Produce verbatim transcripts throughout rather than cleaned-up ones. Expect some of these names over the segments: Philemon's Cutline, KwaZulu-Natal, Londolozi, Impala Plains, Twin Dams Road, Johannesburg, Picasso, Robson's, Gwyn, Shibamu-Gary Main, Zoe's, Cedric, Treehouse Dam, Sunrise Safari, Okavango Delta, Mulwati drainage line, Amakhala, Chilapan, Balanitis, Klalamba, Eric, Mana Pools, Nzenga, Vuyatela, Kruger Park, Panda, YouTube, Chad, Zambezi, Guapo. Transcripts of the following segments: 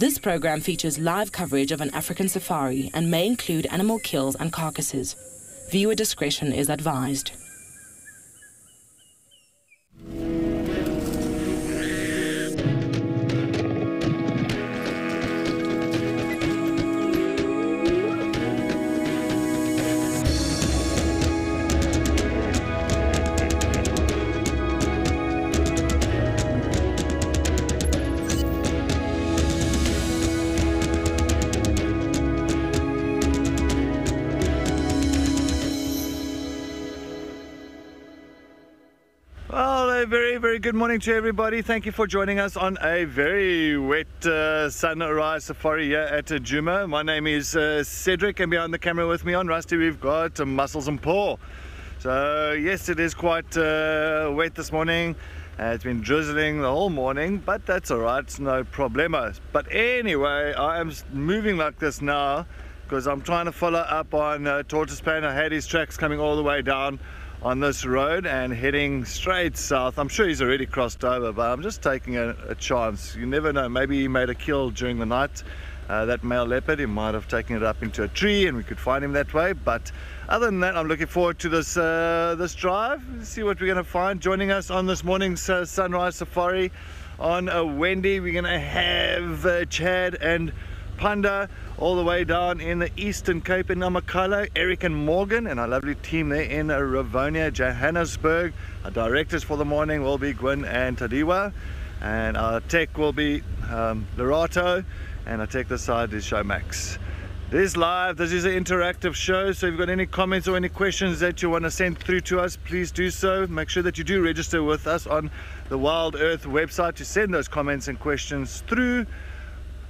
This program features live coverage of an African safari and may include animal kills and carcasses. Viewer discretion is advised. Very, very good morning to everybody. Thank you for joining us on a very wet uh, sunrise safari here at uh, Jumo. My name is uh, Cedric, and behind the camera with me on Rusty we've got uh, Muscles and Paw. So yes, it is quite uh, wet this morning. Uh, it's been drizzling the whole morning, but that's all right, it's no problemos. But anyway, I am moving like this now because I'm trying to follow up on uh, Tortoise Pan. I had his tracks coming all the way down on this road and heading straight south. I'm sure he's already crossed over, but I'm just taking a, a chance. You never know, maybe he made a kill during the night. Uh, that male leopard, he might have taken it up into a tree and we could find him that way. But other than that, I'm looking forward to this uh, this drive, see what we're going to find. Joining us on this morning's uh, sunrise safari on uh, Wendy, we're going to have uh, Chad and Panda all the way down in the Eastern Cape in Amakhala, Eric and Morgan, and our lovely team there in Ravonia, Johannesburg. Our directors for the morning will be Gwyn and Tadiwa, and our tech will be um, Lerato, and our tech this side is Show Max. This is live, this is an interactive show, so if you've got any comments or any questions that you want to send through to us, please do so. Make sure that you do register with us on the Wild Earth website to send those comments and questions through.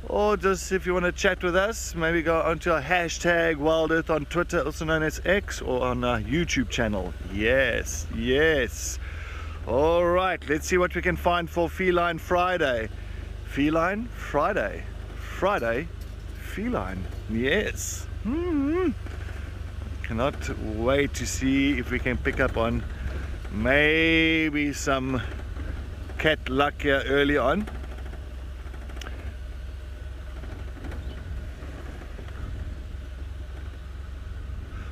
Or just if you want to chat with us, maybe go onto our hashtag Wild Earth on Twitter, also known as X, or on our YouTube channel. Yes, yes. All right, let's see what we can find for Feline Friday. Feline Friday. Friday, feline. Yes. Mm-hmm. Cannot wait to see if we can pick up on maybe some cat luck here early on.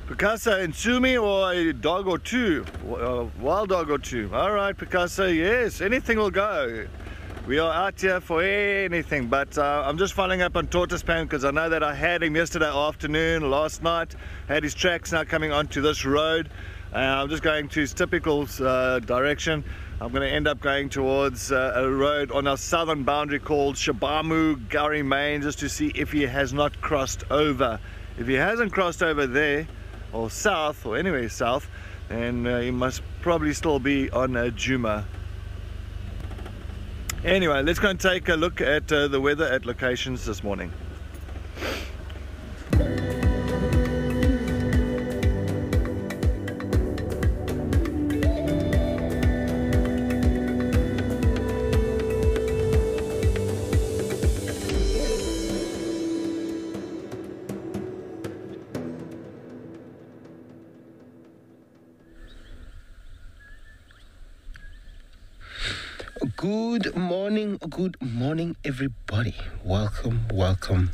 Picasso and Sumi, or a dog or two, a wild dog or two. All right, Picasso, yes, anything will go. We are out here for anything, but uh, I'm just following up on Tortoise Pan because I know that I had him yesterday afternoon, last night, had his tracks now coming onto this road. Uh, I'm just going to his typical uh, direction. I'm going to end up going towards uh, a road on our southern boundary called Shibamu-Gary Main, just to see if he has not crossed over. If he hasn't crossed over there, or south, or anywhere south, then uh, he must probably still be on uh, Jumo. Anyway, let's go and take a look at uh, the weather at locations this morning. Good morning, good morning everybody. Welcome, welcome,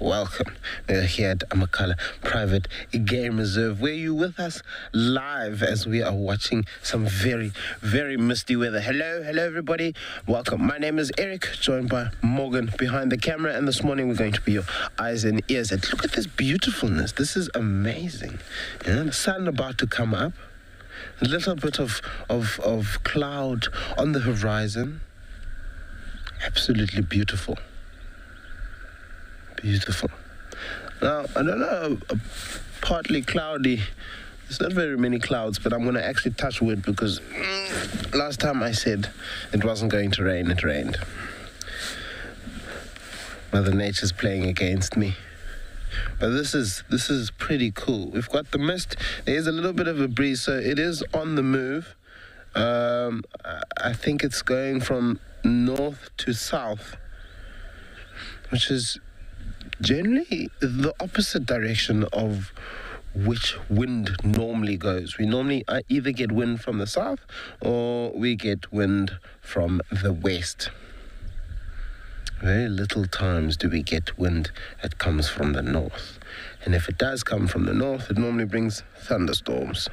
welcome. We're here at Amakhala Private Game Reserve where you're with us live as we are watching some very, very misty weather. Hello, hello everybody. Welcome. My name is Eric, joined by Morgan behind the camera, and this morning we're going to be your eyes and ears. And look at this beautifulness. This is amazing. Yeah, the sun about to come up. A little bit of, of, of cloud on the horizon. Absolutely beautiful. Beautiful. Now, I don't know, partly cloudy. There's not very many clouds, but I'm going to actually touch wood because last time I said it wasn't going to rain, it rained. Mother Nature's playing against me. But this is this is pretty cool. We've got the mist. There is a little bit of a breeze, so it is on the move. Um, I think it's going from north to south, which is generally the opposite direction of which wind normally goes. We normally either get wind from the south or we get wind from the west. Very little times do we get wind that comes from the north. And if it does come from the north, it normally brings thunderstorms.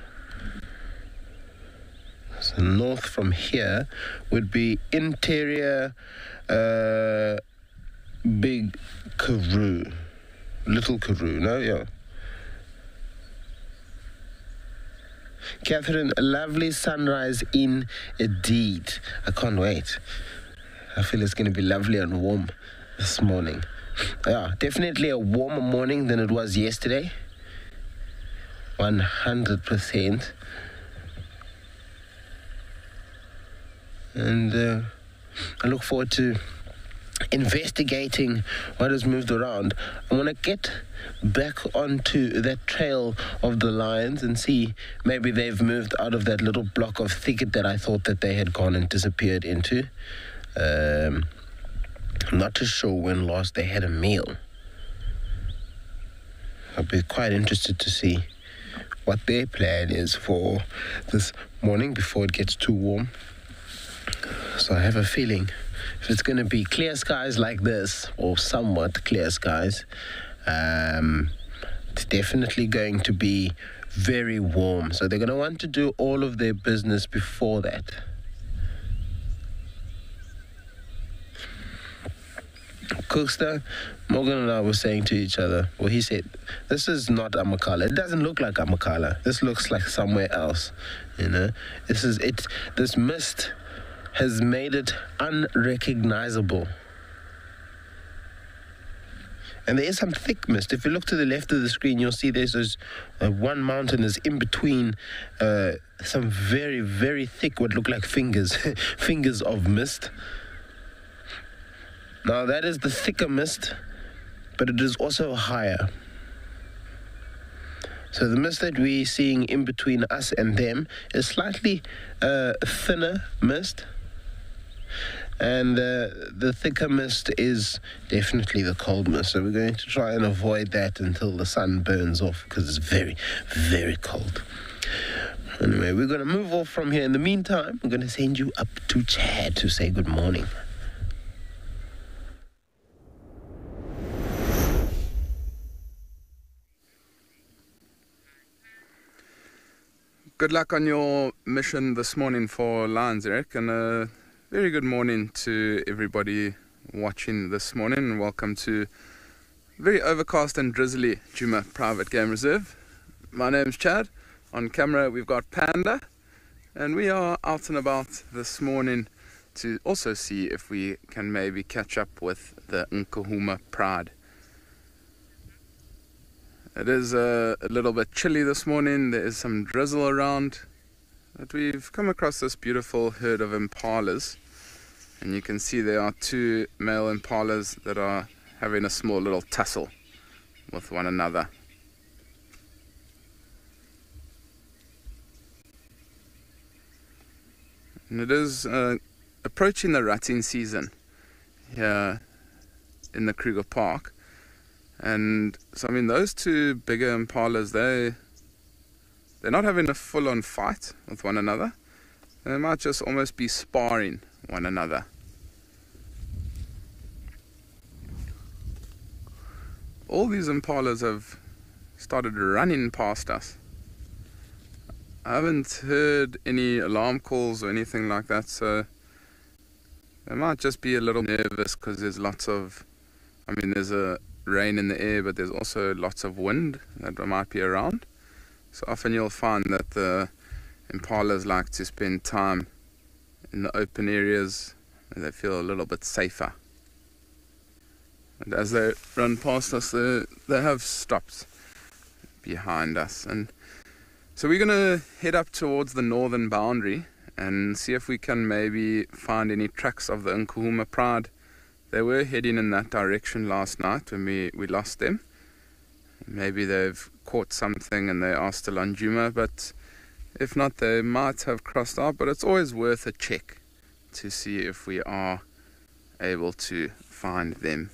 So north from here would be interior uh, Big Karoo. Little Karoo, no? Yeah. Catherine, a lovely sunrise in indeed. I can't wait. I feel it's going to be lovely and warm this morning. Yeah, definitely a warmer morning than it was yesterday. one hundred percent. And uh, I look forward to investigating what has moved around. I want to get back onto that trail of the lions and see maybe they've moved out of that little block of thicket that I thought that they had gone and disappeared into. Um, I'm not too sure when last they had a meal. I'll be quite interested to see what their plan is for this morning before it gets too warm. So I have a feeling if it's going to be clear skies like this, or somewhat clear skies, um, it's definitely going to be very warm. So they're going to want to do all of their business before that. Cookster, Morgan and I were saying to each other, well, he said, this is not Amakhala. It doesn't look like Amakhala. This looks like somewhere else, you know. This is it. This mist has made it unrecognizable. And there is some thick mist. If you look to the left of the screen, you'll see there's this, uh, one mountain is in between uh, some very, very thick, what look like fingers, fingers of mist. Now that is the thicker mist, but it is also higher. So the mist that we're seeing in between us and them is slightly uh, thinner mist. And uh, the thicker mist is definitely the cold mist. So we're going to try and avoid that until the sun burns off, because it's very, very cold. Anyway, we're going to move off from here. In the meantime, I'm going to send you up to Chad to say good morning. Good luck on your mission this morning for lions, Eric, and a very good morning to everybody watching this morning, and welcome to very overcast and drizzly Jumo Private Game Reserve. My name's Chad. On camera we've got Panda, and we are out and about this morning to also see if we can maybe catch up with the Nkuhuma pride. It is a, a little bit chilly this morning. There is some drizzle around, but we've come across this beautiful herd of impalas, and you can see there are two male impalas that are having a small little tussle with one another. And it is uh, approaching the rutting season here in the Kruger Park. And so, I mean, those two bigger impalas, they, they're not having a full-on fight with one another. They might just almost be sparring one another. All these impalas have started running past us. I haven't heard any alarm calls or anything like that, so they might just be a little nervous because there's lots of, I mean, there's a rain in the air, but there's also lots of wind that might be around. So often you'll find that the impalas like to spend time in the open areas where they feel a little bit safer. And as they run past us, they, they have stopped behind us. And so we're going to head up towards the northern boundary and see if we can maybe find any tracks of the Nkuhuma pride. They were heading in that direction last night when we, we lost them. Maybe they've caught something and they are still on Jumo, but if not, they might have crossed out. But it's always worth a check to see if we are able to find them.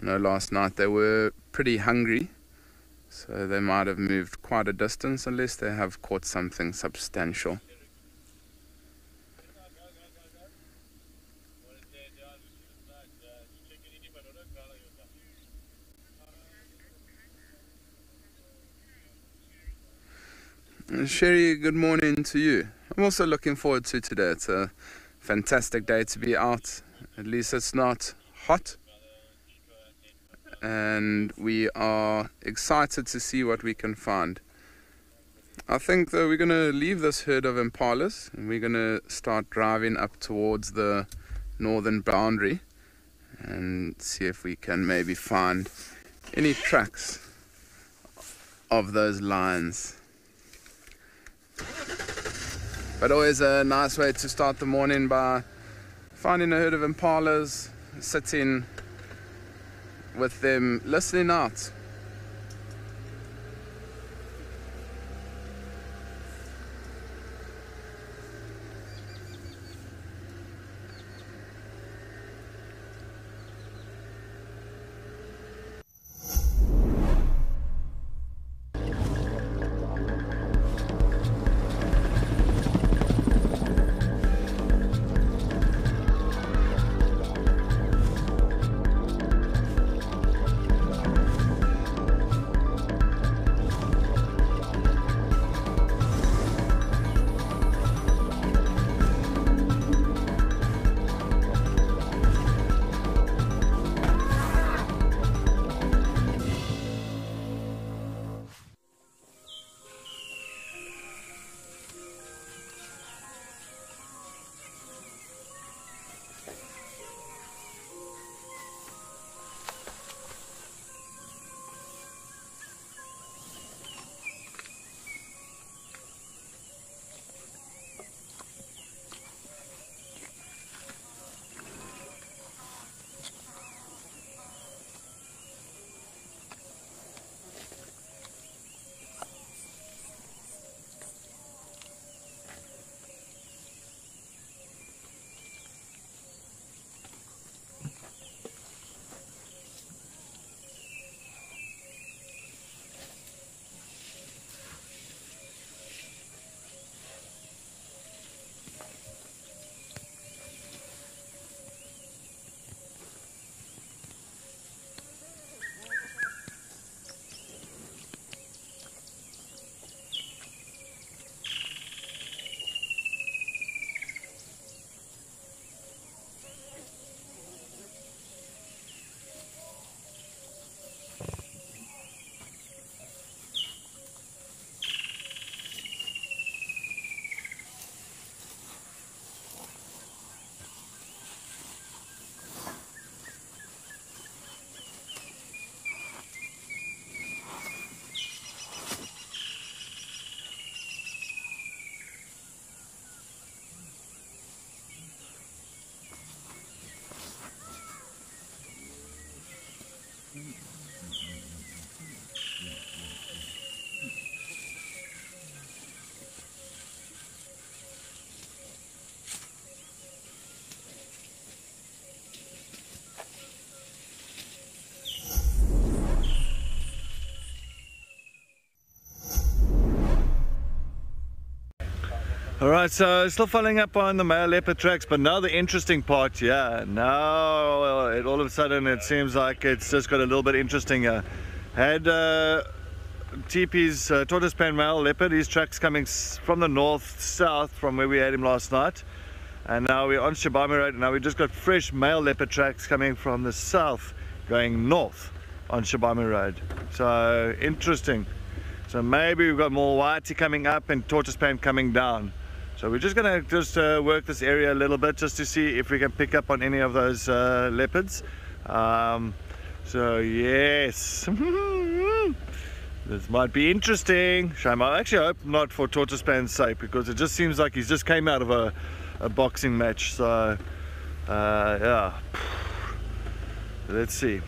I know last night they were pretty hungry, so they might have moved quite a distance unless they have caught something substantial. Sherry, good morning to you. I'm also looking forward to today. It's a fantastic day to be out. At least it's not hot. And we are excited to see what we can find. I think that we're going to leave this herd of impalas and we're going to start driving up towards the northern boundary and see if we can maybe find any tracks of those lions. But always a nice way to start the morning by finding a herd of impalas, sitting with them, listening out. Alright, so still following up on the male leopard tracks, but now the interesting part, yeah, now well, it, all of a sudden it seems like it's just got a little bit interesting. Uh, had uh, T P's uh, tortoise pan male leopard, his tracks coming from the north-south from where we had him last night. And now we're on Shibamu Road, and now we've just got fresh male leopard tracks coming from the south going north on Shibamu Road. So, interesting. So maybe we've got Mulwati coming up and tortoise pan coming down. So we're just going to just uh, work this area a little bit just to see if we can pick up on any of those uh, leopards. Um, so yes, this might be interesting. Shame. I actually hope not for Tortoise Pan's sake, because it just seems like he's just came out of a, a boxing match. So uh, yeah, let's see.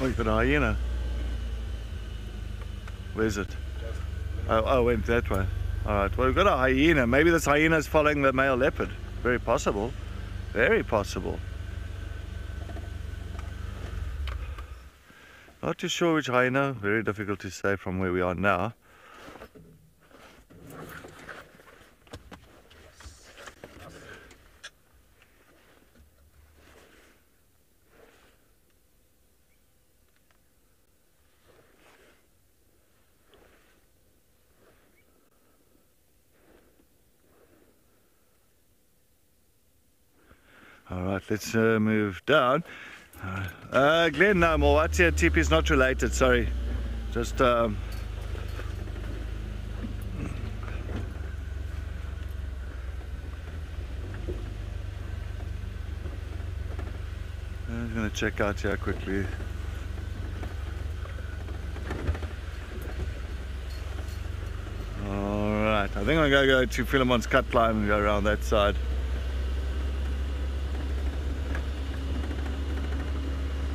Look at the hyena. Where's it? Oh, I went that way. All right, well, we've got a hyena. Maybe this hyena is following the male leopard. Very possible. Very possible. Not too sure which hyena. Very difficult to say from where we are now. Let's uh, move down. Uh, Glenn, no, Mulwati T P is not related, sorry. Just, um... I'm gonna check out here quickly. Alright, I think I'm gonna go to Philemon's Cutline and go around that side.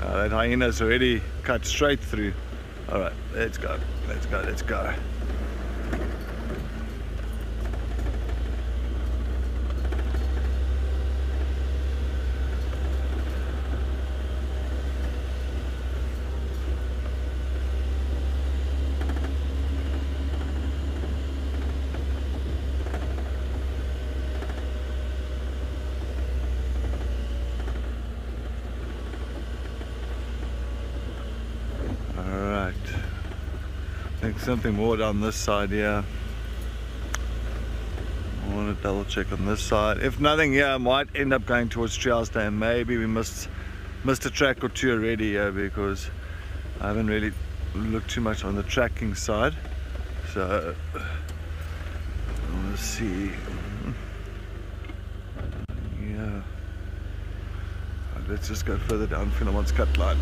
Uh, that hyena's already cut straight through. All right, let's go, let's go, let's go. Something more down this side here. I want to double check on this side. If nothing here, I might end up going towards Treehouse Dam. Maybe we missed, missed a track or two already here because I haven't really looked too much on the tracking side. So, let's see. Yeah. Right, let's just go further down Philemon's Cutline.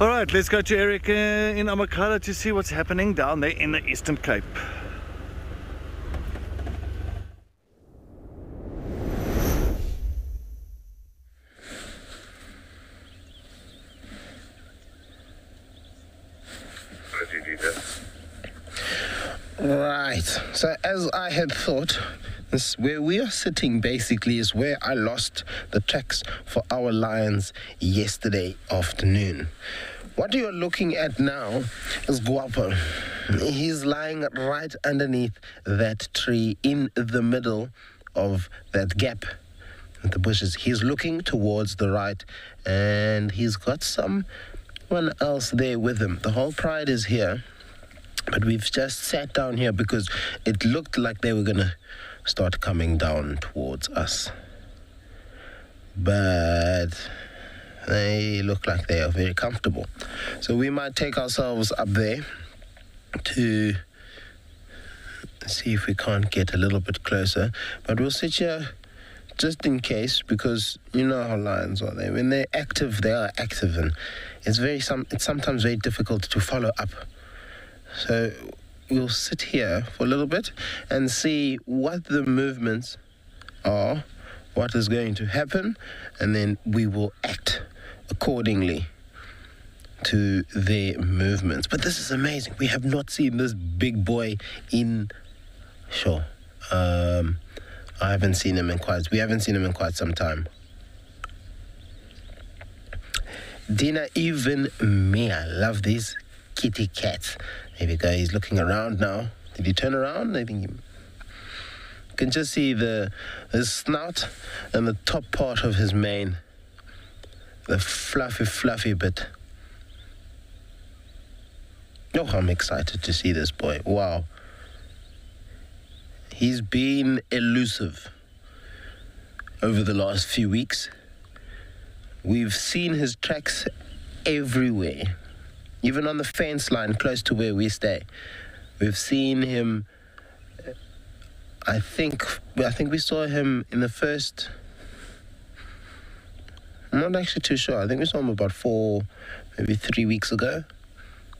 All right, let's go to Eric uh, in Amakhala to see what's happening down there in the Eastern Cape. Right, so as I had thought, this where we are sitting basically is where I lost the tracks for our lions yesterday afternoon. What you are looking at now is Guapo. He's lying right underneath that tree in the middle of that gap in the bushes. He's looking towards the right and he's got someone else there with him. The whole pride is here, but we've just sat down here because it looked like they were going to start coming down towards us. But they look like they are very comfortable. So we might take ourselves up there to see if we can't get a little bit closer. But we'll sit here just in case, because you know how lions are. They, when they're active, they are active, and it's very some. It's sometimes very difficult to follow up. So we'll sit here for a little bit and see what the movements are, what is going to happen, and then we will act accordingly to their movements. But this is amazing. We have not seen this big boy in... Sure. Um, I haven't seen him in quite... We haven't seen him in quite some time. Dina, even me, I love these kitty cats. There we go. He's looking around now. Did he turn around? I think he... You can just see the his snout and the top part of his mane, the fluffy, fluffy bit. Oh, I'm excited to see this boy. Wow. He's been elusive over the last few weeks. We've seen his tracks everywhere, even on the fence line close to where we stay. We've seen him... I think I think we saw him in the first, I'm not actually too sure, I think we saw him about four, maybe three weeks ago.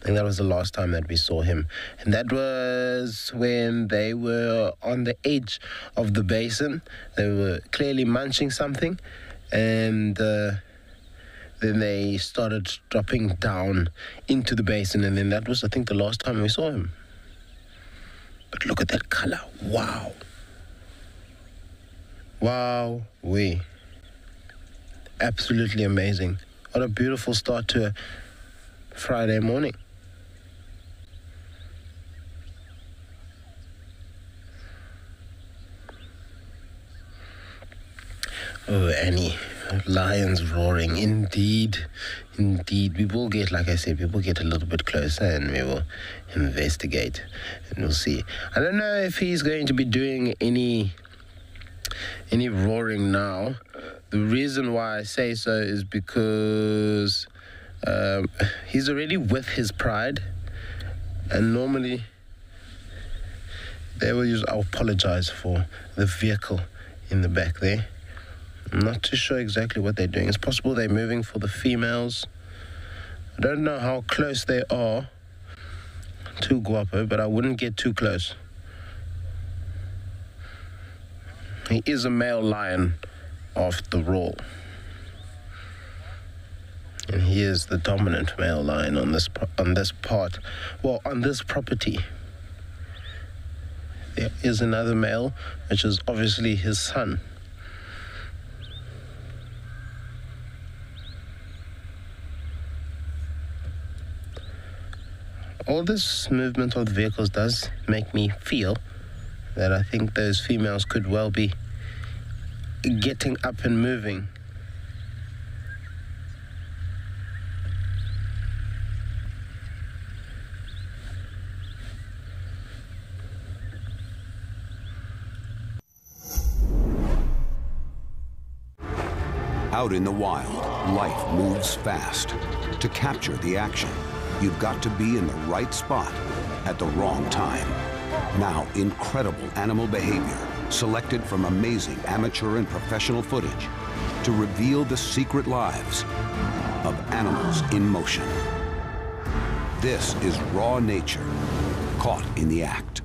I think that was the last time that we saw him. And that was when they were on the edge of the basin. They were clearly munching something. And uh, then they started dropping down into the basin. And then that was, I think, the last time we saw him. But look at that color. Wow. Wow. We. Absolutely amazing. What a beautiful start to a Friday morning. Oh, Annie, lions roaring. Indeed, indeed. We will get, like I said, we will get a little bit closer and we will investigate and we'll see. I don't know if he's going to be doing any, any roaring now. The reason why I say so is because um, he's already with his pride, and normally they will use, I'll apologize for the vehicle in the back there. I'm not too sure exactly what they're doing. It's possible they're moving for the females. I don't know how close they are to Guapo, but I wouldn't get too close. He is a male lion after all. And he is the dominant male lion on this, on this part. Well, on this property. There is another male, which is obviously his son. All this movement of the vehicles does make me feel that I think those females could well be getting up and moving. Out in the wild, life moves fast. To capture the action, you've got to be in the right spot at the wrong time. Now, incredible animal behavior, selected from amazing amateur and professional footage to reveal the secret lives of animals in motion. This is raw nature, caught in the act.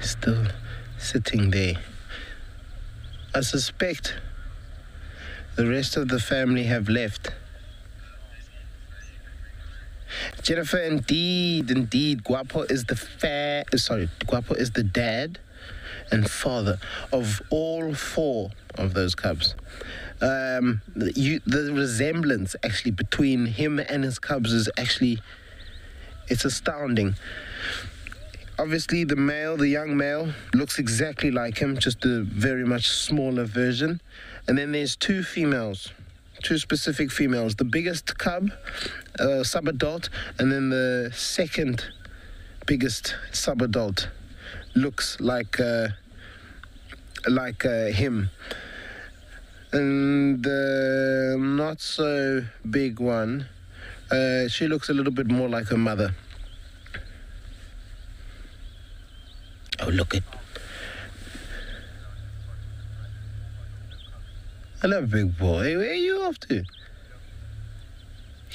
Still sitting there. I suspect the rest of the family have left. Jennifer, indeed, indeed. Guapo is the fair, sorry, Guapo is the dad and father of all four of those cubs. Um, you, the resemblance actually between him and his cubs is actually, it's astounding. Obviously, the male, the young male, looks exactly like him, just a very much smaller version. And then there's two females, two specific females. The biggest cub, uh, sub-adult, and then the second biggest sub-adult looks like uh, like uh, him. And the not-so-big one, uh, she looks a little bit more like her mother. Oh, look it. Hello, big boy. Where are you off to?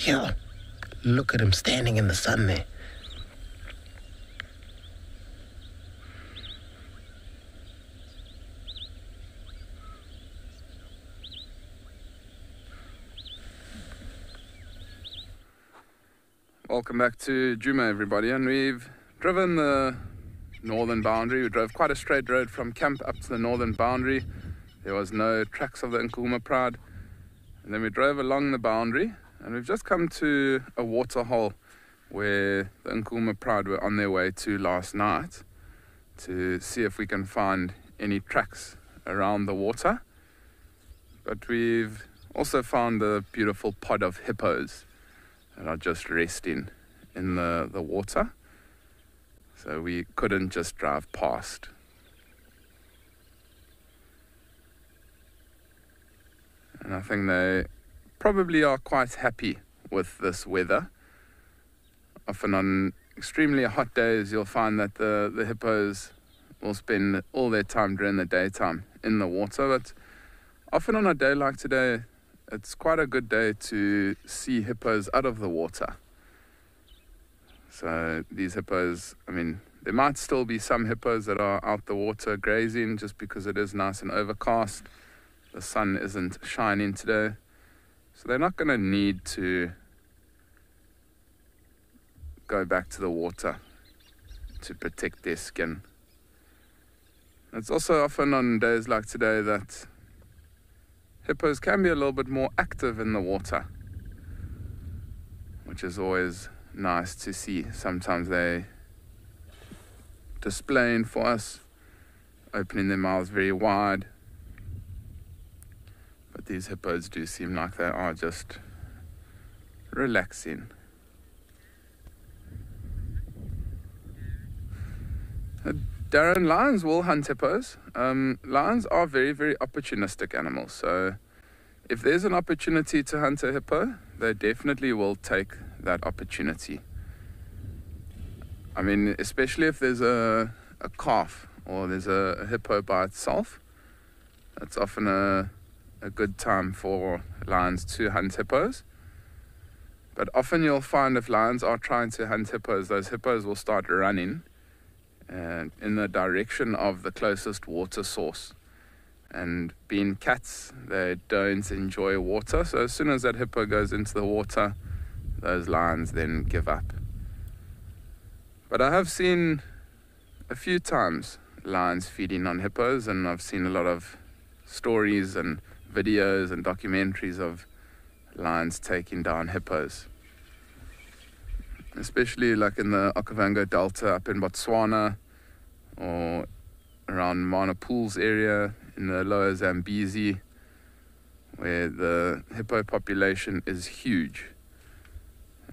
Yeah. Look at him standing in the sun there. Welcome back to Jumo, everybody. And we've driven the northern boundary. We drove quite a straight road from camp up to the northern boundary. There was no tracks of the Nkuhuma pride. And then we drove along the boundary, and we've just come to a waterhole where the Nkuhuma pride were on their way to last night to see if we can find any tracks around the water. But we've also found the beautiful pod of hippos that are just resting in the, the water. So we couldn't just drive past. And I think they probably are quite happy with this weather. Often on extremely hot days, you'll find that the, the hippos will spend all their time during the daytime in the water. But often on a day like today, it's quite a good day to see hippos out of the water. So these hippos, I mean, there might still be some hippos that are out the water grazing just because it is nice and overcast. The sun isn't shining today, so they're not going to need to go back to the water to protect their skin. It's also often on days like today that hippos can be a little bit more active in the water, which is always nice to see. Sometimes they displaying for us, opening their mouths very wide. But these hippos do seem like they are just relaxing. Uh, Darren, lions will hunt hippos. Um, lions are very, very opportunistic animals. So if there's an opportunity to hunt a hippo, they definitely will take that opportunity. I mean, especially if there's a, a calf or there's a, a hippo by itself, that's often a... a good time for lions to hunt hippos. But often you'll find if lions are trying to hunt hippos, those hippos will start running uh, in the direction of the closest water source. And being cats, they don't enjoy water, so as soon as that hippo goes into the water, those lions then give up. But I have seen a few times lions feeding on hippos, and I've seen a lot of stories and videos and documentaries of lions taking down hippos, especially like in the Okavango Delta up in Botswana or around Mana Pools area in the lower Zambezi, where the hippo population is huge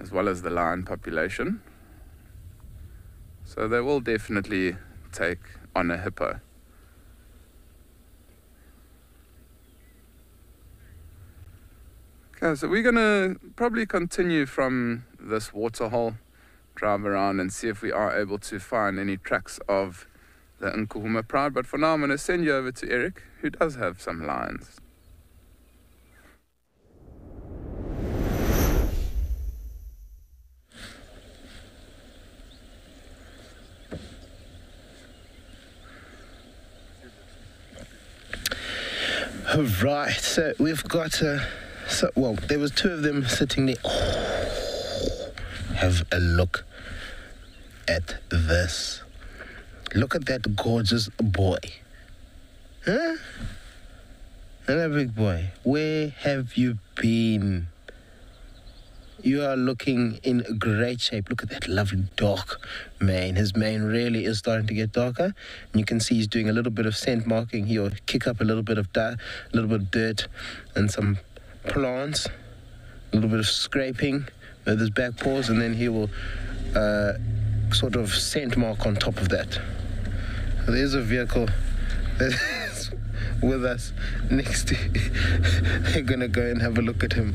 as well as the lion population. So they will definitely take on a hippo. Okay, so we're going to probably continue from this waterhole, drive around and see if we are able to find any tracks of the Nkuhuma pride. But for now, I'm going to send you over to Eric, who does have some lions. All right, so we've got a... So, well, there was two of them sitting there. Oh, have a look at this. Look at that gorgeous boy. Huh? Hello, big boy. Where have you been? You are looking in great shape. Look at that lovely dark mane. His mane really is starting to get darker. And you can see he's doing a little bit of scent marking. He'll kick up a little bit of dirt, a little bit of dirt and some plants, a little bit of scraping with his back paws, and then he will uh, sort of scent mark on top of that. So there's a vehicle that's with us next to they're gonna go and have a look at him.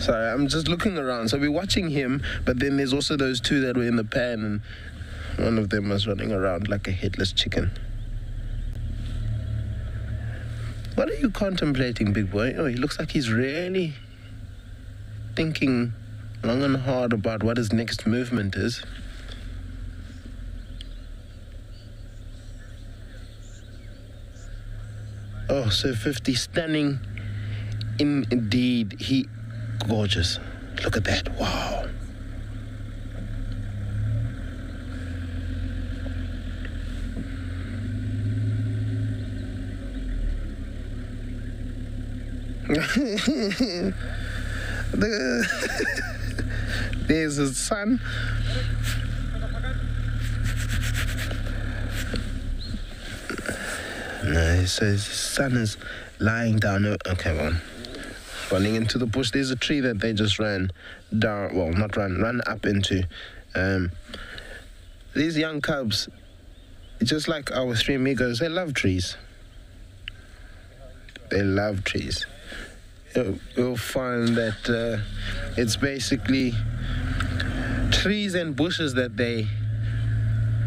Sorry, I'm just looking around. So we're watching him, but then there's also those two that were in the pan, and one of them was running around like a headless chicken. What are you contemplating, big boy? Oh, he looks like he's really thinking long and hard about what his next movement is. Oh, so fifty, stunning indeed. He, gorgeous. Look at that, wow. There's his son. No, so his son is lying down. Okay, well, running into the bush. There's a tree that they just ran down. Well, not run, run up into. Um, these young cubs, just like our three amigos, they love trees. They love trees. You'll, you'll find that uh, it's basically trees and bushes that they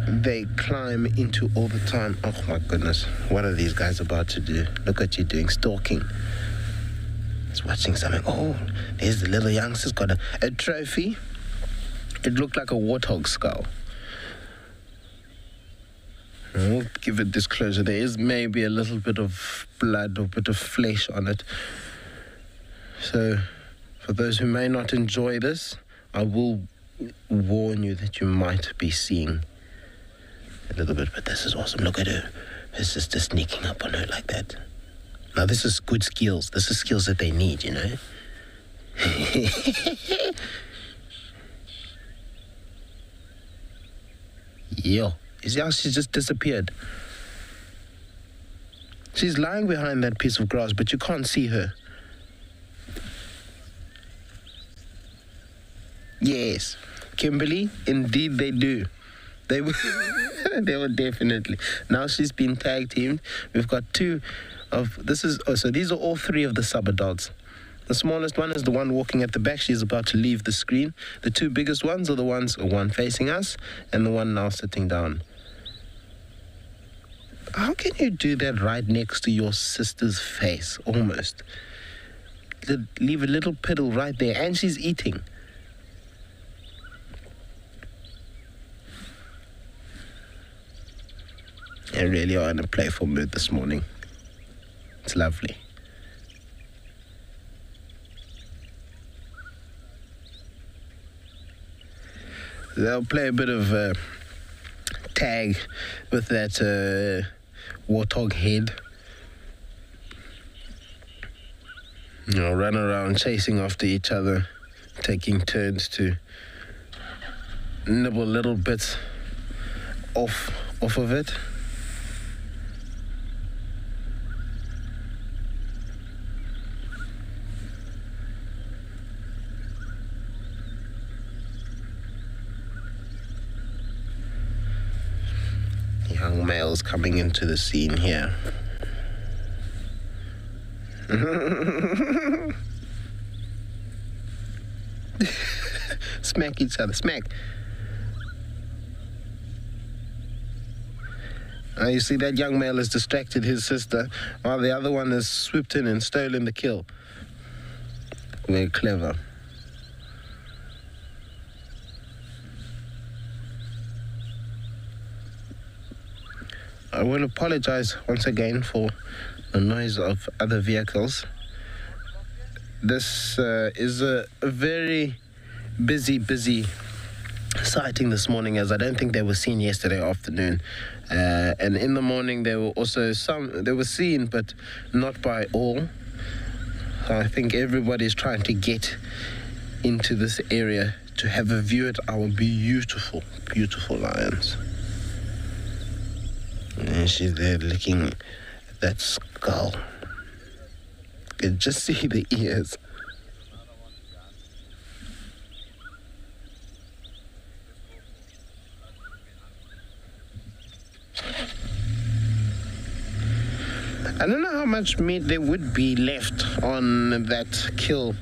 they climb into all the time. Oh my goodness, what are these guys about to do? Look at you doing stalking. It's watching something. Oh, there's the little youngster's got a, a trophy. It looked like a warthog skull. We'll give it disclosure. There is maybe a little bit of blood or a bit of flesh on it. So, for those who may not enjoy this, I will warn you that you might be seeing a little bit, but this is awesome. Look at her. Her sister sneaking up on her like that. Now, this is good skills. This is skills that they need, you know? Yo. You see how she's just disappeared? She's lying behind that piece of grass, but you can't see her. Yes, Kimberly, indeed they do. They will, they will definitely. Now she's been tag teamed. We've got two of, this is, oh, so these are all three of the sub-adults. The smallest one is the one walking at the back. She's about to leave the screen. The two biggest ones are the ones, one facing us and the one now sitting down. How can you do that right next to your sister's face, almost? Leave a little piddle right there, and she's eating. They really are in a playful mood this morning. It's lovely. They'll play a bit of uh, tag with that uh, warthog head. You know, run around chasing after each other, taking turns to nibble little bits off off of it. Young males coming into the scene here. Smack each other, smack. Now you see that young male has distracted his sister while the other one has swooped in and stolen the kill. Very clever. I will apologize once again for the noise of other vehicles. This uh, is a very busy, busy sighting this morning, as I don't think they were seen yesterday afternoon. Uh, and in the morning, they were also some, they were seen, but not by all. So I think everybody's trying to get into this area to have a view at our beautiful, beautiful lions. And she's there licking at that skull. You can just see the ears. I don't know how much meat there would be left on that kill,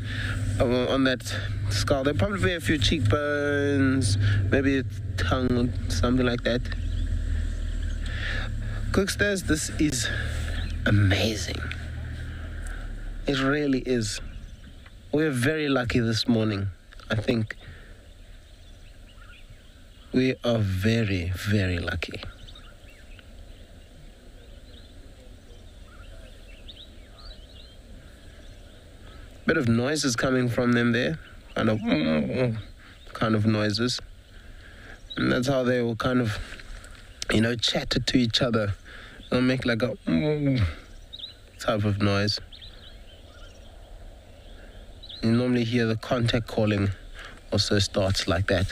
on that skull. There'll probably be a few cheekbones, maybe a tongue, something like that. Cooksters, this is amazing. It really is. We're very lucky this morning, I think. We are very, very lucky. Bit of noises coming from them there, kind of, kind of noises. And that's how they will kind of, you know, chatter to each other. They'll make like a type of noise. You normally hear the contact calling also starts like that.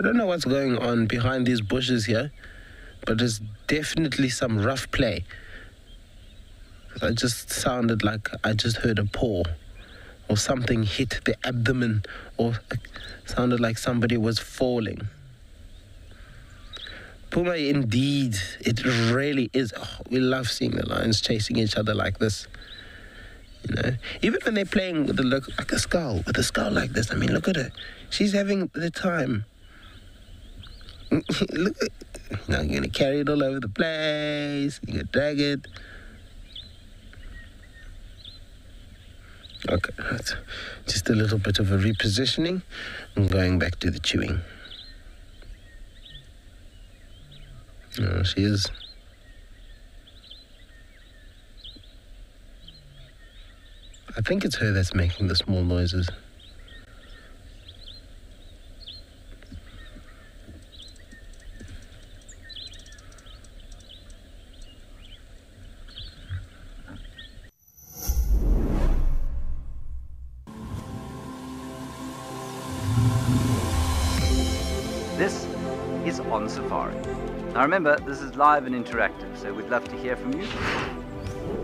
I don't know what's going on behind these bushes here, but there's definitely some rough play. I just sounded like I just heard a paw or something hit the abdomen, or sounded like somebody was falling. Puma, indeed, it really is. Oh, we love seeing the lions chasing each other like this. You know, even when they're playing with the look, like a skull, with a skull like this. I mean, look at her. She's having the time. Look, now you're gonna carry it all over the place. You're gonna drag it. Okay, that's just a little bit of a repositioning and going back to the chewing. There she is. I think it's her that's making the small noises. This is On Safari. Now remember, this is live and interactive, so we'd love to hear from you.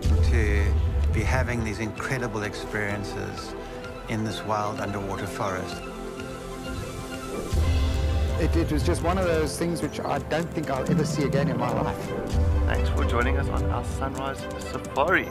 To be having these incredible experiences in this wild underwater forest. It, it was just one of those things which I don't think I'll ever see again in my life. Thanks for joining us on our Sunrise Safari.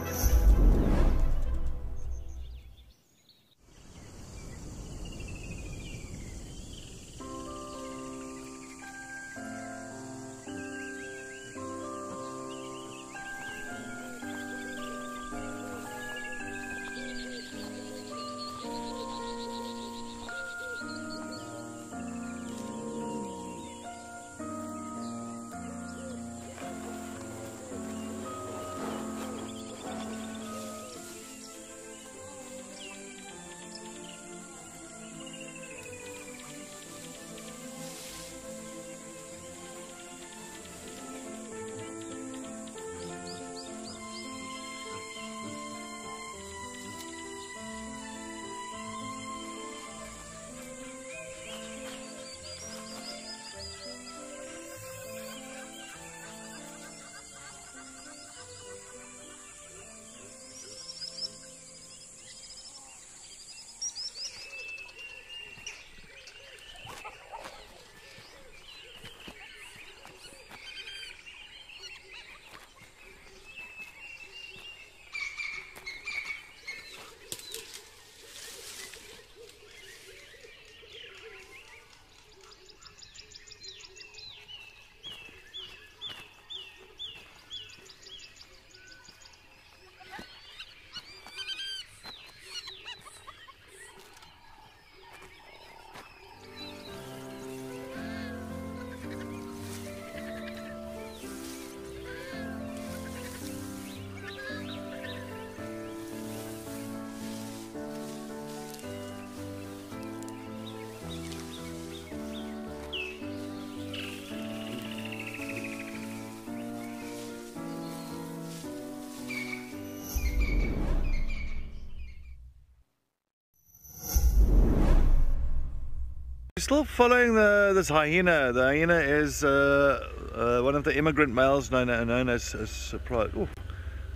still following the, this hyena. The hyena is uh, uh, one of the immigrant males known, known as, as supply. Oh,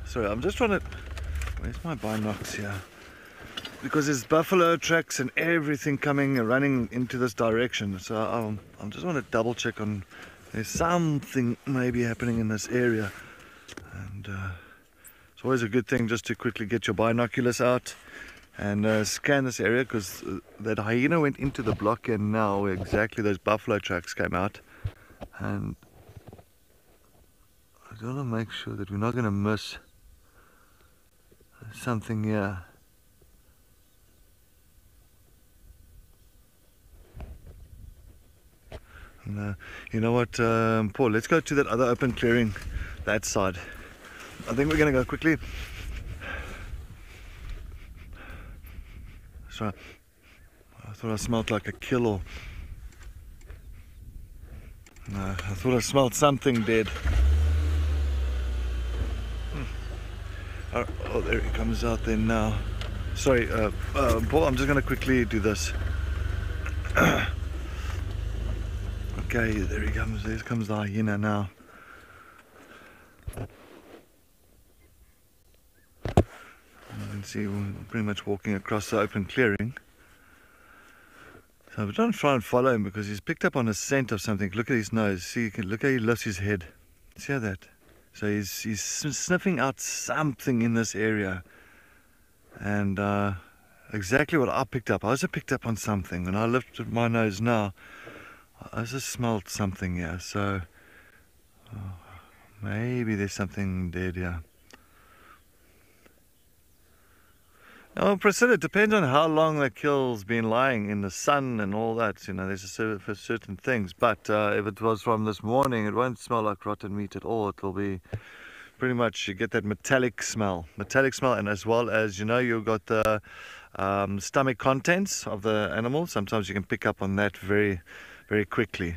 sorry, I'm just trying to. Where's my binocs here? Because there's buffalo tracks and everything coming and running into this direction. So I'm, I'm just want to double check on there's something maybe happening in this area. And uh, it's always a good thing just to quickly get your binoculars out and uh, scan this area, because uh, that hyena went into the block and now exactly those buffalo tracks came out. And I want to make sure that we're not going to miss something here. And, uh, you know what, um, Paul, let's go to that other open clearing, that side. I think we're going to go quickly. Sorry, I thought I smelled like a kill or... No, I thought I smelled something dead. Hmm. Right. Oh, there it comes out there now. Sorry, uh, uh, Paul, I'm just going to quickly do this. Okay, there he comes, there comes the hyena now. You can see we're pretty much walking across the open clearing. So we're trying to try and follow him because he's picked up on a scent of something. Look at his nose, see, you can, look how he lifts his head. See how that? So he's, he's sniffing out something in this area. And uh, exactly what I picked up. I also picked up on something and I lifted my nose now. I just smelled something here, so oh, maybe there's something dead here. Now, Priscilla, it depends on how long the kill's been lying in the sun and all that. You know, there's a service for certain things, but uh, if it was from this morning, it won't smell like rotten meat at all. It'll be pretty much, you get that metallic smell, metallic smell, and as well as, you know, you've got the um, stomach contents of the animal. Sometimes you can pick up on that very... very quickly.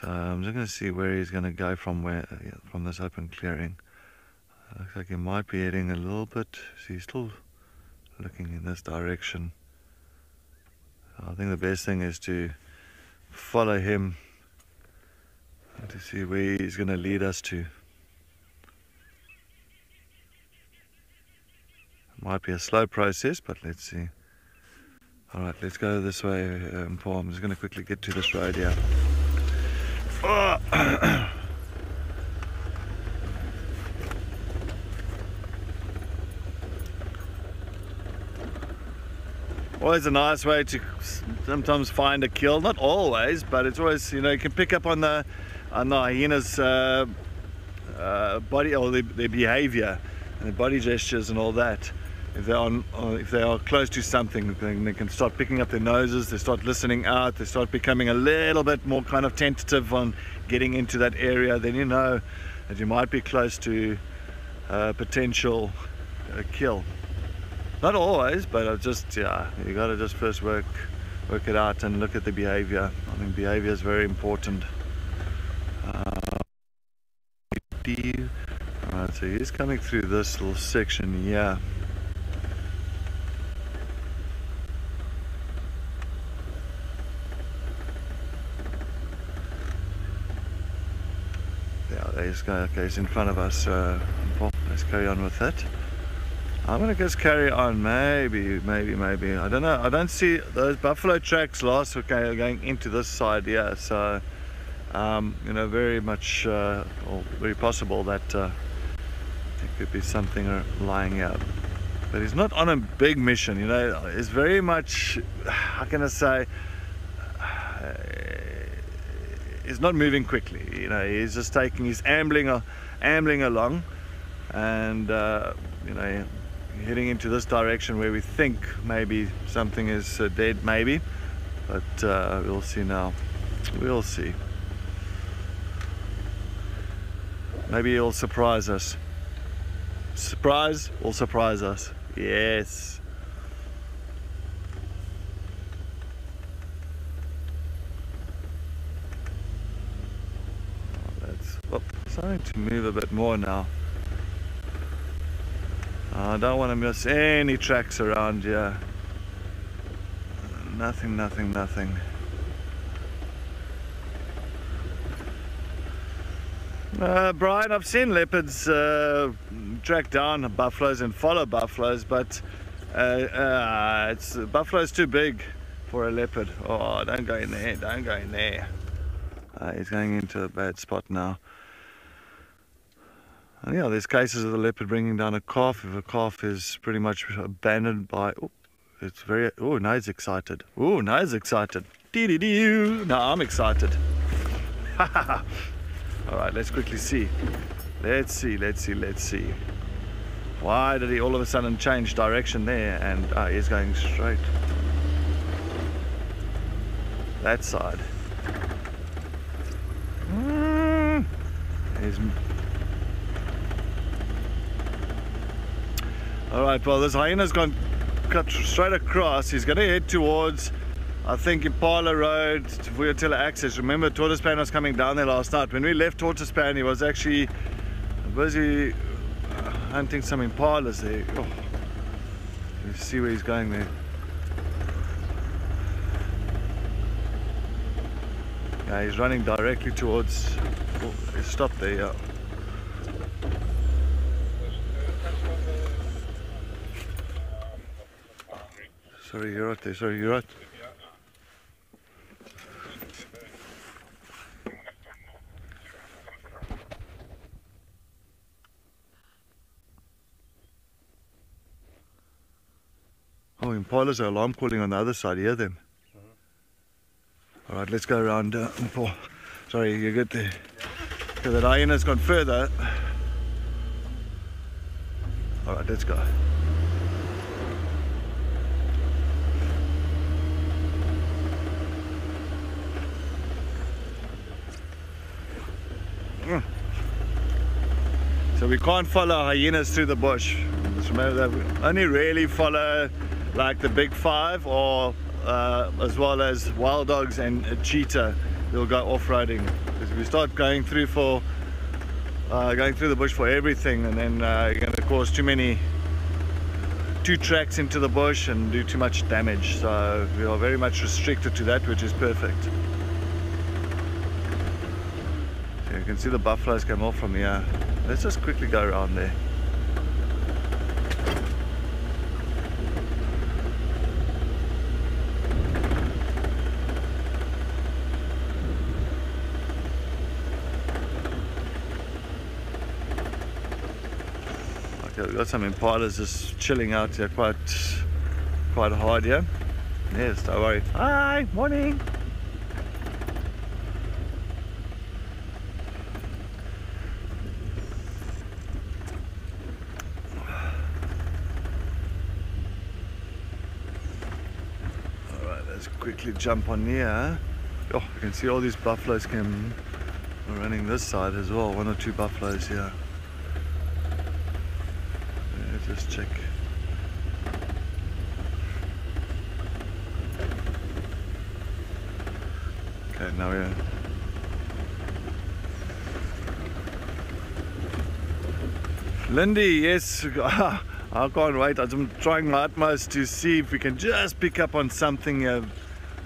So I'm just going to see where he's going to go from where uh, from this open clearing. Uh, looks like he might be heading a little bit. So he's still looking in this direction. So I think the best thing is to follow him to see where he's going to lead us to. It might be a slow process, but let's see. Alright, let's go this way, um, Paul. I'm just going to quickly get to this road here. Oh. Always a nice way to sometimes find a kill. Not always, but it's always, you know, you can pick up on the, on the hyena's uh, uh, body, or their, their behavior, and their body gestures and all that. If they, are, if they are close to something, they can start picking up their noses, they start listening out, they start becoming a little bit more kind of tentative on getting into that area, then you know that you might be close to a potential kill. Not always, but just, yeah, you got to just first work, work it out and look at the behavior. I think behavior is very important. Uh, Alright, so he's coming through this little section here. Okay, it's in front of us. Uh, let's carry on with that. I'm gonna just carry on. Maybe, maybe, maybe. I don't know. I don't see those buffalo tracks last. Okay, going into this side here. So, um, you know, very much, uh, or very possible that uh, there could be something lying out. But he's not on a big mission. You know, it's very much. How can I say? Uh, He's not moving quickly, you know, he's just taking, he's ambling, uh, ambling along and, uh, you know, heading into this direction where we think maybe something is uh, dead, maybe, but uh, we'll see now, we'll see. Maybe he'll surprise us. Surprise or surprise us, yes. Starting to move a bit more now. I don't want to miss any tracks around here. Nothing, nothing, nothing. Uh, Brian, I've seen leopards uh, track down buffaloes and follow buffaloes, but uh, uh, it's, the buffalo's too big for a leopard. Oh, don't go in there, don't go in there. Uh, he's going into a bad spot now. And yeah, there's cases of the leopard bringing down a calf. If a calf is pretty much abandoned by... Oh, it's very... Oh, now he's excited. Oh, now he's excited. Dee-dee-dee-doo. Now I'm excited. Ha ha ha. All right, let's quickly see. Let's see, let's see, let's see. Why did he all of a sudden change direction there? And oh, he's going straight. That side. Mm. He's... All right, well, this hyena's gone cut straight across. He's gonna head towards, I think, Impala Road, Vuyatela access. Remember, Tortoise Pan was coming down there last night. When we left Tortoise Pan, he was actually busy hunting some impalas there. Oh. You see where he's going there. Yeah, he's running directly towards... Oh, he stopped there, yeah. Sorry, you're right there, sorry, you're right. Oh, impalas are alarm calling on the other side, you hear them? Uh-huh. Alright, let's go around. Uh, impala. Sorry, you're good there. Because that hyena's gone further. Alright, let's go. So we can't follow hyenas through the bush. Just remember that we only really follow like the big five, or uh, as well as wild dogs and a cheetah. They'll go off-roading. Because if we start going through for uh, going through the bush for everything, and then uh, you're going to cause too many two tracks into the bush and do too much damage. So we are very much restricted to that, which is perfect. You can see the buffaloes come off from here. Let's just quickly go around there. Okay, we've got some impalas just chilling out here quite quite hard here. Yes, don't worry. Hi, morning. Quickly jump on here. Oh, you can see all these buffaloes came running this side as well. One or two buffaloes here. Yeah, just check. Okay, now we're. Lindy, yes. I can't wait. I'm trying my utmost to see if we can just pick up on something here.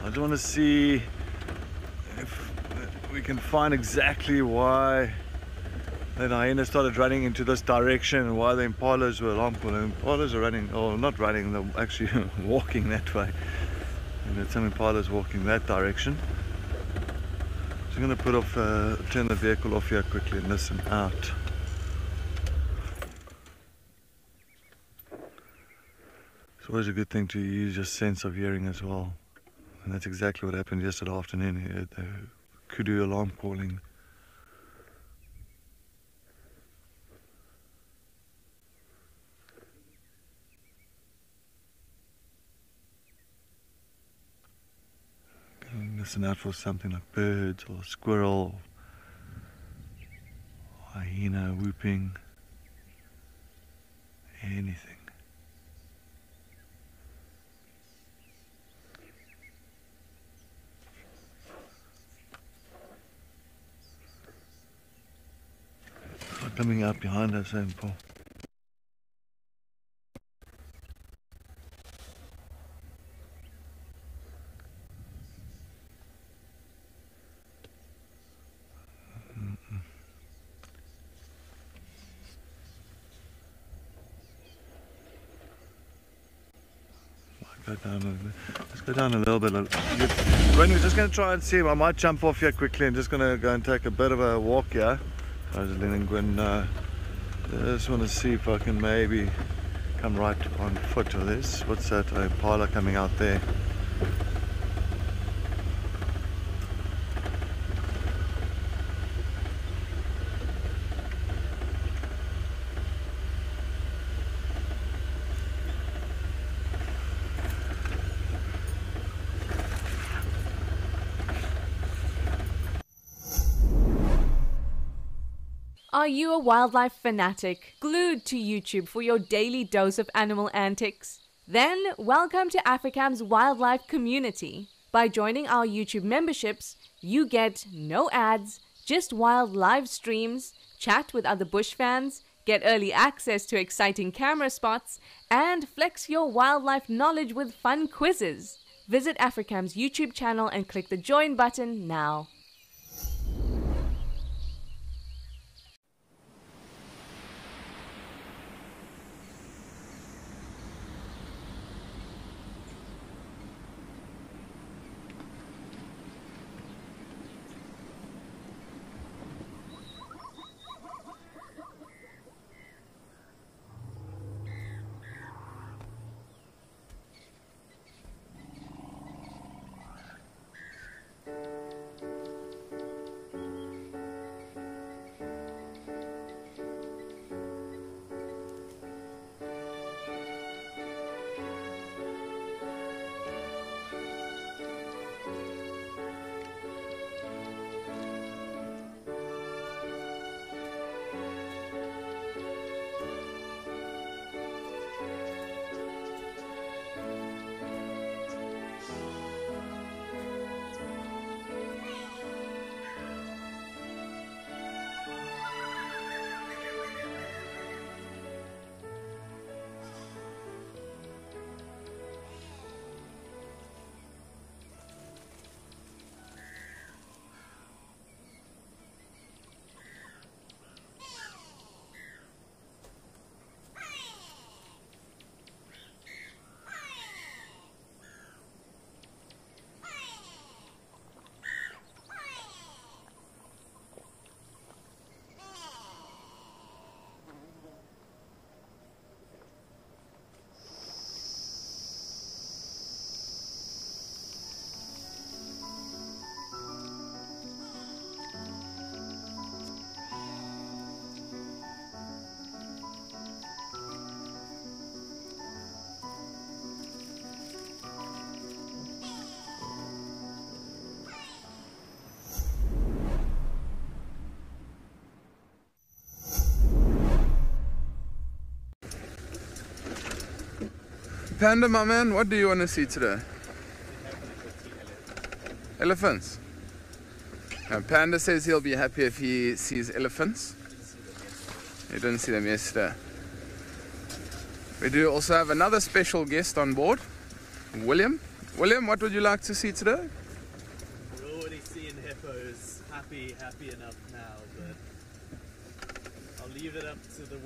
I just want to see if we can find exactly why the hyena started running into this direction and why the impalas were alarm calling. Impalas are running, or not running, they're actually walking that way. And there's some impalas walking that direction. So I'm going to put off, uh, turn the vehicle off here quickly and listen out. It's always a good thing to use your sense of hearing as well. And that's exactly what happened yesterday afternoon here, the kudu alarm calling. And listen out for something like birds or squirrel, or hyena whooping, anything. Coming up behind us, and Paul. Mm-mm. Go down, let's go down a little bit. Gwen, we're just going to try and see him. I might jump off here quickly. I'm just going to go and take a bit of a walk here. I was letting Gwen know. Just want to see if I can maybe come right on foot to this. What's that? A Impala coming out there. Are you a wildlife fanatic, glued to YouTube for your daily dose of animal antics? Then welcome to AfriCam's wildlife community. By joining our YouTube memberships, you get no ads, just wild live streams, chat with other bush fans, get early access to exciting camera spots, and flex your wildlife knowledge with fun quizzes. Visit AfriCam's YouTube channel and click the join button now. Panda, my man, what do you want to see today? Elephants. Now, Panda says he'll be happy if he sees elephants. He didn't see them yesterday. We do also have another special guest on board, William. William, what would you like to see today? We're already seeing hippos. Happy, happy enough now, but I'll leave it up to the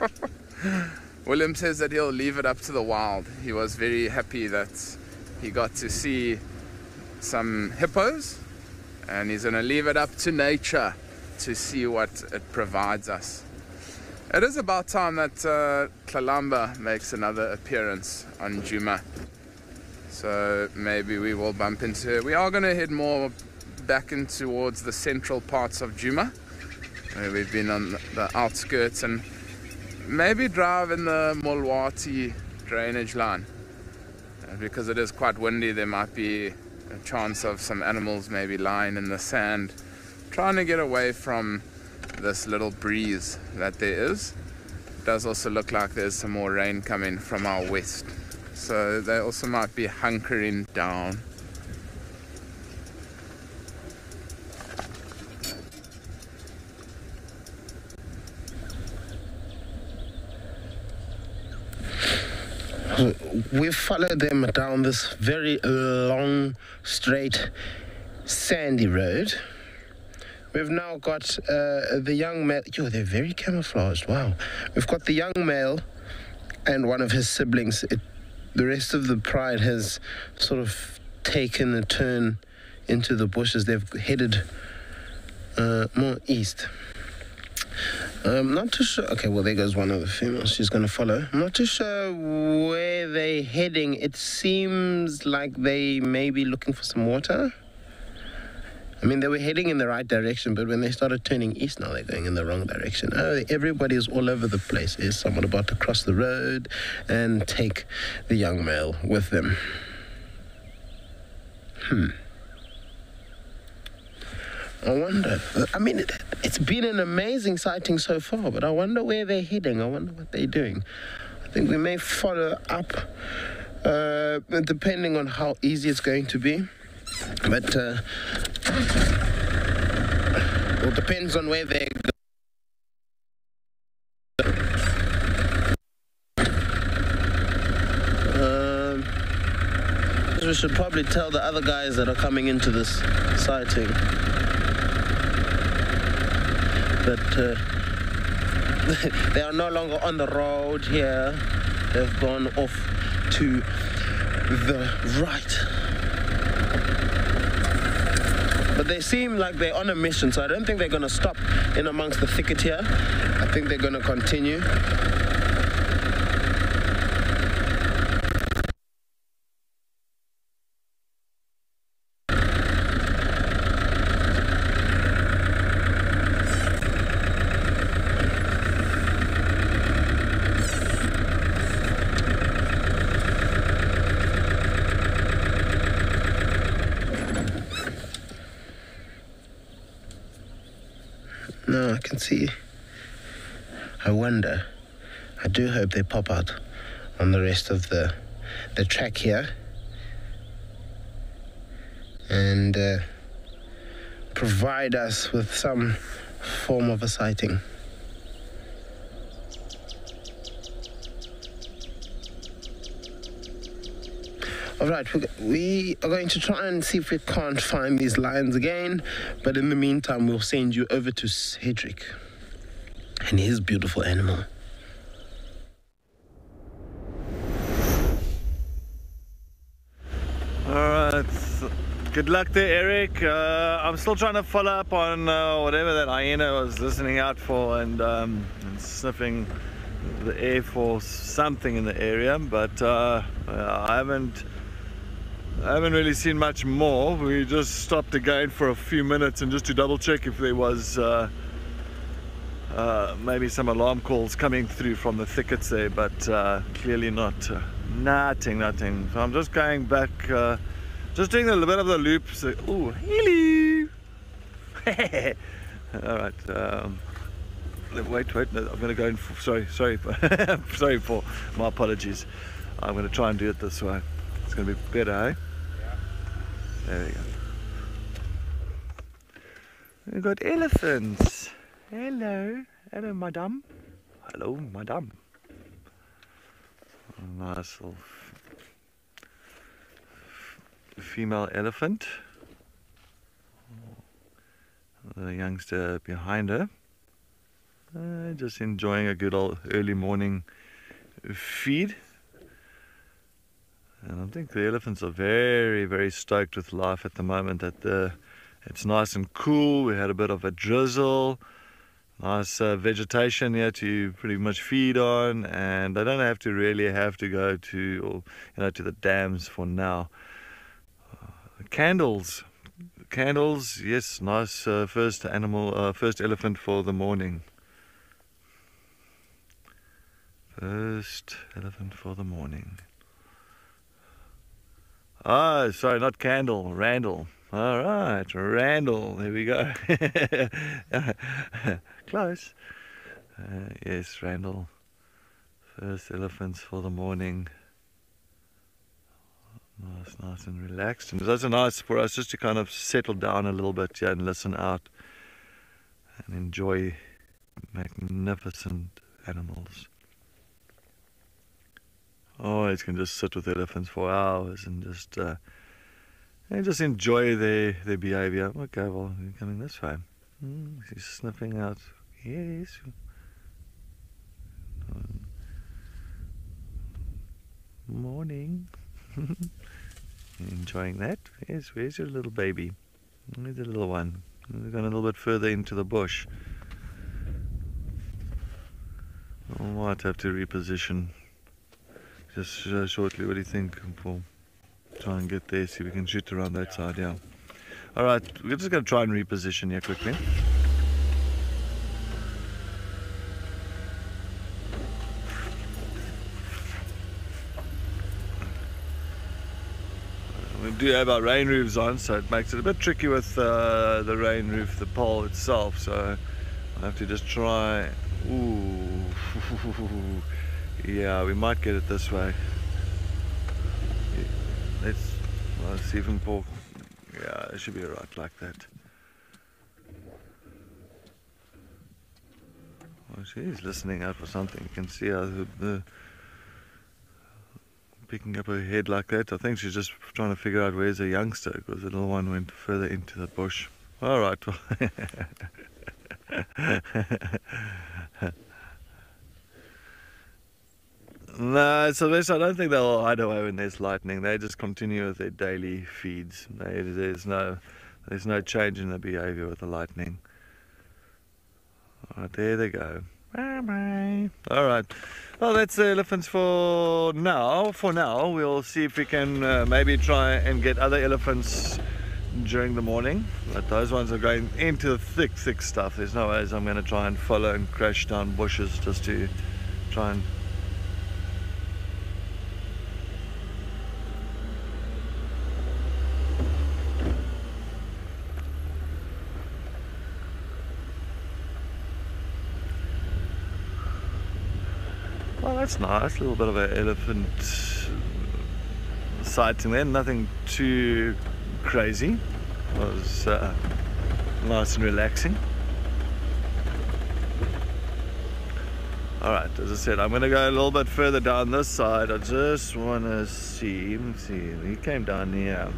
wild. William says that he'll leave it up to the wild. He was very happy that he got to see some hippos, and he's going to leave it up to nature to see what it provides us. It is about time that uh, Klalamba makes another appearance on Juma, so maybe we will bump into her. We are going to head more back in towards the central parts of Juma, where we've been on the outskirts, and maybe drive in the Mulwati drainage line, uh, because it is quite windy. There might be a chance of some animals maybe lying in the sand, trying to get away from this little breeze that there is. It does also look like there's some more rain coming from our west, so they also might be hunkering down. We followed them down this very long, straight, sandy road. We've now got uh, the young male. Yo, they're very camouflaged, wow. We've got the young male and one of his siblings. It the rest of the pride has sort of taken a turn into the bushes. They've headed uh, more east. I'm not too sure. Okay, well, there goes one of the females. She's going to follow. I'm not too sure where they're heading. It seems like they may be looking for some water. I mean, they were heading in the right direction, but when they started turning east, now they're going in the wrong direction. Oh, everybody is all over the place. Is someone about to cross the road and take the young male with them? Hmm. I wonder. I mean, it, it's been an amazing sighting so far, but I wonder where they're heading. I wonder what they're doing. I think we may follow up, uh, depending on how easy it's going to be. But uh, well, it depends on where they go. Um, we should probably tell the other guys that are coming into this sighting that uh, they are no longer on the road here. They've gone off to the right. But they seem like they're on a mission, so I don't think they're going to stop in amongst the thicket here. I think they're going to continue. No, I can see. I wonder. I do hope they pop out on the rest of the the track here and uh, provide us with some form of a sighting. All right, we are going to try and see if we can't find these lions again. But in the meantime, we'll send you over to Cedric and his beautiful animal. All right, good luck there, Eric. Uh, I'm still trying to follow up on uh, whatever that hyena was listening out for and, um, and sniffing the air for something in the area, but uh, I haven't. I haven't really seen much more. We just stopped again for a few minutes and just to double check if there was uh, uh, maybe some alarm calls coming through from the thickets there, but uh, clearly not. Uh, nothing, nothing. So I'm just going back, uh, just doing a little bit of the loop. So, oh, hello! All right. Um, wait, wait. No, I'm going to go in. For, sorry, sorry, sorry for my apologies. I'm going to try and do it this way. It's going to be better, eh? There we go. We've got elephants. Hello. Hello, madam. Hello, madam. A nice little female elephant. The youngster behind her. Uh, just enjoying a good old early morning feed. And I think the elephants are very, very stoked with life at the moment. That the, it's nice and cool. We had a bit of a drizzle. Nice uh, vegetation here to pretty much feed on, and they don't have to really have to go to, or, you know, to the dams for now. Uh, candles, candles. Yes, nice uh, first animal, uh, first elephant for the morning. First elephant for the morning. Oh, sorry, not Candle, Randall. All right, Randall, there we go. Close. Uh, yes, Randall. First elephants for the morning. Nice, nice and relaxed. And it's also nice for us just to kind of settle down a little bit here and listen out and enjoy magnificent animals. Oh, you can just sit with elephants for hours and just uh, and just enjoy their their behaviour. Okay, well, you're coming this way. Mm, she's sniffing out. Yes. Morning. Enjoying that? Yes, where's your little baby? Where's the little one? We've gone a little bit further into the bush. I might have to reposition just uh, shortly. What do you think, Paul? Try and get there, see if we can shoot around that side, yeah. Alright, we're just going to try and reposition here quickly. We do have our rain roofs on, so it makes it a bit tricky with uh, the rain roof, the pole itself, so I'll have to just try... Ooh, yeah, we might get it this way. Let's, well, see if we can pull. Yeah, it should be right like that. Oh, she's listening out for something. You can see how the, the picking up her head like that. I think she's just trying to figure out where's the youngster, because the little one went further into the bush. All right. No, so this, I don't think they'll hide away when there's lightning. They just continue with their daily feeds. They, there's no, there's no change in the behaviour with the lightning. All right, there they go. Bye-bye. All right. Well, that's the elephants for now. For now, we'll see if we can uh, maybe try and get other elephants during the morning. But those ones are going into the thick, thick stuff. There's no ways I'm going to try and follow and crash down bushes just to try and. That's nice, a little bit of an elephant sighting there, nothing too crazy. It was uh, nice and relaxing. Alright, as I said, I'm going to go a little bit further down this side. I just want to see, let's see, he came down here.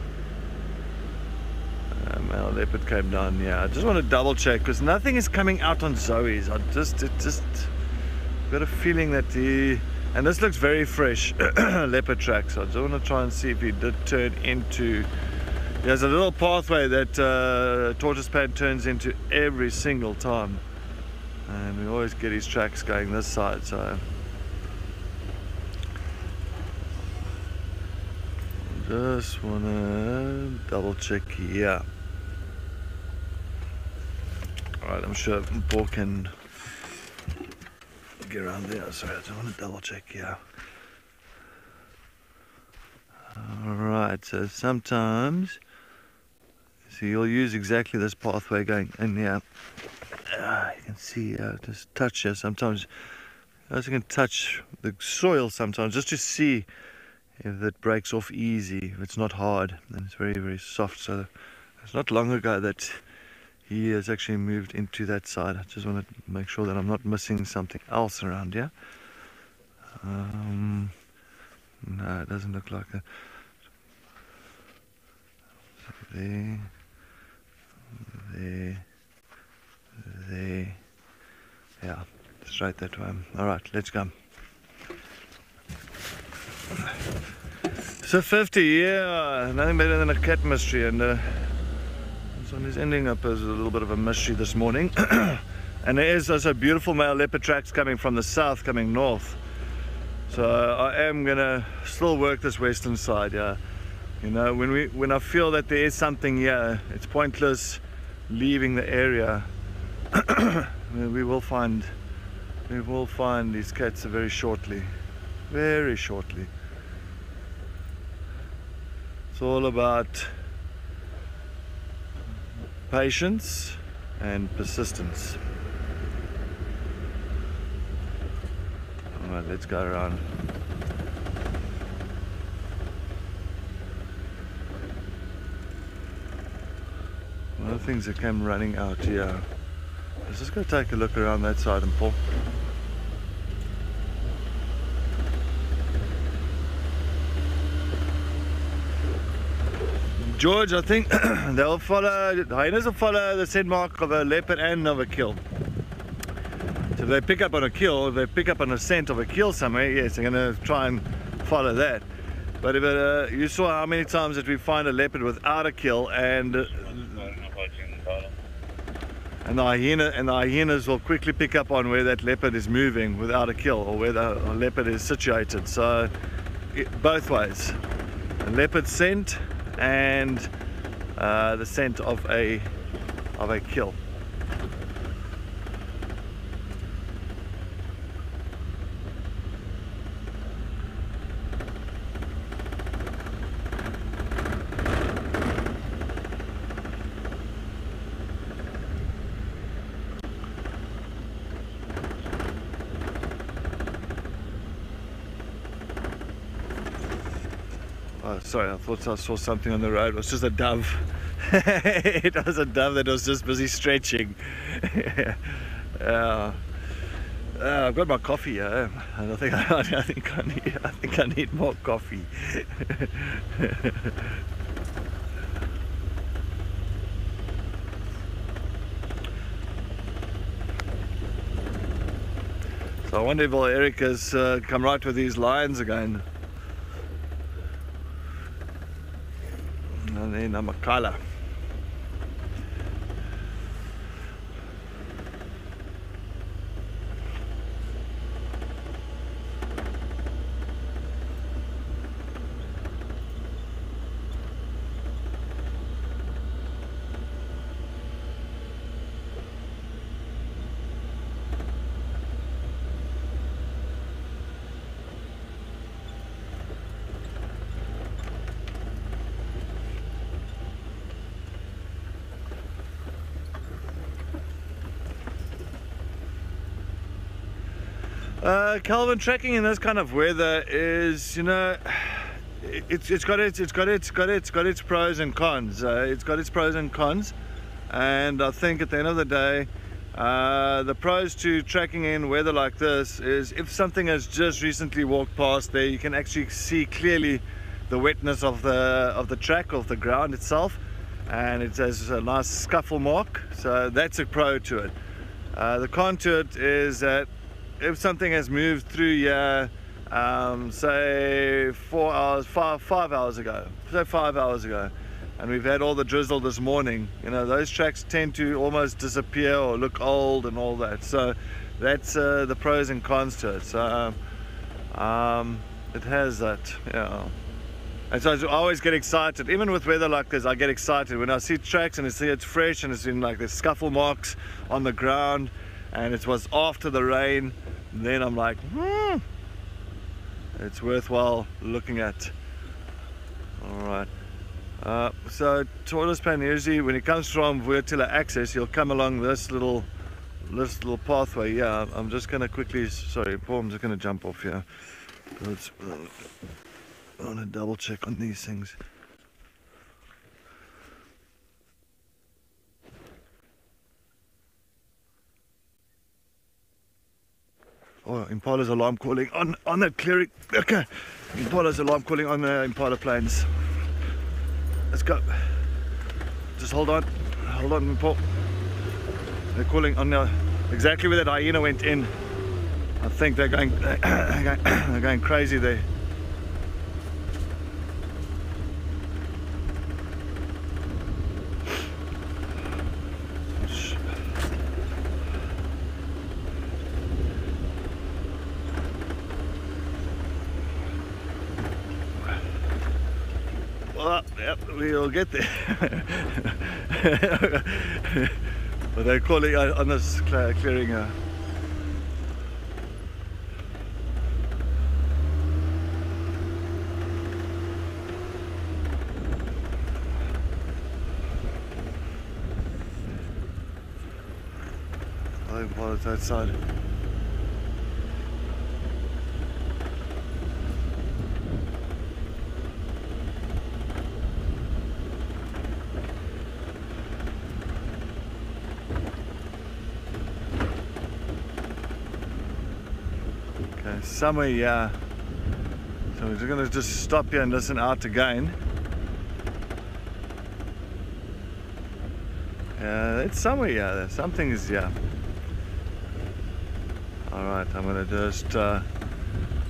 Male um, leopard came down here. I just want to double check, because nothing is coming out on Zoe's. I just, it just... Got a feeling that he, and this looks very fresh, leopard tracks. I just want to try and see if he did turn into. There's a little pathway that uh, Tortoise Pan turns into every single time, and we always get his tracks going this side. So just want to double check here. All right, I'm sure Paul can. Around there, so I don't want to double check here. Alright, so sometimes, so you'll use exactly this pathway going in here. Uh, you can see, uh, just touch here sometimes. I also can touch the soil sometimes just to see if it breaks off easy, if it's not hard, and it's very, very soft. So it's not long ago that he has actually moved into that side. I just want to make sure that I'm not missing something else around here. Um, no, it doesn't look like that. There, there, there. Yeah, straight that way. All right, let's go. So fifty, yeah, nothing better than a cat mystery. And. Uh, One is ending up as a little bit of a mystery this morning. And there is also beautiful male leopard tracks coming from the south, coming north. So I am gonna still work this western side, yeah. You know, when we when I feel that there is something here, it's pointless leaving the area. we will find we will find these cats very shortly. Very shortly. It's all about patience and persistence. All right, let's go around. One of the things that came running out here. Let's just go take a look around that side and pull. George, I think they'll follow, the hyenas will follow the scent mark of a leopard and of a kill. So if they pick up on a kill, if they pick up on a scent of a kill somewhere, yes, they're going to try and follow that. But if it, uh, you saw how many times that we find a leopard without a kill, and uh, and the hyena and the hyenas will quickly pick up on where that leopard is moving without a kill, or where the leopard is situated. So it, both ways, a leopard scent and uh, the scent of a of a kill. Sorry, I thought I saw something on the road. It was just a dove. It was a dove that was just busy stretching. uh, uh, I've got my coffee here, and I think I, I think I need I think I need more coffee. So I wonder if Eric has uh, come right with these lines again. And then Amakhala. Uh, Calvin, trekking in this kind of weather is, you know, it, it's it's got its it's got its got its got its pros and cons. Uh, it's got its pros and cons, and I think at the end of the day, uh, the pros to trekking in weather like this is if something has just recently walked past there, you can actually see clearly the wetness of the of the track, of the ground itself, and it has a nice scuffle mark. So that's a pro to it. Uh, the con to it is that if something has moved through here, um, say four hours, five, five hours ago, say five hours ago, and we've had all the drizzle this morning, you know, those tracks tend to almost disappear or look old and all that. So that's uh, the pros and cons to it. So um, it has that, yeah. And so I always get excited, even with weather like this, I get excited when I see tracks and I see it's fresh and it's in like the scuffle marks on the ground. And it was after the rain, then I'm like, hmm, it's worthwhile looking at. Alright, uh, so Tortoise Pan usually, when it comes from Vuyatela access, he'll come along this little this little pathway. Yeah, I'm just going to quickly, sorry, Paul, I'm just going to jump off here. Let's, I want to double check on these things. Oh, Impala's alarm calling on, on that clearing. Okay, Impala's alarm calling on the Impala planes. Let's go. Just hold on. Hold on, Impala. They're calling on the, exactly where that hyena went in. I think they're going, they're going, they're going crazy there. We'll get there. But they're calling on this clearing. Uh... I'm part of that side. Somewhere, yeah. So we're going to just stop here and listen out again. Yeah, it's somewhere, yeah. Something is, yeah. Alright, I'm going to just uh,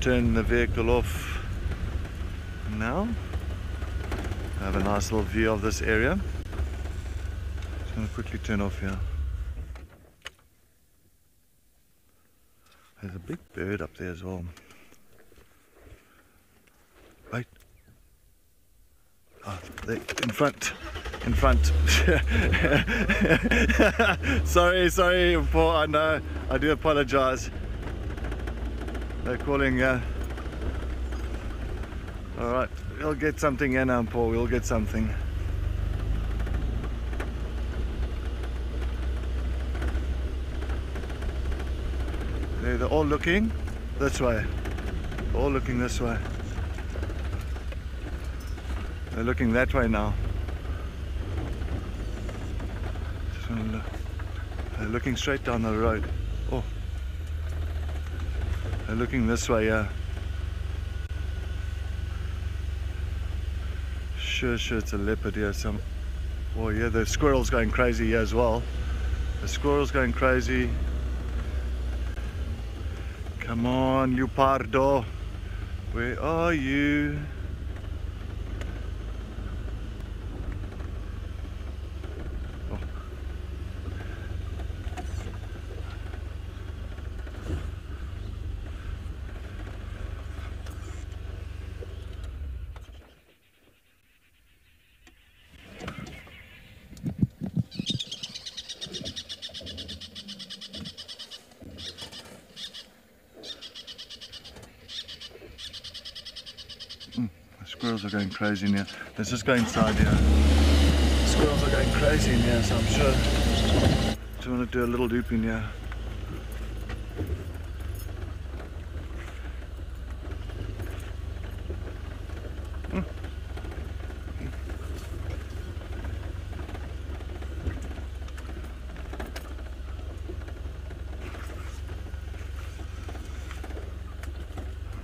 turn the vehicle off. now. I have a nice little view of this area. Just going to quickly turn off here. There's a big bird up there as well. Wait. Oh, there, in front. In front. sorry, sorry, Paul. I know. I do apologize. They're calling. Uh... Alright, we'll get something here now, Paul. We'll get something. They're all looking this way. They're all looking this way. They're looking that way now. Just want to look. They're looking straight down the road. Oh, they're looking this way, yeah. Sure, sure, it's a leopard here. Some. Oh yeah, the squirrel's going crazy here as well. The squirrel's going crazy. Come on, you pardo. Where are you? Squirrels are going crazy in here. Let's just go inside here. Squirrels are going crazy in here, so I'm sure. I just want to do a little loop in here.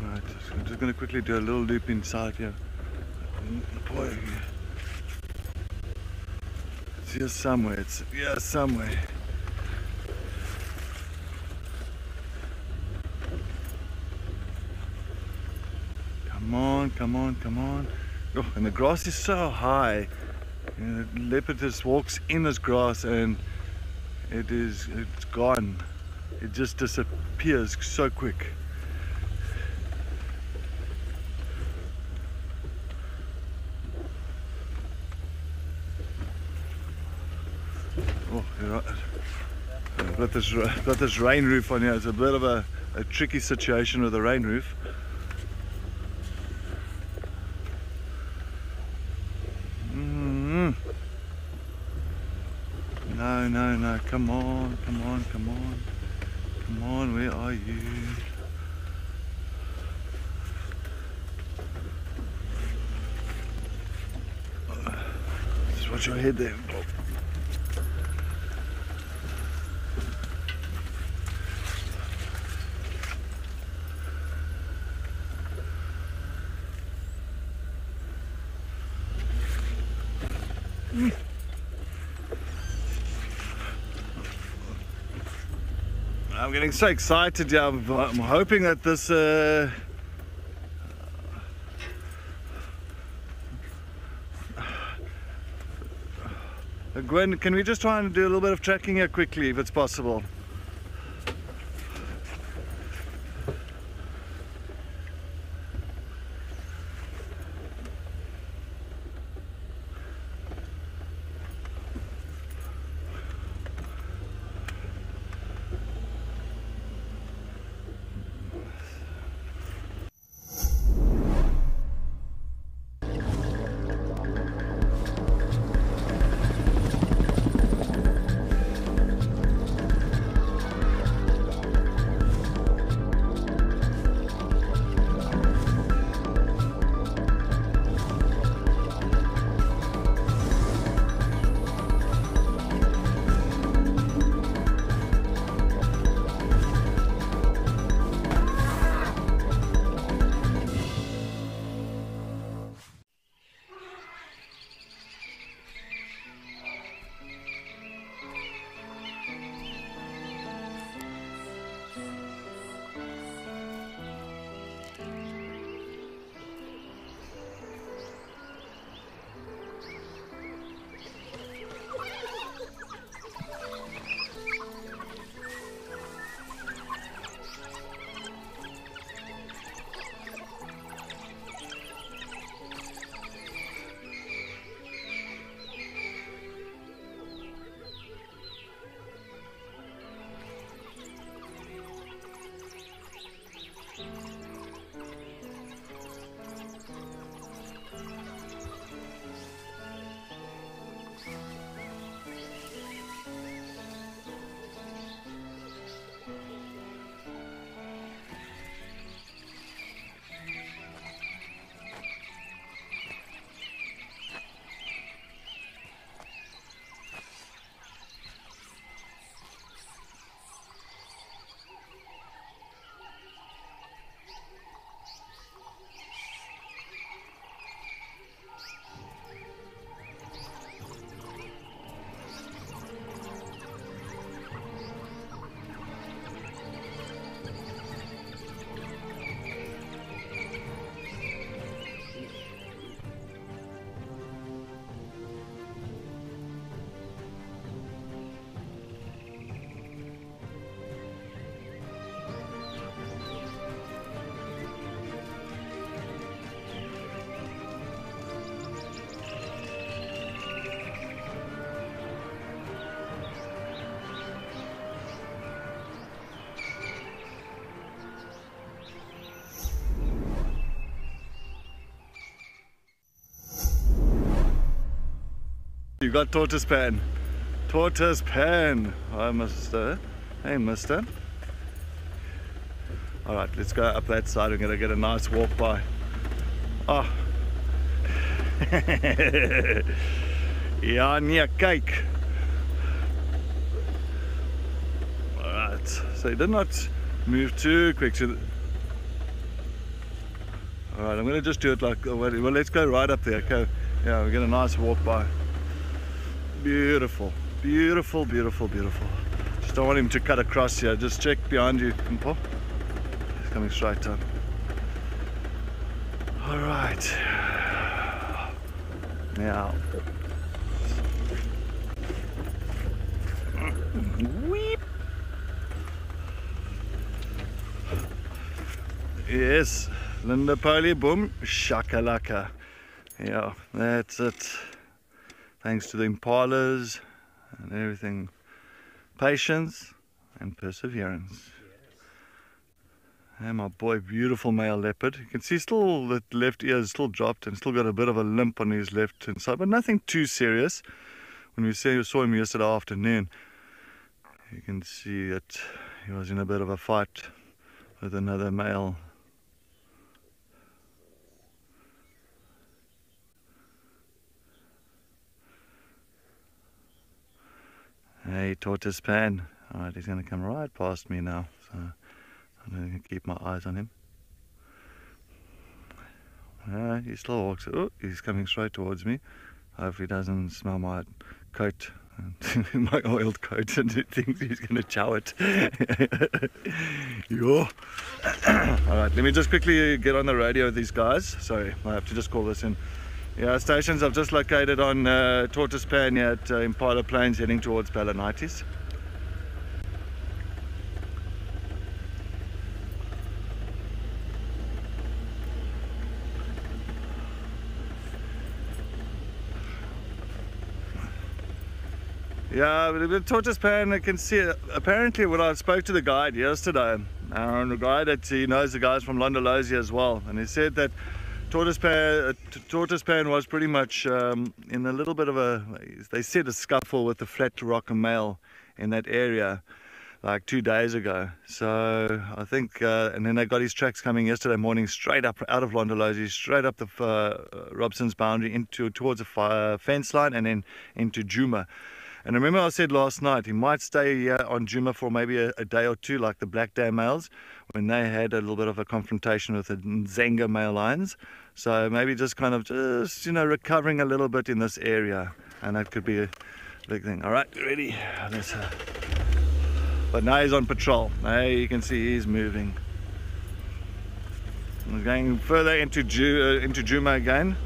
Right, I'm just going to quickly do a little loop inside here. Boy. It's here somewhere, it's here somewhere. Come on, come on, come on. Oh, and the grass is so high. And the leopard just walks in this grass and it is, it's gone. It just disappears so quick. Got this, got this rain roof on here. It's a bit of a, a tricky situation with the rain roof. Mm-hmm. No, no, no. Come on, come on, come on. Come on, where are you? Just watch your head there. I'm getting so excited. Yeah, I'm, I'm hoping that this uh, uh, Gwen, can we just try and do a little bit of tracking here quickly if it's possible? We've got Tortoise Pan. Tortoise Pan. Hi, mister. Hey, mister. All right, let's go up that side. We're going to get a nice walk by. Oh. Ja, nee, kyk. All right. So he did not move too quick. So all right, I'm going to just do it like, well, let's go right up there. Okay. Yeah, we get a nice walk by. Beautiful, beautiful, beautiful, beautiful. Just don't want him to cut across here. Just check behind you, Mpo. He's coming straight down. All right. Now. Weep. Yes, Linda Poli, boom, shakalaka. Yeah, that's it. Thanks to the impalas and everything. Patience and perseverance. Yes. And my boy, beautiful male leopard. You can see still the left ear is still dropped and still got a bit of a limp on his left hand side, but nothing too serious. When we saw him yesterday afternoon, you can see that he was in a bit of a fight with another male. Hey, Tortoise Pan. Alright, he's going to come right past me now, so I'm going to keep my eyes on him. Uh, he still walks. Oh, he's coming straight towards me. Hopefully he doesn't smell my coat, and my oiled coat, and he thinks he's going to chow it. Yo. Alright, let me just quickly get on the radio with these guys. Sorry, I have to just call this in. Yeah, stations I've just located on uh, Tortoise Pan here at uh, Impala Plains heading towards Balanitis. Yeah, the Tortoise Pan, I can see, uh, apparently when I spoke to the guide yesterday, and the guide that he knows the guys from Londolozi as well, and he said that Tortoise Pan, uh, Tortoise Pan was pretty much um, in a little bit of a, they said a scuffle with the flat rock and male in that area like two days ago. So I think, uh, and then they got his tracks coming yesterday morning straight up out of Londolozi, straight up the uh, Robson's boundary into towards the uh, fence line and then into Jumo. And remember I said last night, he might stay here on Jumo for maybe a, a day or two, like the Black Dam males, when they had a little bit of a confrontation with the Nzenga male lions. So maybe just kind of just, you know, recovering a little bit in this area. And that could be a big thing. All right, ready? Let's, uh... But now he's on patrol. Now you can see he's moving. He's going further into, Ju uh, into Jumo again.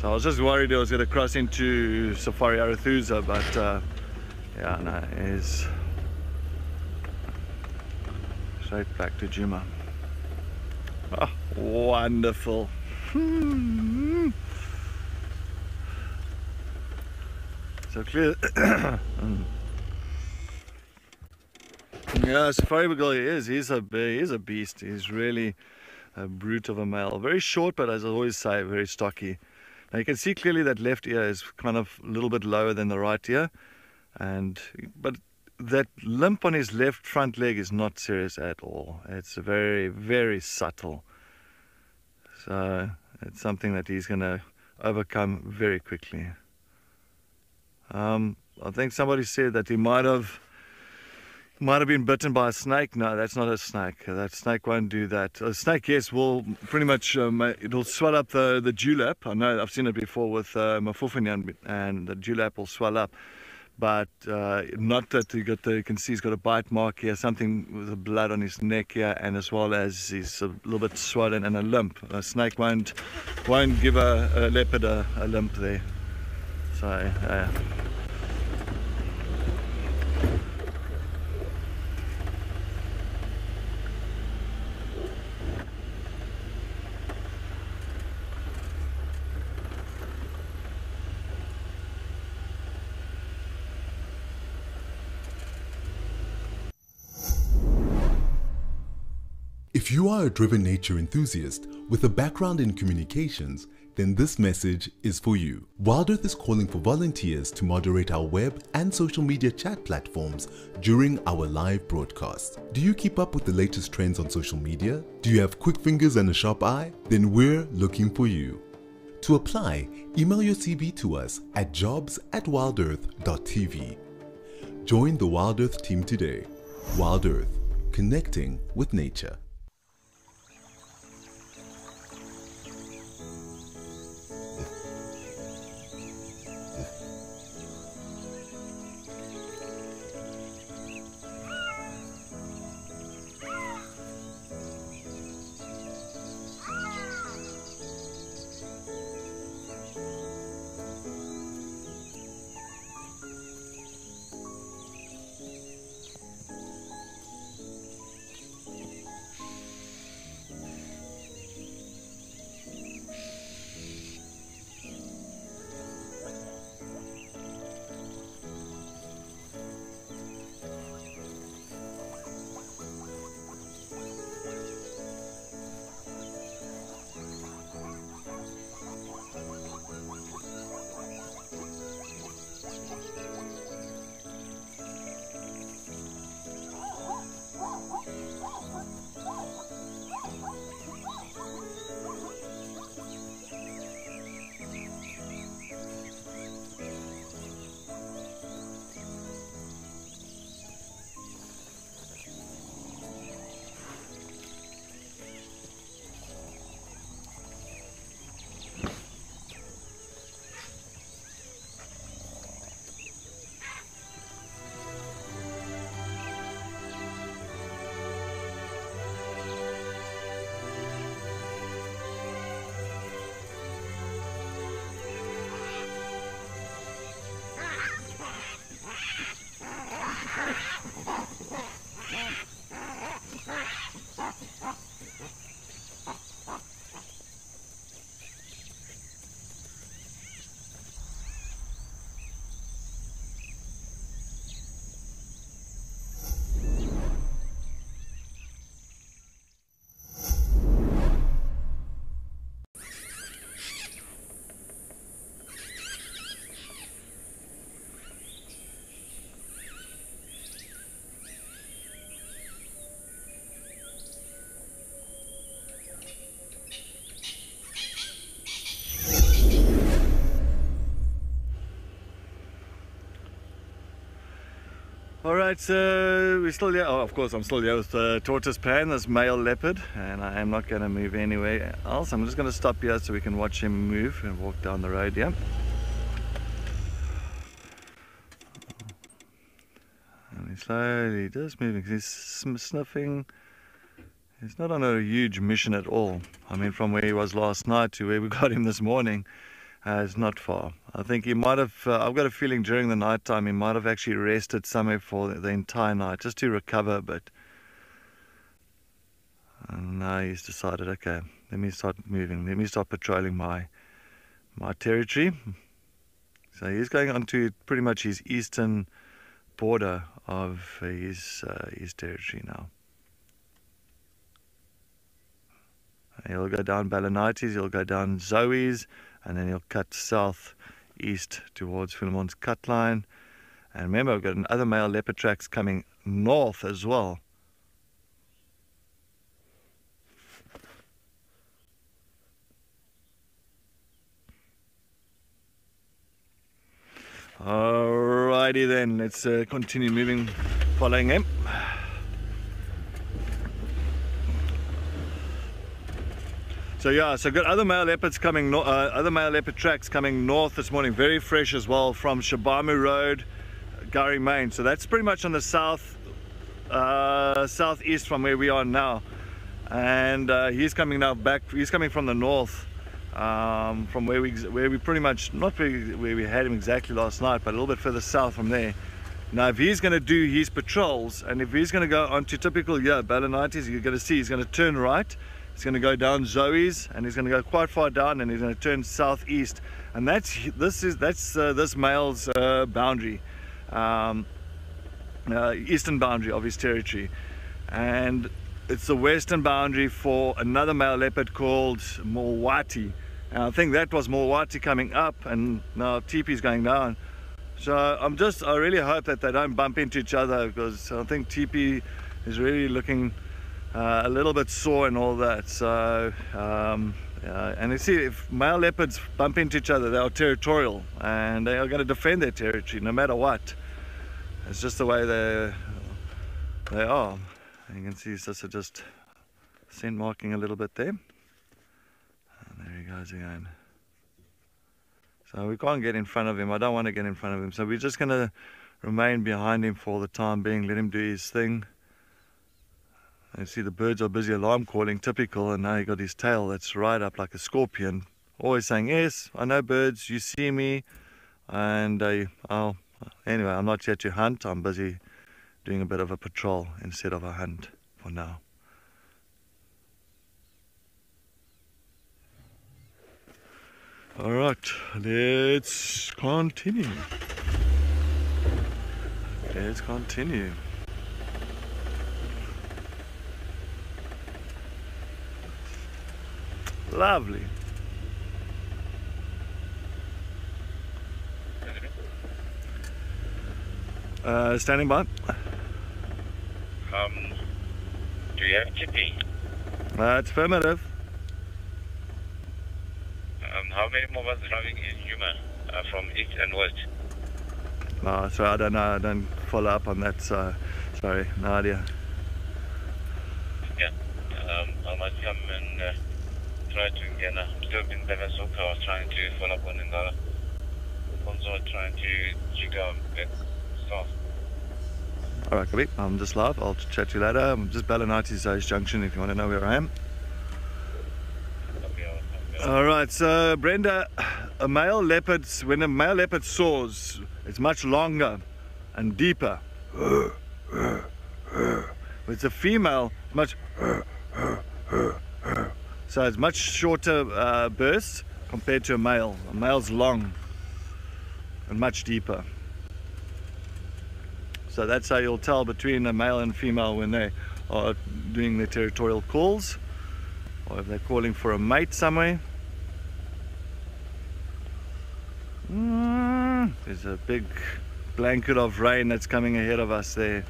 So I was just worried I was going to cross into Safari Arethusa, but uh, yeah, no, it's straight back to Jumo. Oh, wonderful. Hmm. So clear. Yeah, Safari Bagul he is, he's a, he's a beast. He's really a brute of a male. Very short, but as I always say, very stocky. Now you can see clearly that left ear is kind of a little bit lower than the right ear, and but that limp on his left front leg is not serious at all. It's very, very subtle. So it's something that he's going to overcome very quickly. Um, I think somebody said that he might have might have been bitten by a snake. No, that's not a snake. That snake won't do that. A snake, yes, will pretty much, um, it'll swell up the, the dewlap. I know, I've seen it before with uh, Mafofinyan, and the dewlap will swell up. But uh, not that you, got the, you can see he's got a bite mark here, something with the blood on his neck here, and as well as he's a little bit swollen and a limp. A snake won't, won't give a, a leopard a, a limp there. So, uh, If you are a driven nature enthusiast with a background in communications, then this message is for you. Wild Earth is calling for volunteers to moderate our web and social media chat platforms during our live broadcast. Do you keep up with the latest trends on social media? Do you have quick fingers and a sharp eye? Then we're looking for you. To apply, email your C V to us at jobs at wild earth dot t v. Join the Wild Earth team today. Wild Earth, connecting with nature. Alright, so we're still here. Oh, of course, I'm still here with uh, Tortoise Pan, this male leopard, and I am not going to move anywhere else. I'm just going to stop here so we can watch him move and walk down the road here. And he's slowly just moving. He's sniffing. He's not on a huge mission at all. I mean, from where he was last night to where we got him this morning, Uh, it's not far. I think he might have, uh, I've got a feeling during the night time he might have actually rested somewhere for the, the entire night just to recover a bit. And now he's decided, okay, let me start moving, let me start patrolling my my territory. So he's going on to pretty much his eastern border of his, uh, his territory now. He'll go down Balanitis, he'll go down Zoe's, and then he'll cut south east towards Philemon's Cutline. And remember, we've got another male leopard tracks coming north as well. Alrighty then, let's uh, continue moving, following him. So yeah, so got other male leopards coming, no, uh, other male leopard tracks coming north this morning, very fresh as well from Shibamu Road, Gary Main. So that's pretty much on the south, uh, southeast from where we are now, and uh, he's coming now back. He's coming from the north, um, from where we where we pretty much not really where we had him exactly last night, but a little bit further south from there. Now, if he's going to do his patrols, and if he's going to go onto typical yeah Balanitis, you're going to see he's going to turn right. He's going to go down Zoe's, and he's going to go quite far down, and he's going to turn southeast, and that's this is that's uh, this male's uh, boundary, um, uh, eastern boundary of his territory, and it's the western boundary for another male leopard called Mulwati. And I think that was Mulwati coming up, and now T P's going down. So I'm just, I really hope that they don't bump into each other, because I think T P is really looking uh, a little bit sore and all that. So, um, uh, and you see, if male leopards bump into each other, they are territorial and they are going to defend their territory no matter what. It's just the way they they are. And you can see it's just, just scent marking a little bit there. And there he goes again. So we can't get in front of him. I don't want to get in front of him. So we're just going to remain behind him for the time being. Let him do his thing. And you see the birds are busy alarm calling, typical. And now he got his tail that's right up like a scorpion. Always saying, yes, I know birds, you see me. And uh, I'll, anyway, I'm not yet to hunt. I'm busy doing a bit of a patrol instead of a hunt for now. All right, let's continue. Let's continue. Lovely. Uh, standing by. Um, do you have chippy? Uh, it's affirmative. How many more was driving in Jumo uh, from east and west? No, sorry, I don't know. I don't follow up on that. So, sorry, no idea. Yeah, um, I might come and uh, try to again. Yeah, I'm still in Bevasoka. I was trying to follow up on Indara. Also trying to jiggle back south. All right, Kabi, I'm just live. I'll chat to you later. I'm just Balanitis Junction if you want to know where I am. All right, so Brenda, a male leopard, when a male leopard soars, it's much longer and deeper. With a female, much. So it's much shorter uh, bursts compared to a male. A male's long and much deeper. So that's how you'll tell between a male and female when they are doing their territorial calls, or if they're calling for a mate somewhere. Mm, there's a big blanket of rain that's coming ahead of us there.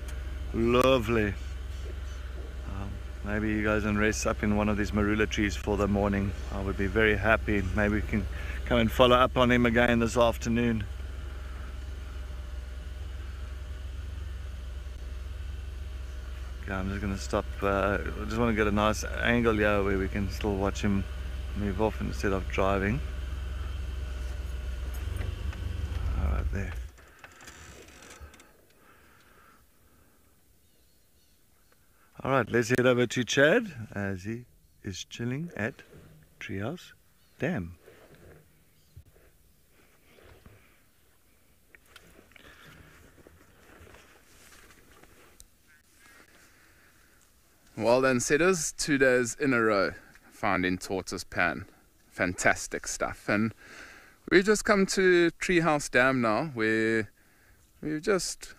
Lovely. Uh, maybe you guys can rest up in one of these marula trees for the morning. I would be very happy. Maybe we can come and follow up on him again this afternoon. Okay, I'm just going to stop. Uh, I just want to get a nice angle here where we can still watch him move off instead of driving. There. All right, let's head over to Chad as he is chilling at Treehouse Dam. Well done, setters. Two days in a row finding Tortoise Pan. Fantastic stuff. And we've just come to Treehouse Dam now, where we've just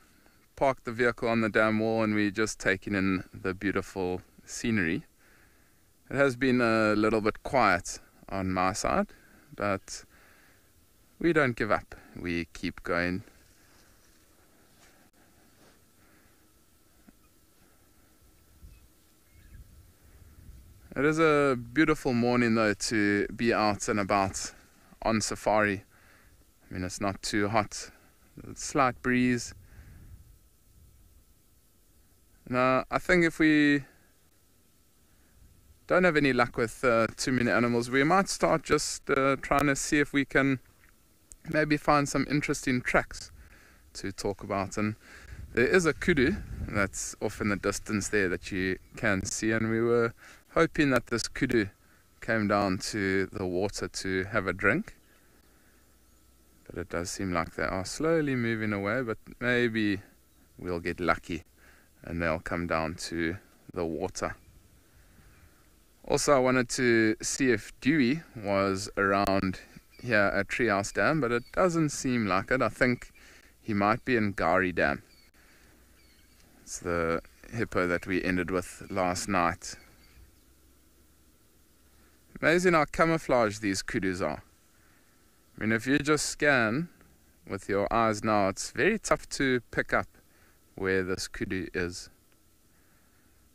parked the vehicle on the dam wall and we're just taking in the beautiful scenery. It has been a little bit quiet on my side, but we don't give up. We keep going. It is a beautiful morning though to be out and about on safari. I mean, it's not too hot, slight breeze. Now, I think if we don't have any luck with uh, too many animals, we might start just uh, trying to see if we can maybe find some interesting tracks to talk about. And there is a kudu that's off in the distance there that you can see, and we were hoping that this kudu came down to the water to have a drink, but it does seem like they are slowly moving away. But maybe we'll get lucky and they'll come down to the water. Also, I wanted to see if Dewey was around here at Treehouse Dam, but it doesn't seem like it. I think he might be in Gari Dam. It's the hippo that we ended with last night. Amazing how camouflaged these kudus are. I mean, if you just scan with your eyes now, it's very tough to pick up where this kudu is.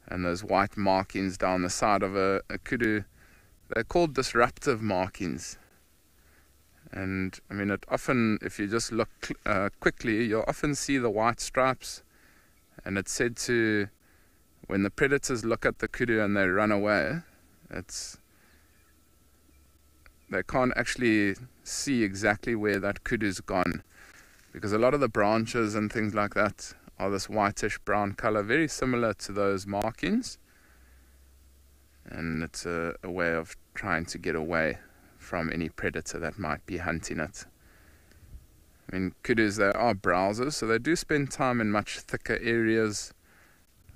And those white markings down the side of a, a kudu, they're called disruptive markings. And I mean, it often, if you just look uh, quickly, you'll often see the white stripes. And it's said to, when the predators look at the kudu and they run away, it's they can't actually see exactly where that kudu's gone, because a lot of the branches and things like that are this whitish brown color, very similar to those markings. And it's a, a way of trying to get away from any predator that might be hunting it. I mean, kudus, they are browsers, so they do spend time in much thicker areas,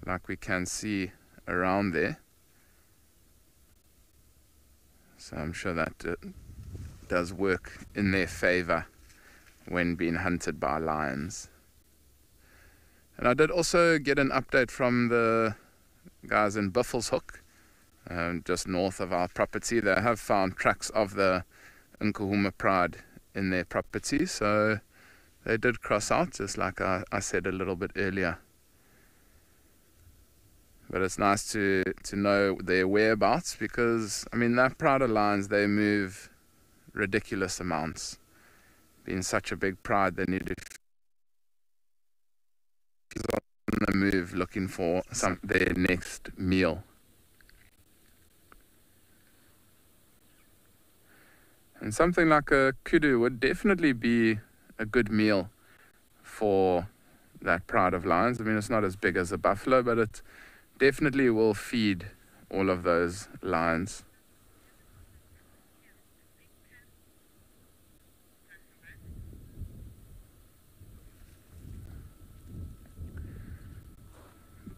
like we can see around there. So I'm sure that uh, does work in their favor when being hunted by lions. And I did also get an update from the guys in Biffle's Hook, um, just north of our property. They have found tracks of the Nkuhuma pride in their property, so they did cross out, just like I, I said a little bit earlier. But it's nice to to know their whereabouts, because I mean, that pride of lions, they move ridiculous amounts. Being such a big pride, they need to on the move looking for some their next meal. And something like a kudu would definitely be a good meal for that pride of lions. I mean, it's not as big as a buffalo, but it definitely will feed all of those lions.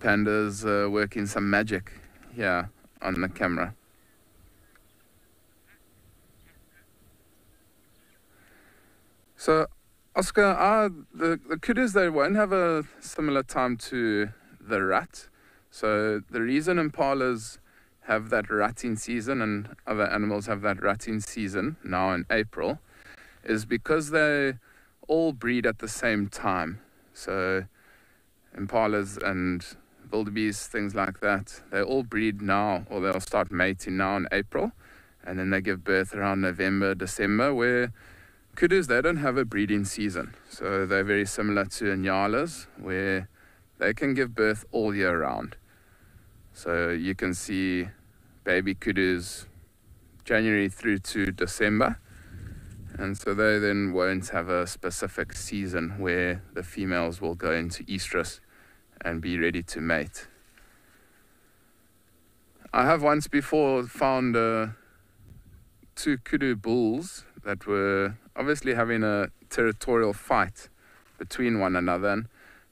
Panda's uh, working some magic here on the camera. So, Oscar, are the, the kudus, they won't have a similar time to the rat. So the reason impalas have that ratting season and other animals have that ratting season now in April is because they all breed at the same time. So impalas and wildebeest, things like that, they all breed now, or they'll start mating now in April, and then they give birth around November, December, where kudus, they don't have a breeding season. So they're very similar to inyalas, where they can give birth all year round. So you can see baby kudus January through to December. And so they then won't have a specific season where the females will go into estrus and be ready to mate. I have once before found uh, two kudu bulls that were obviously having a territorial fight between one another, and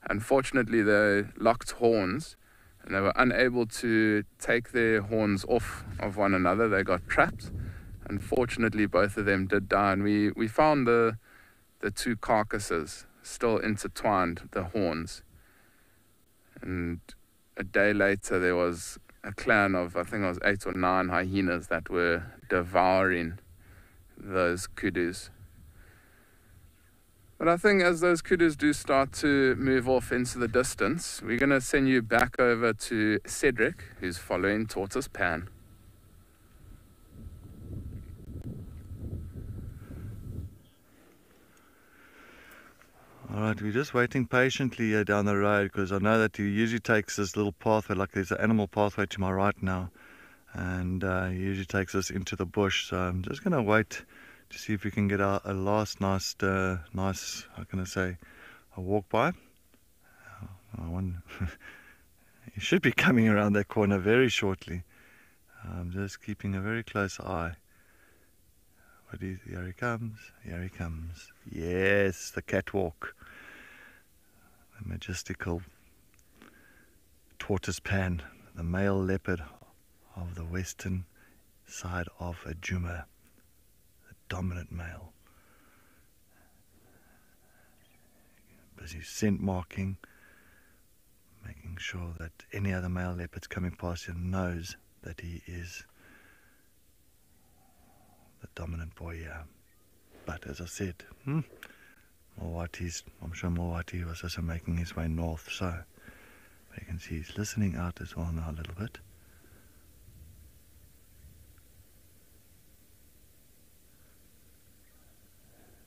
unfortunately they locked horns and they were unable to take their horns off of one another. They got trapped. Unfortunately, both of them did die, and we, we found the, the two carcasses still intertwined, the horns. And a day later there was a clan of, I think it was eight or nine hyenas that were devouring those kudus. But I think as those kudus do start to move off into the distance, we're going to send you back over to Cedric, who's following Tortoise Pan. All right, we're just waiting patiently here down the road, because I know that he usually takes this little pathway, like there's an animal pathway to my right now, and uh, he usually takes us into the bush. So I'm just going to wait to see if we can get a, a last nice, uh, nice, how can I say, a walk by. Oh, one. He should be coming around that corner very shortly. I'm just keeping a very close eye. What is, here he comes, here he comes. Yes, the catwalk. The majestical tortoise pan, the male leopard of the western side of a Jumo, the dominant male. Busy scent marking, making sure that any other male leopard's coming past him knows that he is dominant boy here. But as I said, hmm, Mulwati's, I'm sure Mulwati was also making his way north, so you can see he's listening out as well now a little bit.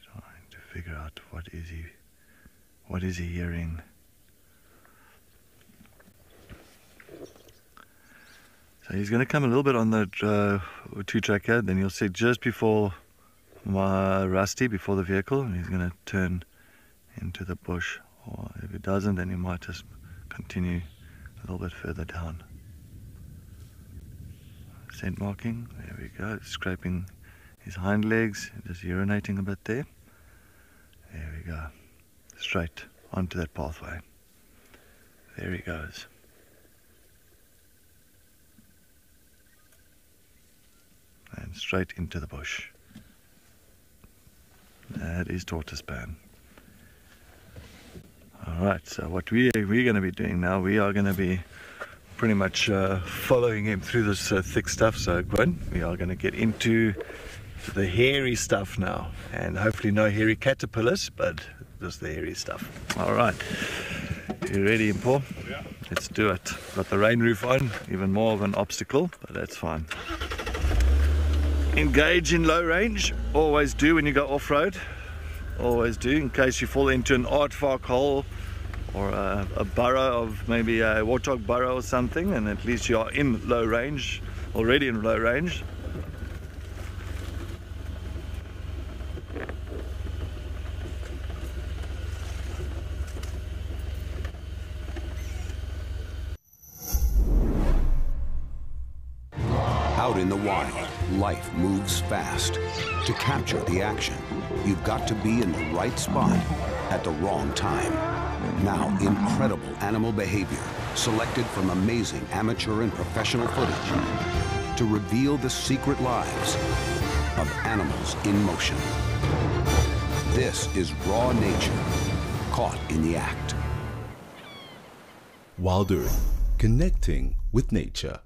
Trying to figure out what is he, what is he hearing. So he's going to come a little bit on the uh, two-tracker, then you'll see just before my Rusty, before the vehicle, and he's going to turn into the bush. Or if he doesn't, then he might just continue a little bit further down. Scent marking, there we go, scraping his hind legs, just urinating a bit there. There we go, straight onto that pathway. There he goes. And straight into the bush. That is Tortoise Pan. Alright, so what we, we're going to be doing now, we are going to be pretty much uh, following him through this uh, thick stuff. So Gwyn, we are going to get into the hairy stuff now. And hopefully no hairy caterpillars, but just the hairy stuff. Alright, you ready, Impo? Yeah. Let's do it. Got the rain roof on, even more of an obstacle, but that's fine. Engage in low range, always do when you go off-road, always do, in case you fall into an aardvark hole or a, a burrow of maybe a warthog burrow or something, and at least you are in low range, already in low range. Out in the wild, life moves fast. To capture the action, you've got to be in the right spot at the wrong time. Now, incredible animal behavior, selected from amazing amateur and professional footage to reveal the secret lives of animals in motion. This is raw nature, caught in the act. Wild Earth, connecting with nature.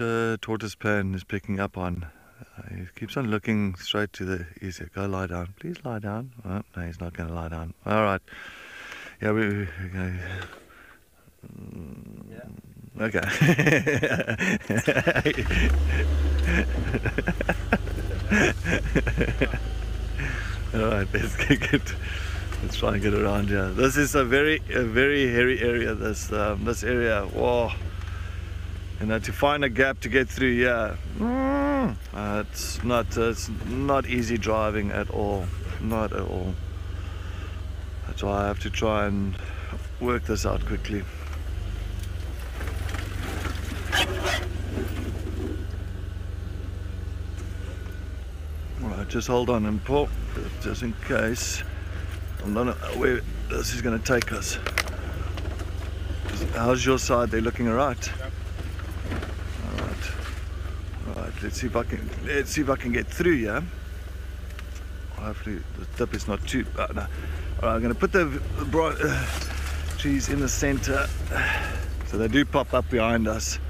Uh, Tortoise Pan is picking up on. Uh, he keeps on looking straight to the. He said, "Go lie down, please lie down." Oh, no, he's not going to lie down. All right. Yeah, we. we okay. Yeah. Okay. All right. Let's kick it. Let's try and get around here. This is a very, a very hairy area. This, um, this area. Whoa. You know, to find a gap to get through, yeah, mm. uh, it's not uh, it's not easy driving at all, not at all. That's why I have to try and work this out quickly. All right, just hold on and pull, just in case. I don't know where this is going to take us. How's your side? They're looking alright. Let's see if I can. Let's see if I can get through. Yeah. Hopefully the tip is not too. Uh, no. All right, I'm going to put the bright, uh, trees in the centre, so they do pop up behind us.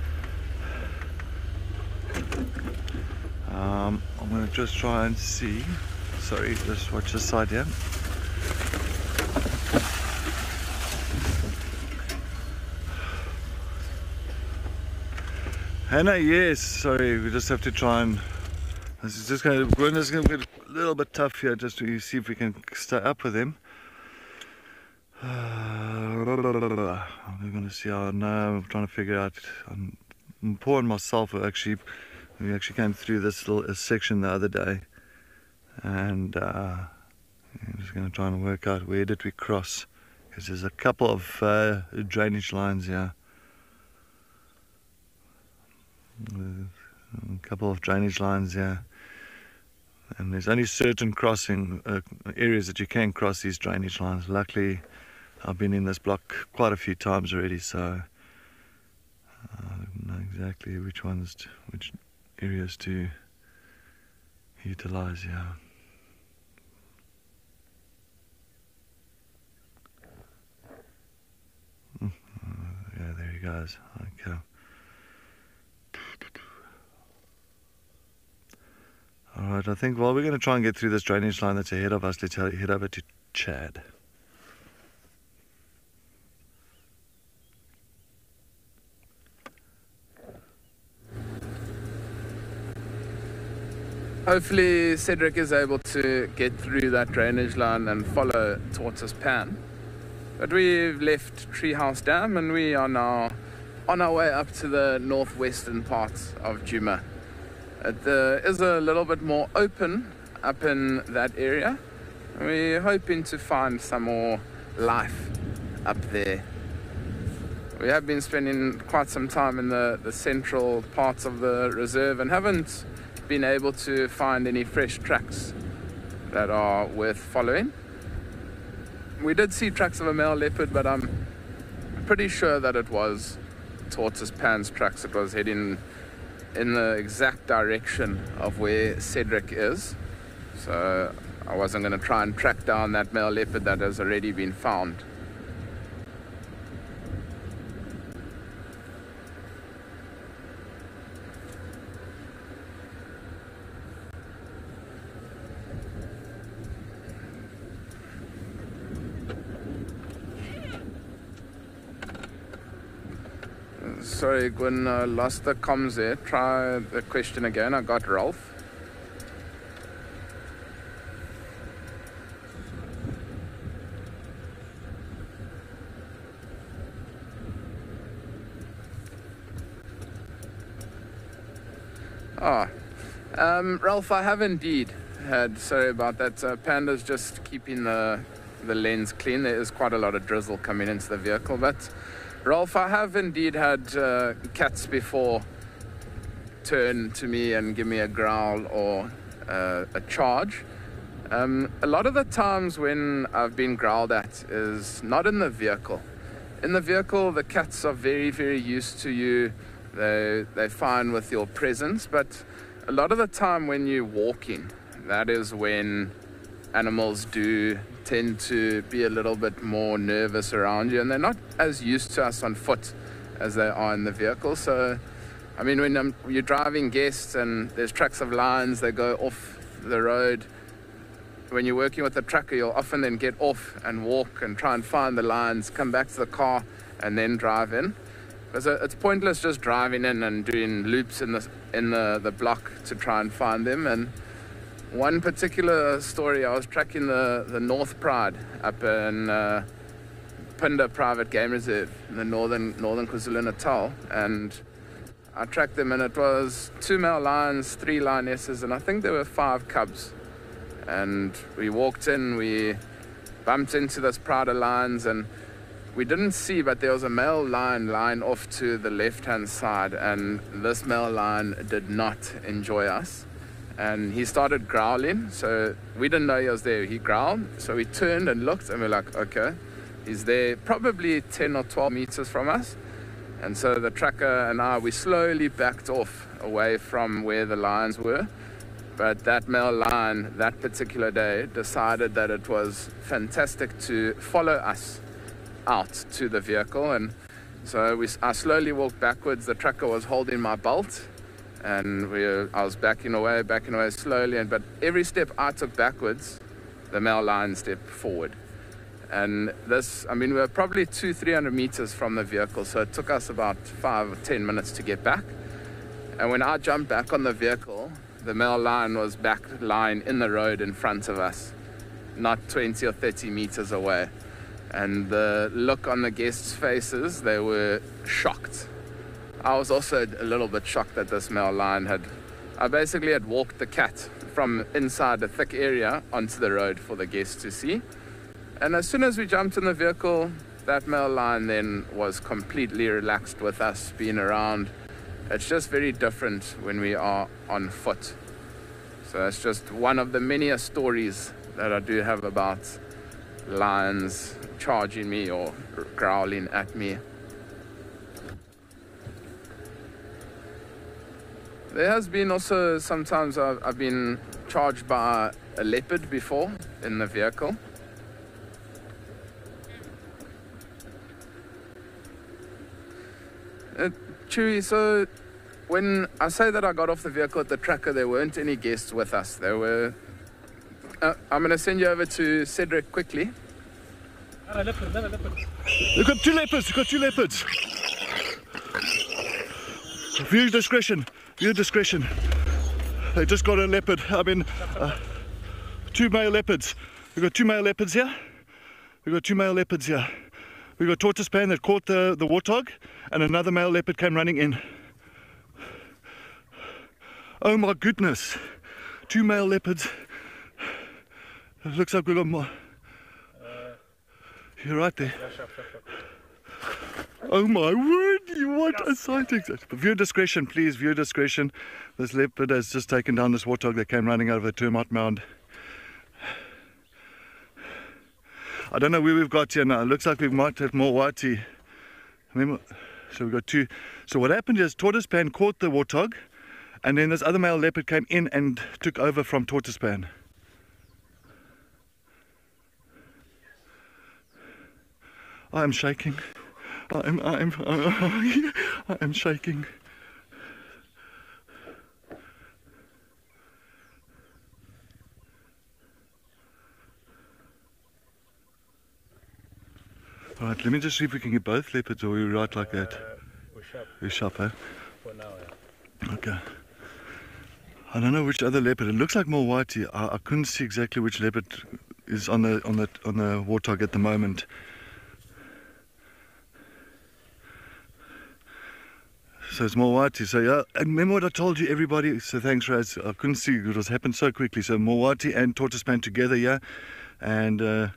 Um, I'm going to just try and see. Sorry, just watch this side here. Hannah, yes, sorry, we just have to try and, this is just going to, Gwyn is going to get a little bit tough here, just to see if we can stay up with him. Uh, I'm going to see how, no, I'm trying to figure out, I'm, I'm pouring myself, actually, we actually came through this little section the other day, and uh, I'm just going to try and work out where did we cross, because there's a couple of uh, drainage lines here. A couple of drainage lines here, and there's only certain crossing uh, areas that you can cross these drainage lines. Luckily, I've been in this block quite a few times already, so I don't know exactly which ones, to, which areas to utilize here. Oh, yeah, there he goes. Okay. Alright, I think, well, we're going to try and get through this drainage line that's ahead of us. Let's head over to Chad. Hopefully Cedric is able to get through that drainage line and follow Tortoise Pan. But we've left Treehouse Dam and we are now on our way up to the northwestern parts of Jumo. It uh, is a little bit more open up in that area. We're hoping to find some more life up there. We have been spending quite some time in the, the central parts of the reserve and haven't been able to find any fresh tracks that are worth following. We did see tracks of a male leopard, but I'm pretty sure that it was Tortoise Pan's tracks. It was heading in the exact direction of where Cedric is, so I wasn't going to try and track down that male leopard that has already been found. Sorry, Gwyn, uh, lost the comms there. Try the question again. I got Ralph. Ah, um, Ralph, I have indeed had. Sorry about that. Uh, Panda's just keeping the the lens clean. There is quite a lot of drizzle coming into the vehicle, but. Ralph, I have indeed had uh, cats before turn to me and give me a growl or uh, a charge. Um, a lot of the times when I've been growled at is not in the vehicle. In the vehicle, the cats are very, very used to you. They, they're fine with your presence, but a lot of the time when you're walking, that is when animals do tend to be a little bit more nervous around you, and they're not as used to us on foot as they are in the vehicle. So, I mean, when I'm, you're driving guests and there's tracks of lions, they go off the road. When you're working with a trucker, you'll often then get off and walk and try and find the lions, come back to the car, and then drive in. So it's pointless just driving in and doing loops in the in the, the block to try and find them. And one particular story, I was tracking the, the North Pride up in uh, Panda Private Game Reserve in the northern northern KwaZulu-Natal, and I tracked them, and it was two male lions, three lionesses, and I think there were five cubs. And we walked in, we bumped into this pride of lions, and we didn't see, but there was a male lion lying off to the left-hand side, and this male lion did not enjoy us. And he started growling, so we didn't know he was there. He growled, so we turned and looked, and we're like, okay, he's there, probably ten or twelve meters from us. And so the tracker and I, we slowly backed off away from where the lions were. But that male lion, that particular day, decided that it was fantastic to follow us out to the vehicle. And so we, I slowly walked backwards. The tracker was holding my belt. And we, I was backing away, backing away slowly, and but every step I took backwards, the male lion stepped forward. And this, I mean, we were probably two, three hundred meters from the vehicle, so it took us about five or ten minutes to get back. And when I jumped back on the vehicle, the male lion was back lying in the road in front of us, not twenty or thirty meters away. And the look on the guests' faces, they were shocked. I was also a little bit shocked that this male lion had, I basically had walked the cat from inside a thick area onto the road for the guests to see. And as soon as we jumped in the vehicle, that male lion then was completely relaxed with us being around. It's just very different when we are on foot. So it's just one of the many stories that I do have about lions charging me or growling at me. There has been also, sometimes I've, I've been charged by a leopard before in the vehicle. Uh, Chewy, so when I say that I got off the vehicle at the tracker, there weren't any guests with us. There were... Uh, I'm going to send you over to Cedric quickly. Another leopard, another leopard. We've got two leopards, we've got two leopards. View discretion. Your discretion. They just got a leopard. I mean, uh, two male leopards. We've got two male leopards here. We've got two male leopards here. We've got Tortoise Pan that caught the, the warthog, and another male leopard came running in. Oh my goodness. Two male leopards. It looks like we've got more. You're right there. Oh my word, what a sighting. View discretion, please, view discretion. This leopard has just taken down this warthog that came running over the termite mound. I don't know where we've got here now. It looks like we might have Mulwati. So we've got two. So what happened is Tortoise Pan caught the warthog, and then this other male leopard came in and took over from Tortoise Pan. I'm shaking. I'm, I'm, I'm, I'm shaking. All right, let me just see if we can get both leopards, or we're right like that. Uh, we're sharp. We're sharp, eh? For now, yeah. Okay. I don't know which other leopard. It looks like Mulwati. I, I couldn't see exactly which leopard is on the on the on the warthog at the moment. So it's Mulwati. So yeah, and remember what I told you, everybody. So thanks, Raz. I couldn't see it was happened so quickly. So Mulwati and Tortoise Pan together, yeah, and uh,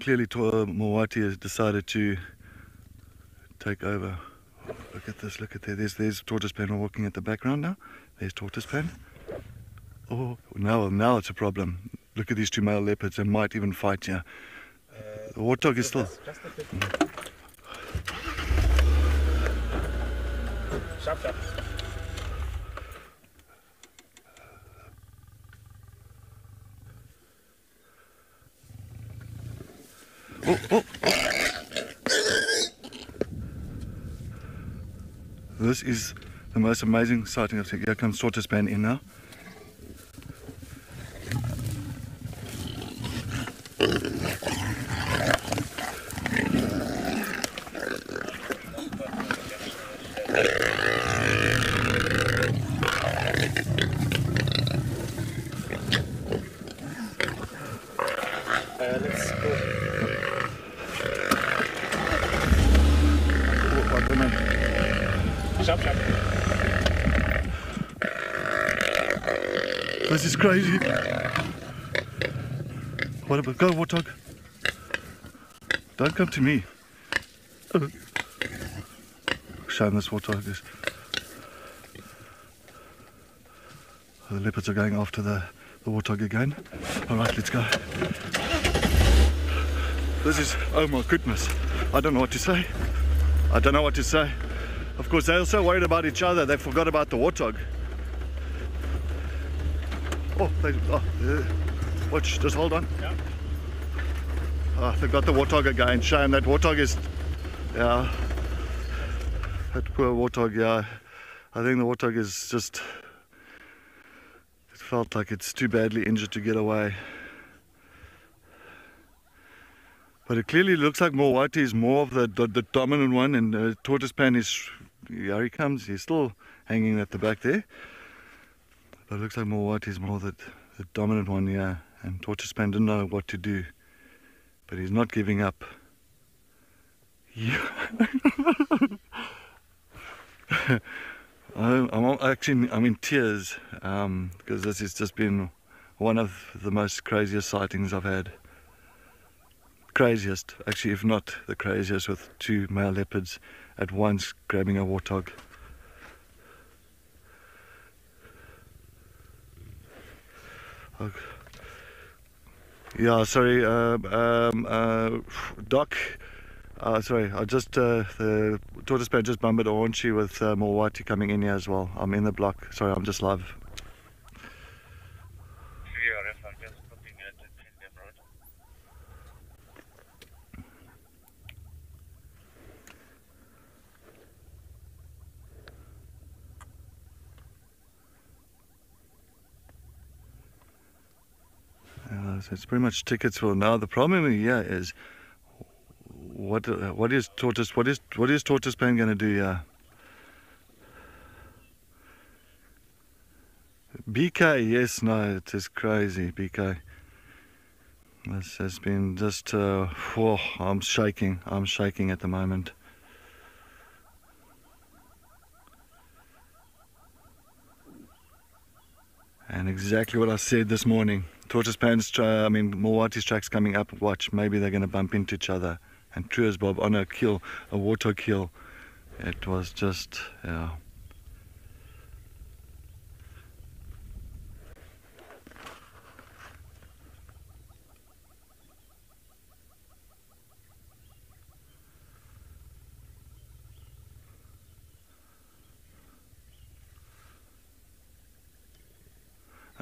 clearly uh, Mulwati has decided to take over. Look at this. Look at there. There's there's Tortoise Pan walking at the background now. There's Tortoise Pan. Oh, now now it's a problem. Look at these two male leopards. They might even fight. Yeah, uh, the warthog is still. Just Shop, shop. Oh, oh. This is the most amazing sighting I've seen. Here comes Tortoise Pan in now. Shop, shop. This is crazy. What about, go warthog. Don't come to me. Oh. Shame this warthog is. The leopards are going after the, the warthog again. All right, let's go. This is, oh my goodness. I don't know what to say. I don't know what to say. Of course, they're so worried about each other, they forgot about the warthog. Oh, they, oh uh, watch, just hold on. Yeah. Oh, they got the warthog again. Shame, that warthog is, yeah. That poor warthog, yeah. I think the warthog is just, it felt like it's too badly injured to get away. But it clearly looks like Mulwati is more of the, the, the dominant one, and uh, Tortoise Pan is, here he comes, he's still hanging at the back there. But it looks like Mulwati is more the, the dominant one here, and Tortoise Pan didn't know what to do. But he's not giving up. Yeah. I'm, I'm actually, I'm in tears, um, because this has just been one of the most craziest sightings I've had. Craziest, actually, if not the craziest, with two male leopards at once grabbing a warthog. Okay. Yeah, sorry, uh, um, uh, Doc. Uh, sorry, I just uh, the Tortoise Pan just bummed a haunchy with uh, Mulwati coming in here as well. I'm in the block. Sorry, I'm just live. Uh, so it's pretty much tickets for now. The problem here is what what is tortoise what is what is Tortoise Pan going to do here? B K, yes, no, it is crazy. B K, this has been just uh, whoa, I'm shaking I'm shaking at the moment. And exactly what I said this morning. Tortoise Pan's, I mean, Mulwati's track's coming up. Watch, maybe they're going to bump into each other. And true as Bob, on a kill, a water kill. It was just, yeah.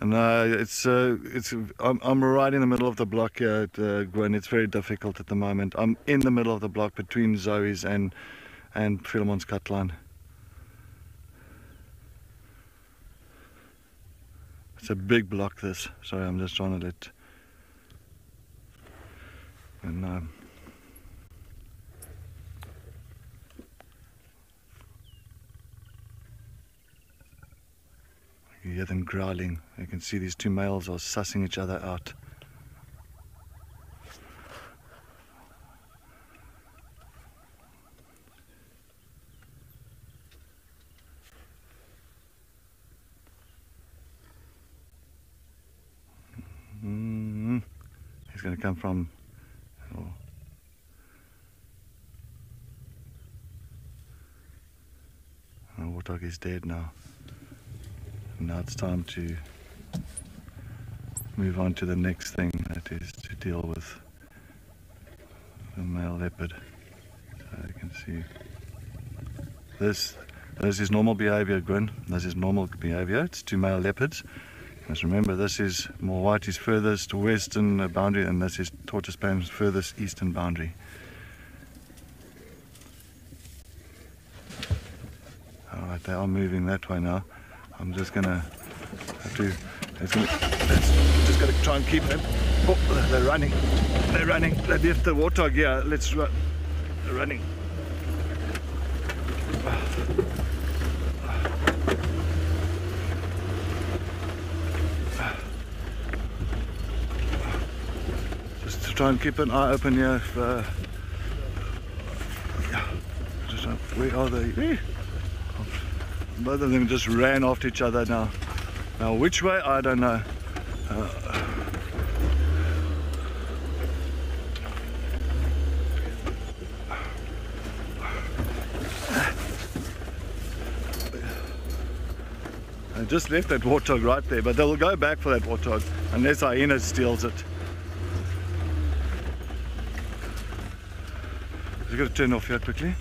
And uh, it's uh, it's I'm I'm right in the middle of the block here at uh, Gwyn. It's very difficult at the moment. I'm in the middle of the block between Zoe's and and Philemon's Cutline. It's a big block. This. Sorry, I'm just trying to let. And um, you hear them growling. You can see these two males are sussing each other out. Mm-hmm. He's going to come from... Oh. The warthog is dead now. Now it's time to move on to the next thing, that is to deal with the male leopard. So you can see this, this is normal behavior, Gwyn. This is normal behavior. It's two male leopards. You must remember this is Mulwati's furthest western boundary and this is Tortoise Pan's furthest eastern boundary. Alright, they are moving that way now. I'm just gonna have to. It's gonna, it's just gonna try and keep them. Oh, they're running. They're running. They left the warthog here. Let's run. They're running. Just to try and keep an eye open here. If, uh, yeah. Just, where are they? Both of them just ran after each other now. Now which way, I don't know. Uh, I just left that warthog right there, but they'll go back for that warthog unless hyena steals it. Just gotta turn off here quickly.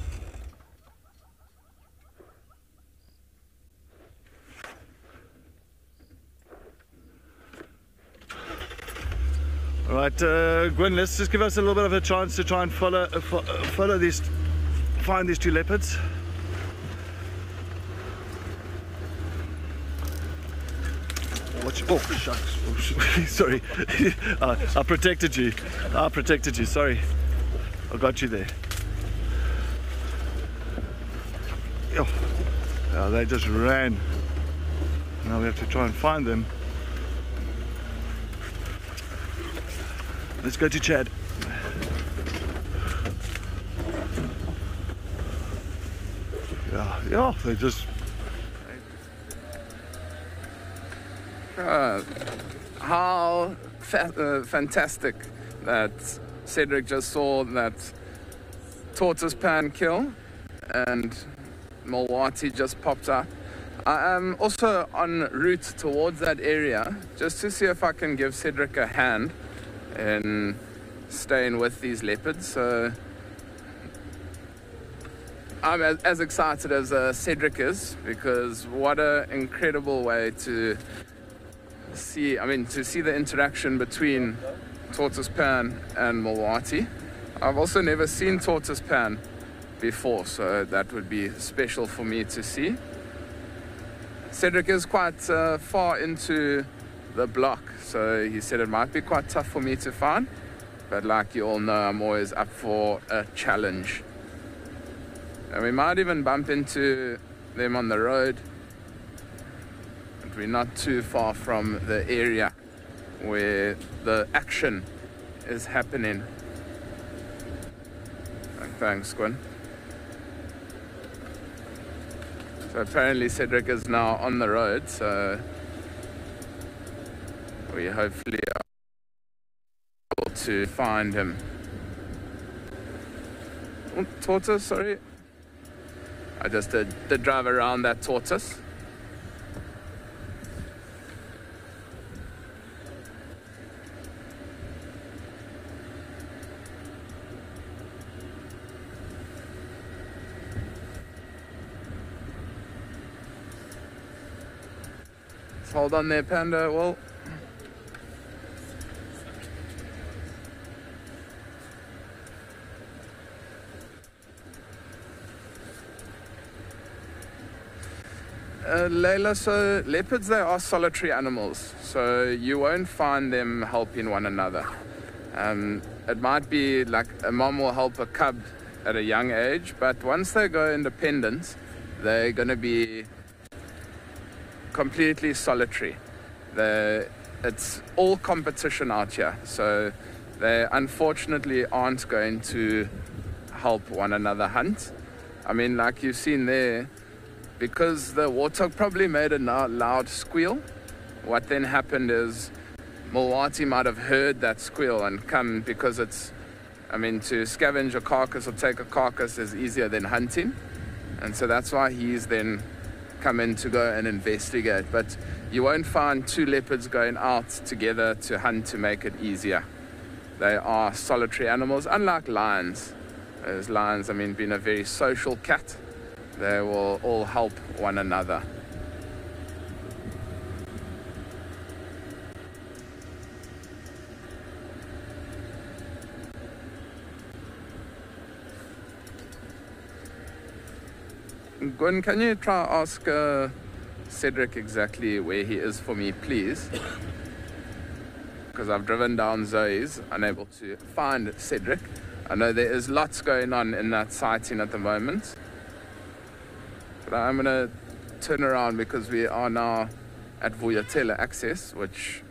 Alright, uh, Gwyn, let's just give us a little bit of a chance to try and follow, uh, fo uh, follow these, find these two leopards. Watch, oh, shucks, oh, sh sorry, uh, I protected you, I protected you, sorry, I got you there. Oh, oh, they just ran. Now we have to try and find them. Let's go to Chad. Yeah, yeah, they just... Uh, how fa uh, fantastic that Cedric just saw that Tortoise Pan kill and Mulwati just popped up. I am also en route towards that area just to see if I can give Cedric a hand in staying with these leopards. So I'm as, as excited as uh, Cedric is, because what an incredible way to see, I mean, to see the interaction between Tortoise Pan and Mulwati. I've also never seen Tortoise Pan before, so that would be special for me to see. Cedric is quite uh, far into the block, so he said it might be quite tough for me to find, but like you all know, I'm always up for a challenge. And we might even bump into them on the road. We're not too far from the area where the action is happening. Thanks, Gwyn. So apparently Cedric is now on the road, so we hopefully are able to find him. Oh, tortoise, sorry. I just did the drive around that tortoise. Hold on there, Panda. Well, uh, Layla, so leopards, they are solitary animals, so you won't find them helping one another. Um, it might be like a mom will help a cub at a young age, but once they go independent, they're going to be completely solitary. They're, it's all competition out here, so they unfortunately aren't going to help one another hunt. I mean, like you've seen there, because the warthog probably made a loud squeal, what then happened is Mulwati might have heard that squeal and come, because it's, I mean, to scavenge a carcass or take a carcass is easier than hunting, and so that's why he's then come in to go and investigate. But you won't find two leopards going out together to hunt to make it easier. They are solitary animals, unlike lions. As lions, I mean, being a very social cat, they will all help one another. Gwyn, can you try ask uh, Cedric exactly where he is for me, please? Because I've driven down Zoe's, unable to find Cedric. I know there is lots going on in that sighting at the moment. But I'm going to turn around because we are now at Vuyatela access, which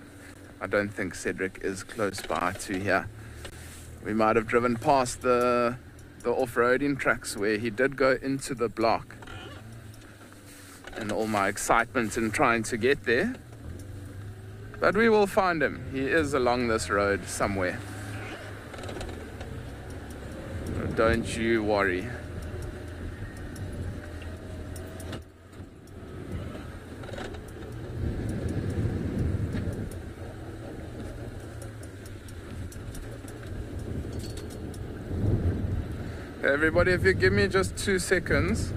I don't think Cedric is close by to here. We might have driven past the... the off-roading tracks where he did go into the block, and all my excitement in trying to get there But we will find him. He is along this road somewhere. Don't you worry. Everybody, if you give me just two seconds,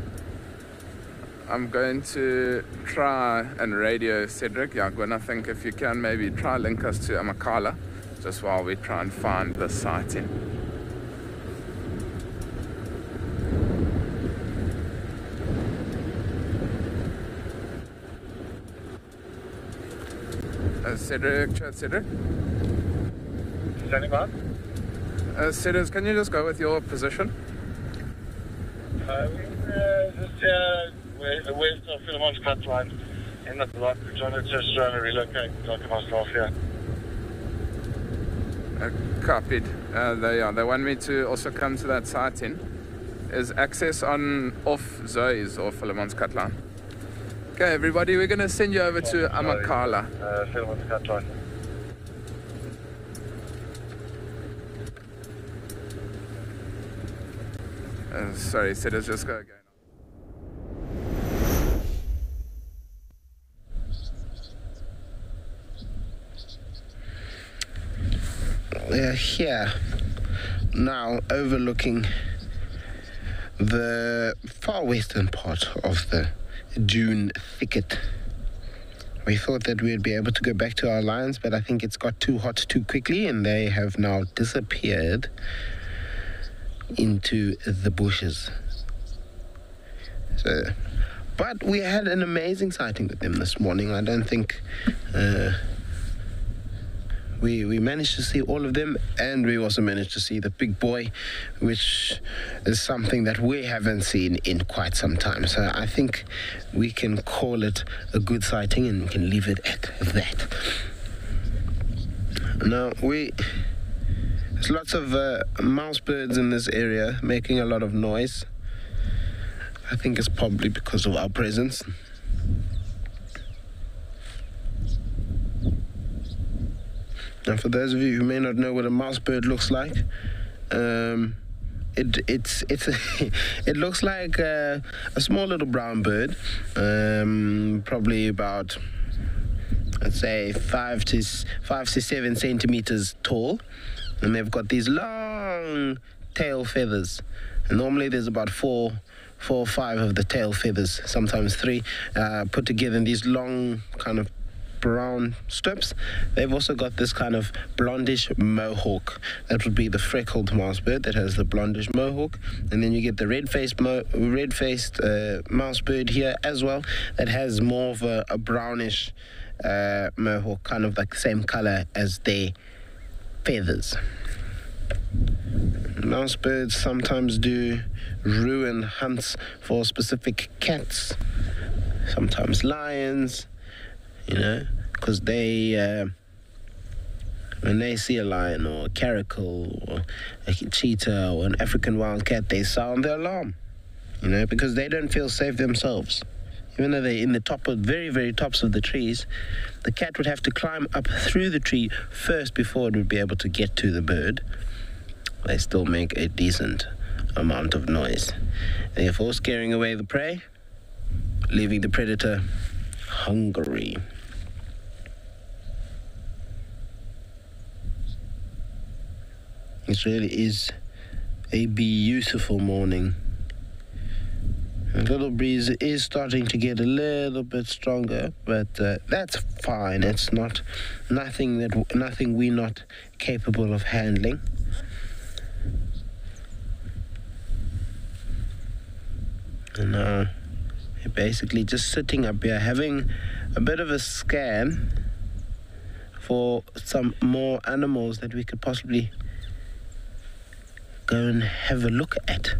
I'm going to try and radio Cedric. Yeah, Gwyn, I think if you can maybe try link us to Amakhala just while we try and find the sighting. Uh, Cedric, Chad, Cedric. Standing by. Uh, Cedric, can you just go with your position? Uh, we're just uh, we're west of Philemon's Cutline in the block. We're trying to just trying to relocate like myself here. Uh, copied. Uh, they are. They want me to also come to that sighting. Is access on off Zoe's or Philemon's Cutline? Okay, everybody, we're going to send you over oh, to Amakhala. Uh, Philemon's Cutline. Uh, sorry, so let's just go again. We're here now overlooking the far western part of the dune thicket. We thought that we'd be able to go back to our lions, but I think it's got too hot too quickly and they have now disappeared into the bushes. So, but we had an amazing sighting with them this morning. I don't think uh, we we managed to see all of them, and we also managed to see the big boy, which is something that we haven't seen in quite some time. So I think we can call it a good sighting, and we can leave it at that. Now we. There's lots of uh, mouse birds in this area making a lot of noise. I think it's probably because of our presence. Now, for those of you who may not know what a mouse bird looks like, um, it it's it's it looks like uh, a small little brown bird, um, probably about, let's say, five to five to seven centimeters tall. And they've got these long tail feathers. And normally there's about four, four or five of the tail feathers, sometimes three, uh, put together in these long kind of brown strips. They've also got this kind of blondish mohawk. That would be the freckled mouse bird that has the blondish mohawk. And then you get the red-faced mo red-faced uh, mouse bird here as well that has more of a, a brownish uh, mohawk, kind of like the same color as they. Feathers. Mouse birds sometimes do ruin hunts for specific cats, sometimes lions, you know, because they, uh, when they see a lion or a caracal or a cheetah or an African wildcat, they sound the alarm, you know, because they don't feel safe themselves. Even though they're in the top of, very, very tops of the trees, the cat would have to climb up through the tree first before it would be able to get to the bird. They still make a decent amount of noise, therefore scaring away the prey, leaving the predator hungry. It really is a beautiful morning. The little breeze is starting to get a little bit stronger, but uh, that's fine. It's not nothing that nothing we're not capable of handling. And now, uh, basically just sitting up here, having a bit of a scan for some more animals that we could possibly go and have a look at.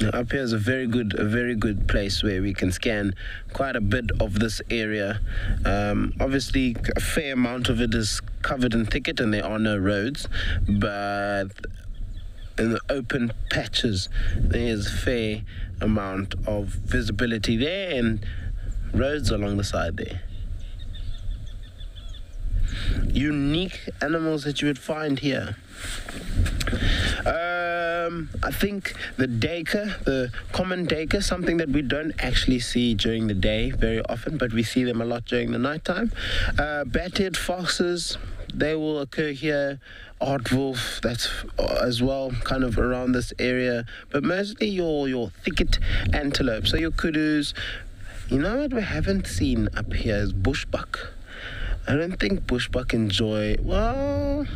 Now, up here is a very good, a very good place where we can scan quite a bit of this area. Um, obviously, a fair amount of it is covered in thicket, and there are no roads. But in the open patches, there is a fair amount of visibility there, and roads along the side there. Unique animals that you would find here. Um, I think the dacre, the common dacre, something that we don't actually see during the day very often, but we see them a lot during the nighttime. Uh, Bat-eared foxes, they will occur here. Aardwolf, that's as well kind of around this area, but mostly your, your thicket antelope. So your kudus. You know what we haven't seen up here is bushbuck. I don't think bushbuck enjoy, well,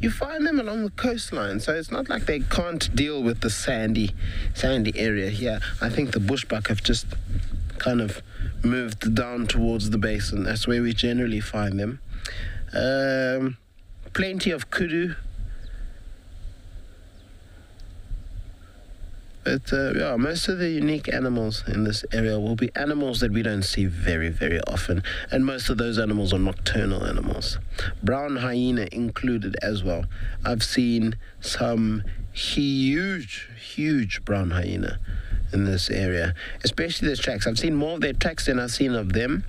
you find them along the coastline, so it's not like they can't deal with the sandy, sandy area here. I think the bushbuck have just kind of moved down towards the basin. That's where we generally find them. Um, plenty of kudu. But uh, yeah, most of the unique animals in this area will be animals that we don't see very, very often. And most of those animals are nocturnal animals. Brown hyena included as well. I've seen some huge, huge brown hyena in this area, especially their tracks. I've seen more of their tracks than I've seen of them.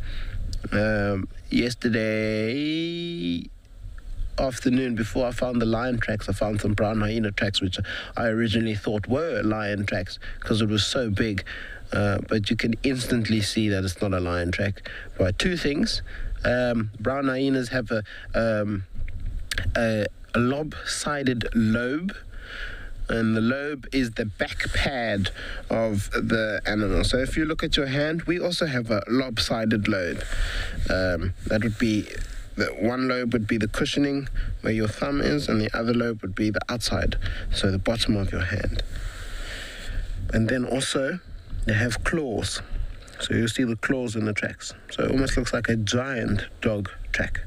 Um, yesterday afternoon, before I found the lion tracks, I found some brown hyena tracks, which I originally thought were lion tracks because it was so big, uh, but you can instantly see that it's not a lion track. Right, two things. Um, brown hyenas have a, um, a, a lopsided lobe, and the lobe is the back pad of the animal. So if you look at your hand, we also have a lopsided lobe. Um, that would be, the one lobe would be the cushioning where your thumb is, and the other lobe would be the outside, so the bottom of your hand. And then also they have claws, so you'll see the claws in the tracks. So it almost looks like a giant dog track.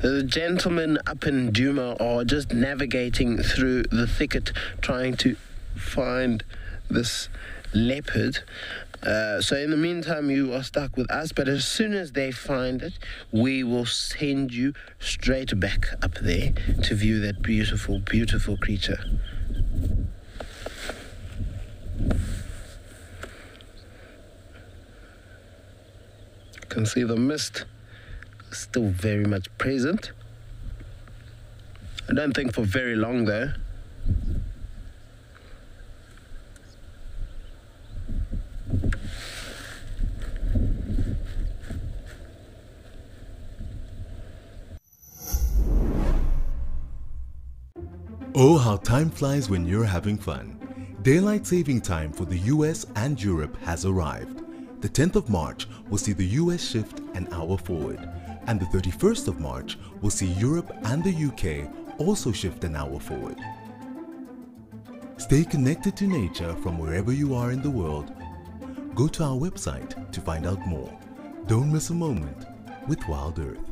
The gentlemen up in Jumo are just navigating through the thicket trying to find this leopard. Uh, so in the meantime, you are stuck with us, but as soon as they find it, we will send you straight back up there to view that beautiful, beautiful creature. You can see the mist. Still very much present. I don't think for very long though. Oh, how time flies when you're having fun. Daylight saving time for the U S and Europe has arrived. The tenth of March will see the U S shift an hour forward. And the thirty-first of March will see Europe and the U K also shift an hour forward. Stay connected to nature from wherever you are in the world. Go to our website to find out more. Don't miss a moment with Wild Earth.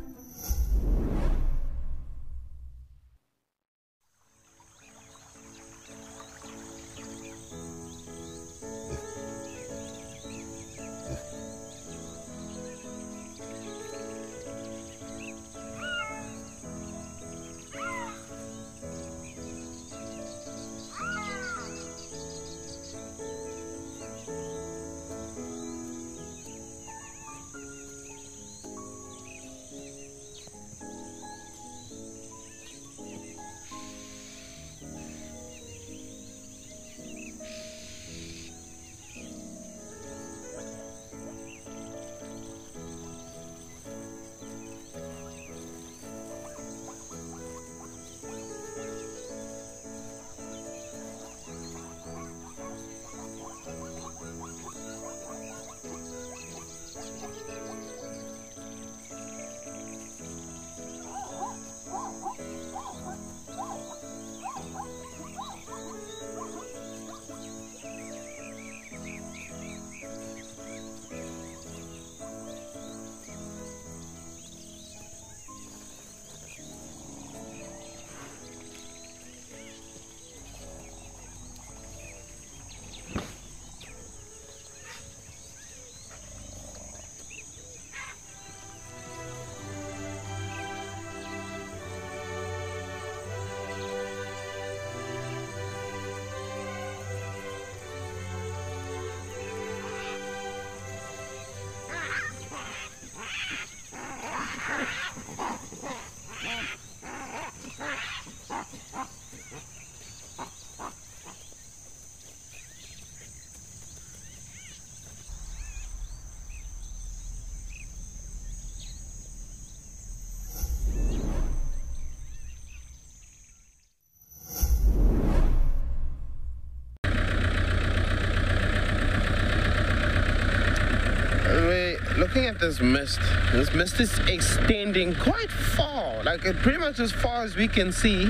looking at this mist, this mist is extending quite far, like it pretty much as far as we can see.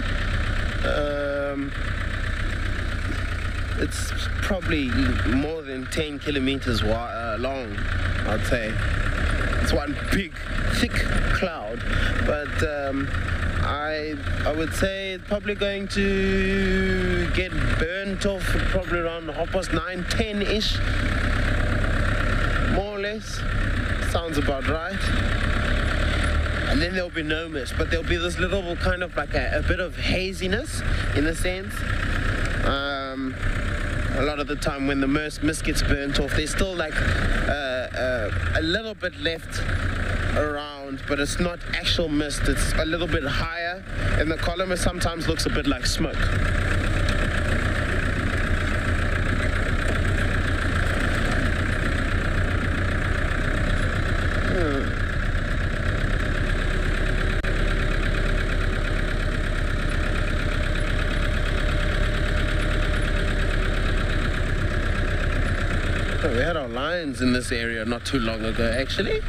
Um, it's probably more than ten kilometers wide, uh, long, I'd say. It's one big, thick cloud, but um, I I would say it's probably going to get burnt off probably around half past nine, ten-ish. More or less, sounds about right. And then there'll be no mist, but there'll be this little kind of like a, a bit of haziness in a sense. Um, a lot of the time when the mist, mist gets burnt off, there's still like uh, uh, a little bit left around, but it's not actual mist, it's a little bit higher, and the column sometimes looks a bit like smoke. We had our lions in this area not too long ago, actually.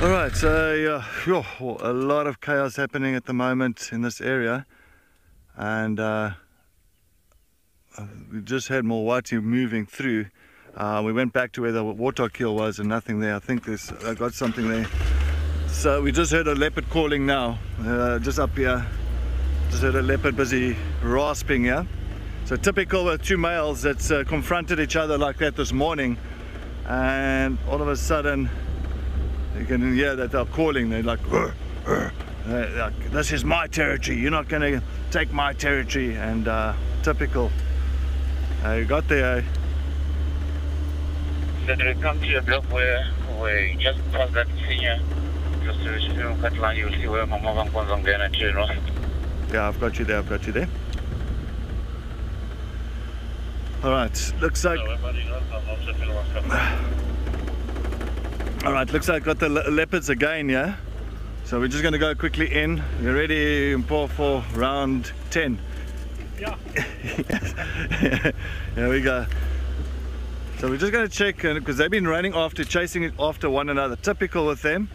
All right, so uh, phew, a lot of chaos happening at the moment in this area. And uh, we just had Mulwati moving through. Uh, we went back to where the water keel was and nothing there. I think there's, I got something there. So we just heard a leopard calling now, uh, just up here. Just heard a leopard busy rasping here. So typical with two males that's uh, confronted each other like that this morning, and all of a sudden you can hear that they're calling. They're like, urgh, urgh. They're like, this is my territory, you're not going to take my territory. And uh, typical. Uh, you got there, eh? So they come to a block where we just crossed that senior. Yeah, I've got you there, I've got you there. Alright, looks like... Alright, looks like I've got the le leopards again, yeah? So we're just going to go quickly in. You ready, Mpo, for round ten? Yeah. Here we go. So we're just going to check, because they've been running after, chasing it after one another. Typical with them.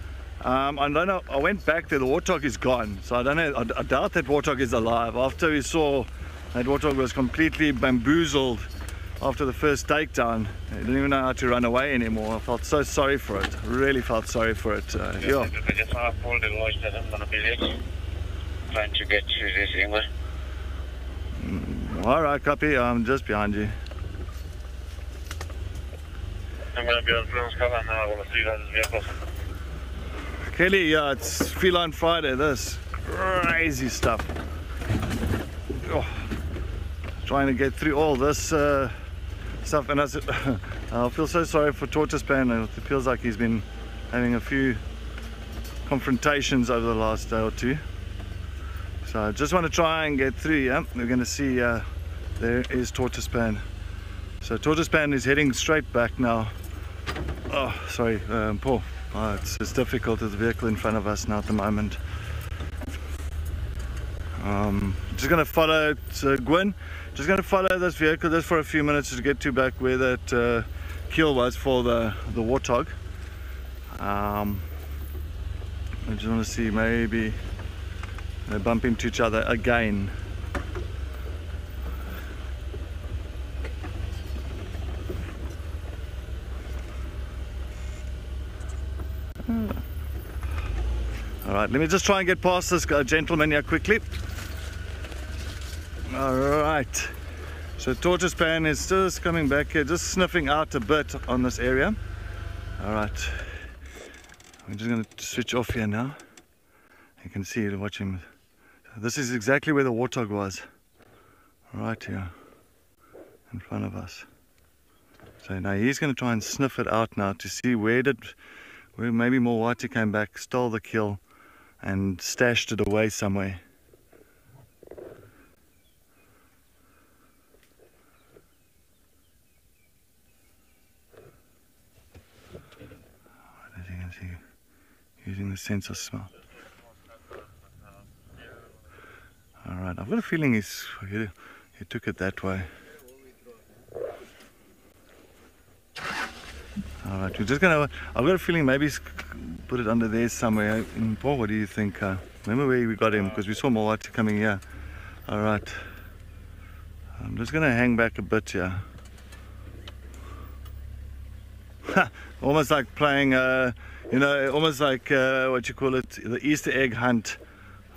Um, I don't know, I went back there, the warthog is gone, so I don't know, I, I doubt that warthog is alive. After we saw that warthog was completely bamboozled after the first takedown, I didn't even know how to run away anymore. I felt so sorry for it, really felt sorry for it. Uh, yeah. I just want to pull the watch that I'm going to be late, trying to get to this angle. Mm, alright, copy, I'm just behind you. I'm going to be on Philemon's Cutline now, I want to see that as vehicles. Kelly, yeah, it's Feline Friday, this crazy stuff. Oh, trying to get through all this uh, stuff, and I, I feel so sorry for Tortoise Pan. It feels like he's been having a few confrontations over the last day or two. So I just want to try and get through, yeah? We're going to see, uh, there is Tortoise Pan. So Tortoise Pan is heading straight back now. Oh, sorry, um, Paul. Oh, it's, it's difficult with the vehicle in front of us now at the moment. Um, just going to follow uh, Gwyn. Just going to follow this vehicle just for a few minutes to get to back where that uh, keel was for the, the warthog. Um, I just want to see, maybe they bump into each other again. Alright, let me just try and get past this gentleman here quickly. Alright, so Tortoise Pan is just coming back here, just sniffing out a bit on this area. Alright, I'm just going to switch off here now. You can see, watch him. This is exactly where the warthog was. Right here, in front of us. So now he's going to try and sniff it out now to see where did... where maybe Mulwati came back, stole the keel, and stashed it away somewhere. As you can see, using the sense of smell. All right. right. I've got a feeling he's, he, he took it that way. All right, we're just gonna. I've got a feeling maybe he's put it under there somewhere. Paul, what do you think? Uh, remember where we got him, because we saw Mulwati coming here. All right. I'm just gonna hang back a bit here. Almost like playing, uh, you know, almost like uh, what you call it, the Easter egg hunt.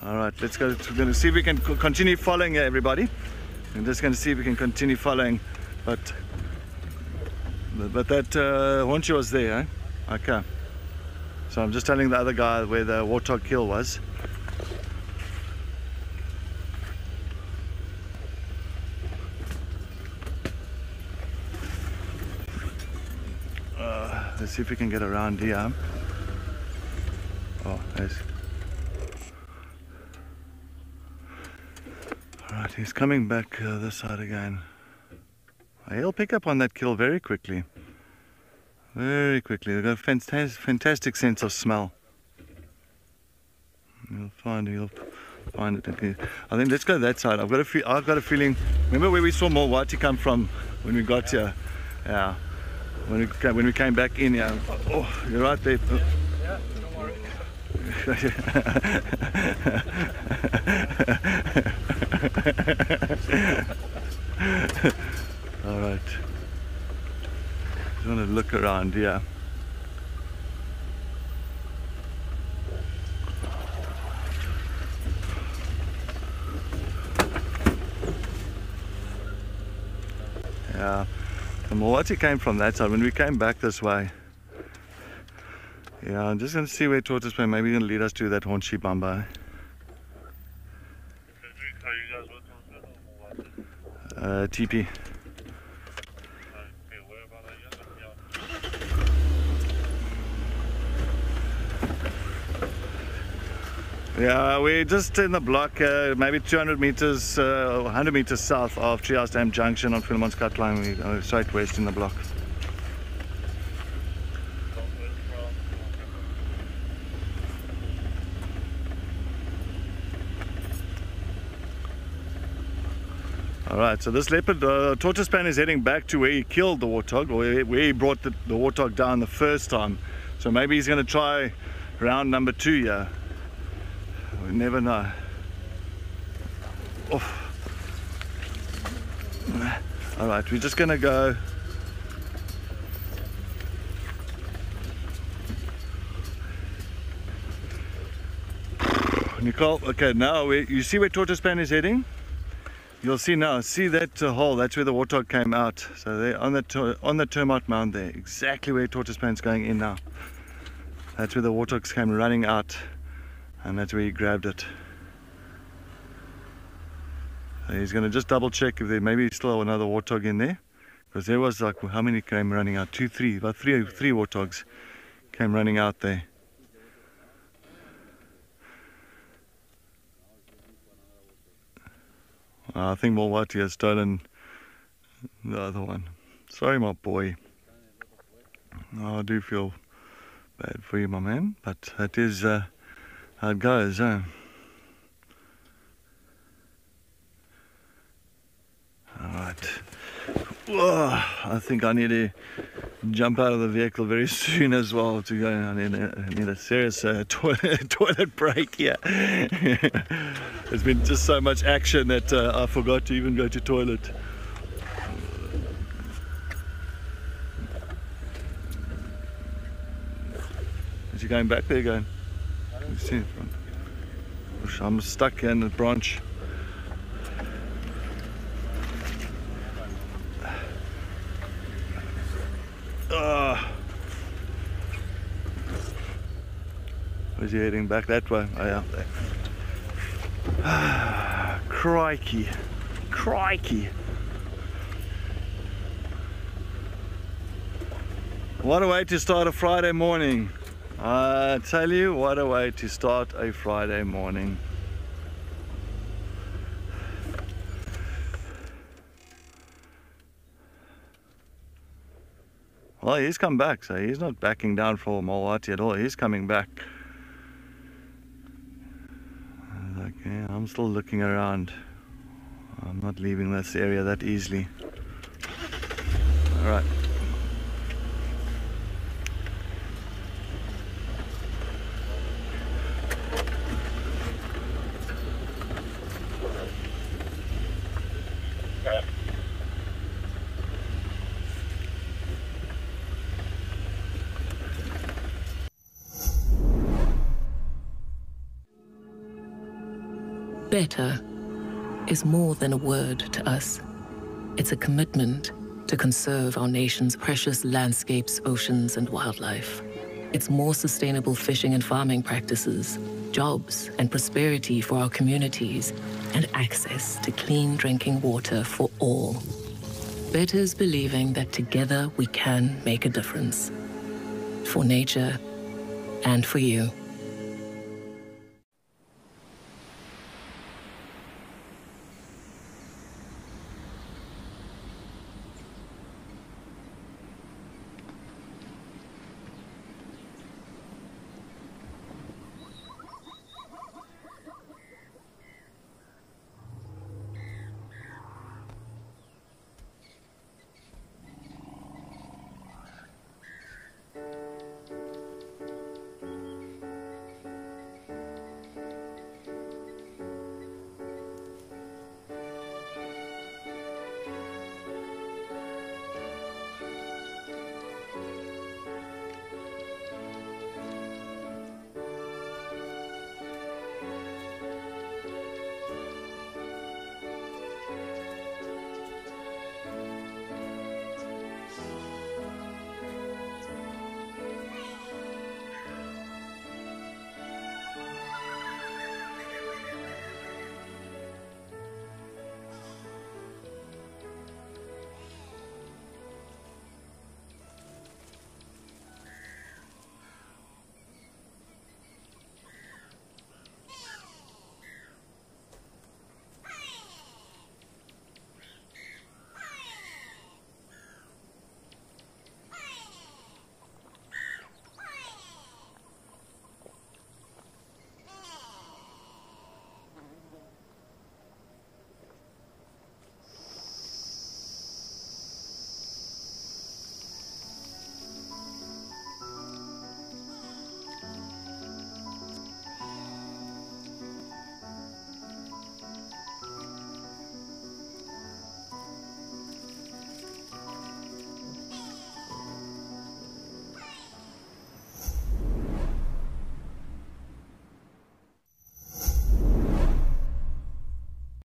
All right, let's go. We're gonna see if we can continue following here, everybody. I'm just gonna see if we can continue following, but. But that uh, Honcho was there, eh? Okay. So I'm just telling the other guy where the warthog kill was. Uh, let's see if we can get around here. Oh, nice. Alright, he's coming back uh, this side again. He'll pick up on that kill very quickly. Very quickly. They've got a fantastic, fantastic sense of smell. He'll find, he'll find it. Okay. I think let's go that side. I've got a, fe I've got a feeling. Remember where we saw Mulwati come from when we got yeah. here? Yeah. When we came, when we came back in here. Yeah. Oh, you're right there. Oh. Yeah. Don't worry. All right, just want to look around here. Yeah, the Mulwati came from that side when we came back this way. Yeah, I'm just going to see where Tortoise Pan, maybe going to lead us to that Honchi Bamba. Cedric, are you guys with Tortoise Pan or Mulwati? Uh, T P. Yeah, we're just in the block, uh, maybe two hundred meters, uh, one hundred meters south of Treehouse Dam Junction on Philemon's Cutline. We're straight west in the block. Alright, so this leopard, uh, Tortoise Pan is heading back to where he killed the warthog, or where he brought the, the warthog down the first time. So maybe he's going to try round number two here. We never know. Oh. All right, we're just gonna go. Nicole, okay, now we, you see where Tortoise Pan is heading? You'll see now, see that uh, hole, that's where the warthog came out. So they're on the, on the termite mound there, exactly where Tortoise Pan's going in now. That's where the warthogs came running out. And that's where he grabbed it. So he's going to just double check if there maybe still another warthog in there, because there was like, how many came running out? Two, three, about three, three warthogs came running out there. Uh, I think Mulwati has stolen the other one. Sorry, my boy. Oh, I do feel bad for you, my man, but that is. Uh, How it goes, huh? Alright. I think I need to jump out of the vehicle very soon as well to go. I need a, I need a serious uh, toilet, toilet break here. There's been just so much action that uh, I forgot to even go to toilet. Is he going back there again? See, I'm stuck in the branch. Oh. Was he heading back that way? Oh yeah. Ah, crikey, crikey. What a way to start a Friday morning. I tell you, what a way to start a Friday morning. Well, he's come back, so he's not backing down for Mulwati at all. He's coming back. Like Yeah, I'm still looking around. I'm not leaving this area that easily. Alright. Better is more than a word to us. It's a commitment to conserve our nation's precious landscapes, oceans, and wildlife. It's more sustainable fishing and farming practices, jobs and prosperity for our communities, and access to clean drinking water for all. Better's believing that together we can make a difference. For nature and for you.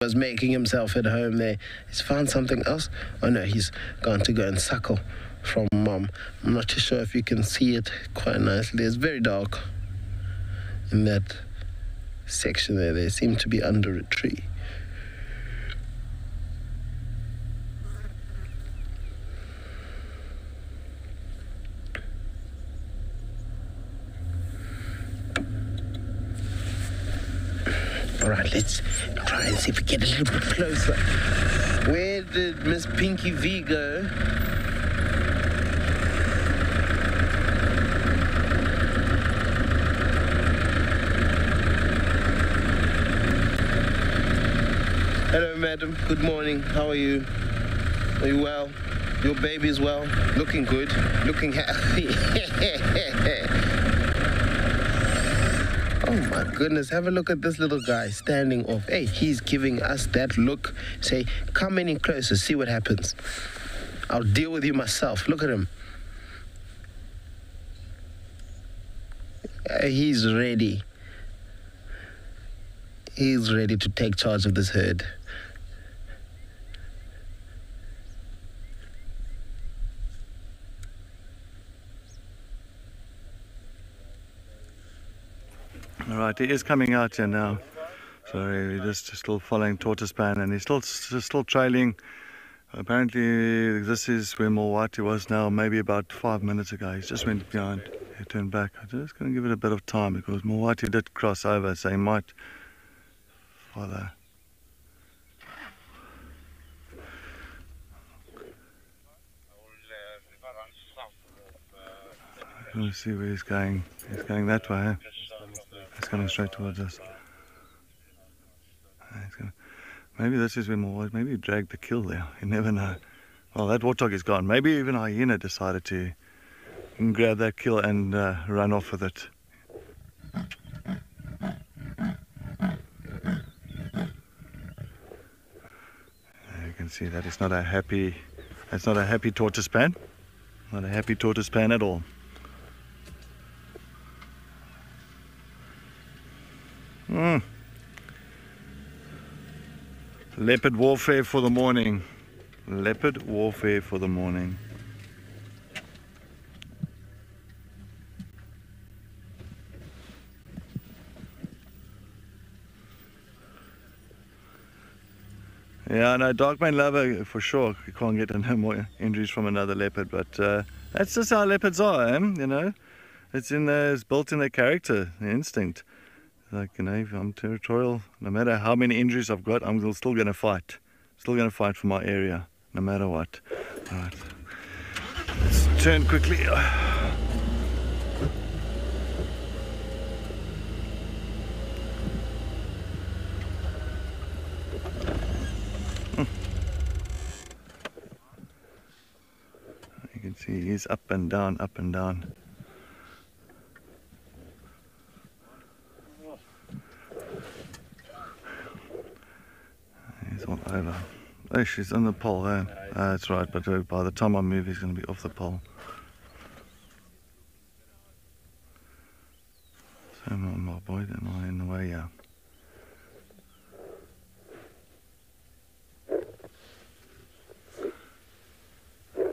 Was making himself at home there. He's found something else. Oh no, he's gone to go and suckle from mom. I'm not too sure if you can see it quite nicely. It's very dark in that section there. They seem to be under a tree. All right, let's try and see if we get a little bit closer. Where did Miss Pinky V go? Hello, madam. Good morning. How are you? Are you well? Your baby's well? Looking good. Looking happy. Oh my goodness, have a look at this little guy standing off. Hey, he's giving us that look. Say, come any closer, see what happens. I'll deal with you myself. Look at him. Uh, he's ready. He's ready to take charge of this herd. Alright, he is coming out here now. Sorry, we're just still following Tortoise Pan, and he's still still trailing. Apparently, this is where Mulwati was now, maybe about five minutes ago. He's just went behind, he turned back. I'm just going to give it a bit of time because Mulwati did cross over, so he might follow. Let's see where he's going. He's going that way. It's coming straight towards us. Maybe this is where more was. Maybe he dragged the kill there. You never know. Well, that warthog is gone. Maybe even hyena decided to grab that kill and uh, run off with it. You can see that it's not a happy. That's not a happy tortoise pan. Not a happy tortoise pan at all. Mm. Leopard warfare for the morning. Leopard warfare for the morning. Yeah, no, Darkman lover for sure. You can't get no more injuries from another leopard, but uh, that's just how leopards are, eh? You know, it's in their, it's built in their character, their instinct. Like, you know, if I'm territorial, no matter how many injuries I've got, I'm still going to fight. Still going to fight for my area, no matter what. All right, let's turn quickly. You can see he's up and down, up and down. All over. Oh, she's on the pole there. Uh, that's right, but by the time I move, he's going to be off the pole. So, my, my boy, am I in the way? Yeah.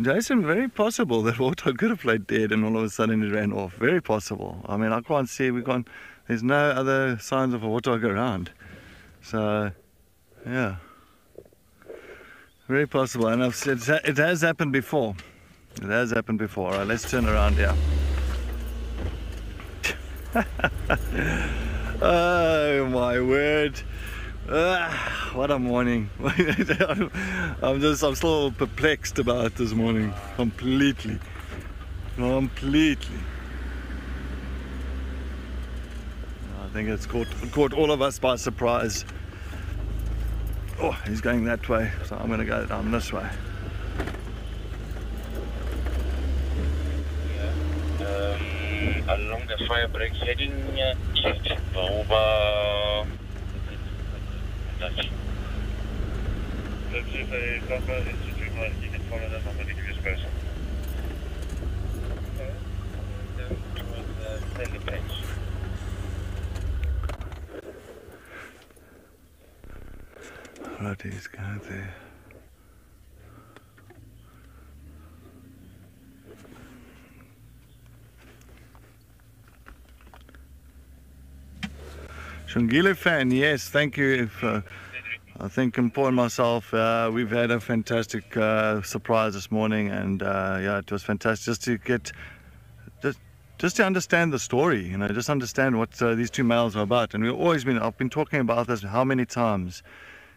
Jason, very possible that Warthog could have played dead and all of a sudden it ran off. Very possible. I mean, I can't see, we can't, there's no other signs of a Warthog around. So, yeah, very possible, and I've said it has happened before. It has happened before. All right, let's turn around here. Oh my word! Ah, what a morning! I'm just, I'm still perplexed about this morning, completely, completely. I think it's caught, caught all of us by surprise. Oh, he's going that way, so I'm going to go down this way. Yeah. Um, along the fire break heading east, over. Let's see if they come out into two miles. You can follow them on the previous person. Okay. Then towards the second page. Right, he's going there. Shungile fan, yes, thank you. If, uh, I think Mpo and myself, uh, we've had a fantastic uh, surprise this morning, and uh, yeah, it was fantastic just to get, just, just to understand the story, you know, just understand what uh, these two males are about. And we've always been, I've been talking about this how many times.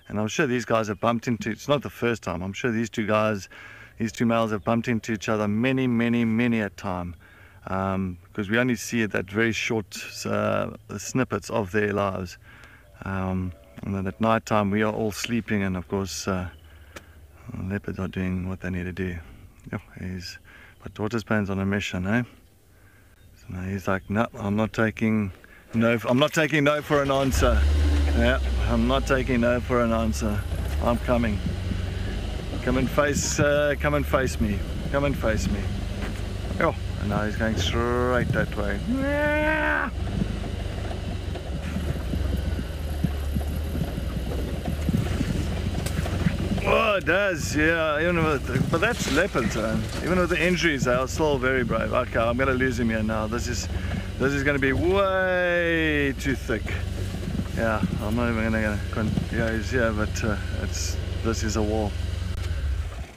And I'm sure these guys have bumped into, it's not the first time, I'm sure these two guys, these two males have bumped into each other many, many, many a time. Um, because we only see that very short uh, snippets of their lives. Um, and then at night time we are all sleeping, and of course uh, leopards are doing what they need to do. Yep, he's, but Tortoise Pan's on a mission, eh? So now he's like, no, I'm not taking no, I'm not taking no for an answer. Yeah, I'm not taking no for an answer. I'm coming. Come and face, uh, come and face me. Come and face me. Oh, and now he's going straight that way. Yeah. Oh, it does, yeah. Even with, but that's leopards, man. Even with the injuries, they are still very brave. Okay, I'm going to lose him here now. This is, this is going to be way too thick. Yeah, I'm not even gonna go. Yeah, he's here, but uh, it's this is a wall.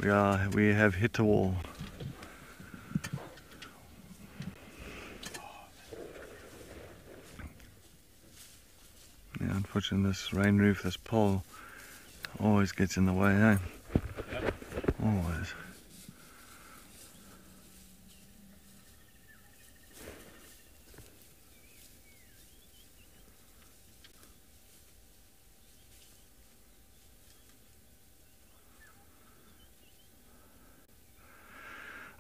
We are we have hit a wall. Yeah, unfortunately, this rain roof, this pole, always gets in the way, eh? Always.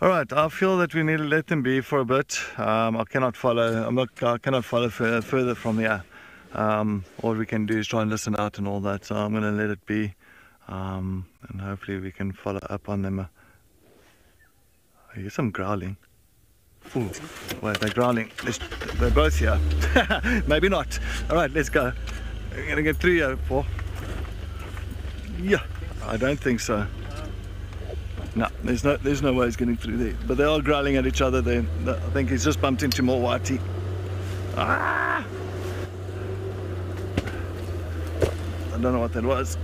Alright, I feel that we need to let them be for a bit. Um, I cannot follow, I'm not, I cannot follow further from there. Um, all we can do is try and listen out and all that, so I'm going to let it be. Um, and hopefully we can follow up on them. I hear some growling. Ooh, wait, they're growling. Let's, they're both here. Maybe not. Alright, let's go. We're going to get through here, Paul. Yeah, I don't think so. No, there's no, there's no way he's getting through there. But they are growling at each other there. I think he's just bumped into Mulwati. Ah! I don't know what that was.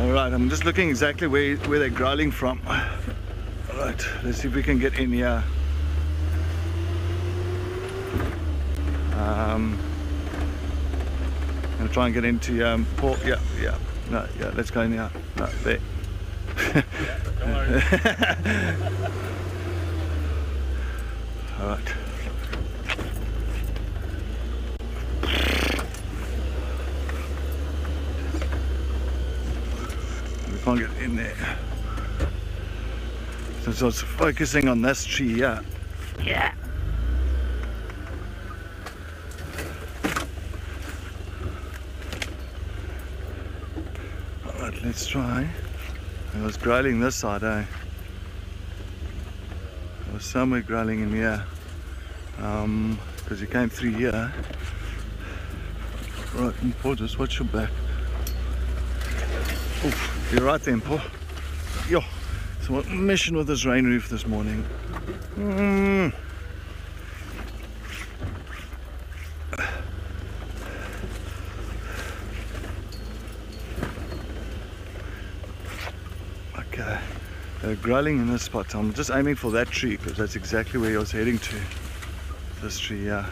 Alright, I'm just looking exactly where, where they're growling from. Alright, let's see if we can get in here. Um, I'm going to try and get into um, Port. Yeah, yeah, no, yeah, let's go in here. No, there. Alright. We can't get in there. So, so it's focusing on this tree here. Yeah. Let's try. I was growling this side, eh? There was somewhere growling in here. Um, because you came through here. Right, Paul, just watch your back. Oof, you're right then, Paul. Yo, so what mission with this rain roof this morning? Mm. They're growling in this spot. I'm just aiming for that tree because that's exactly where I was heading to. This tree, yeah.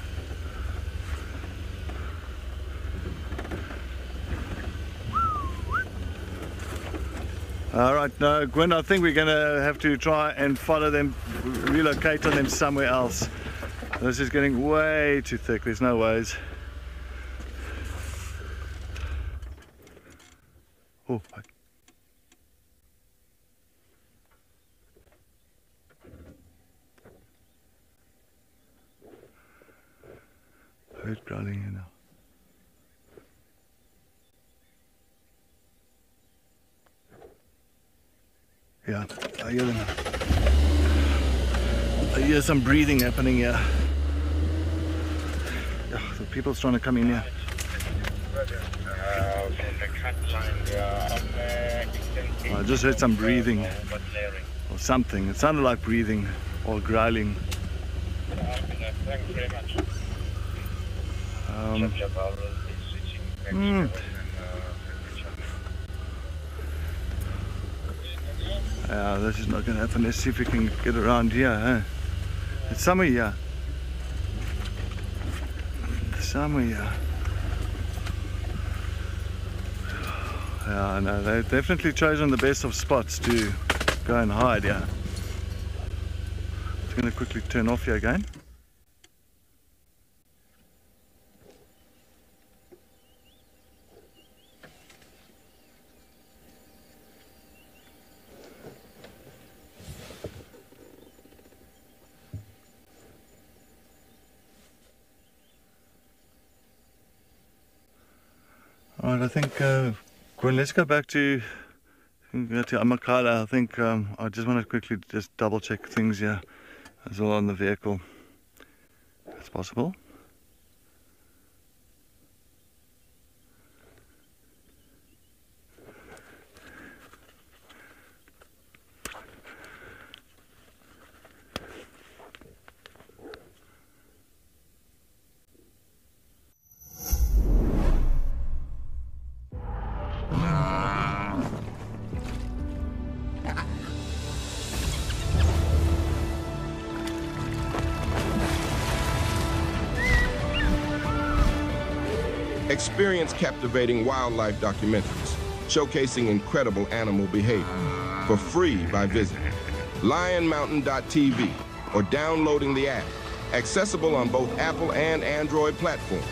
Alright, now Gwyn, I think we're going to have to try and follow them, relocate on them somewhere else. This is getting way too thick, there's no ways. Oh, I it's growling here now. Yeah, I hear them. I hear some breathing happening here. Oh, the people's trying to come in here. Oh, I just heard some breathing or something. It sounded like breathing or growling. Thank you very much. Um, mm. Yeah, this is not going to happen. Let's see if we can get around here. Eh? It's somewhere here. Somewhere here. Yeah, no, they've definitely chosen the best of spots to go and hide. Yeah. It's going to quickly turn off here again. Alright, I think, uh, Gwyn, let's go back to, go to Amakhala. I think um, I just want to quickly just double check things here. It's all on the vehicle. That's possible. Experience captivating wildlife documentaries showcasing incredible animal behavior for free by visiting Lion Mountain dot T V or downloading the app, accessible on both Apple and Android platforms.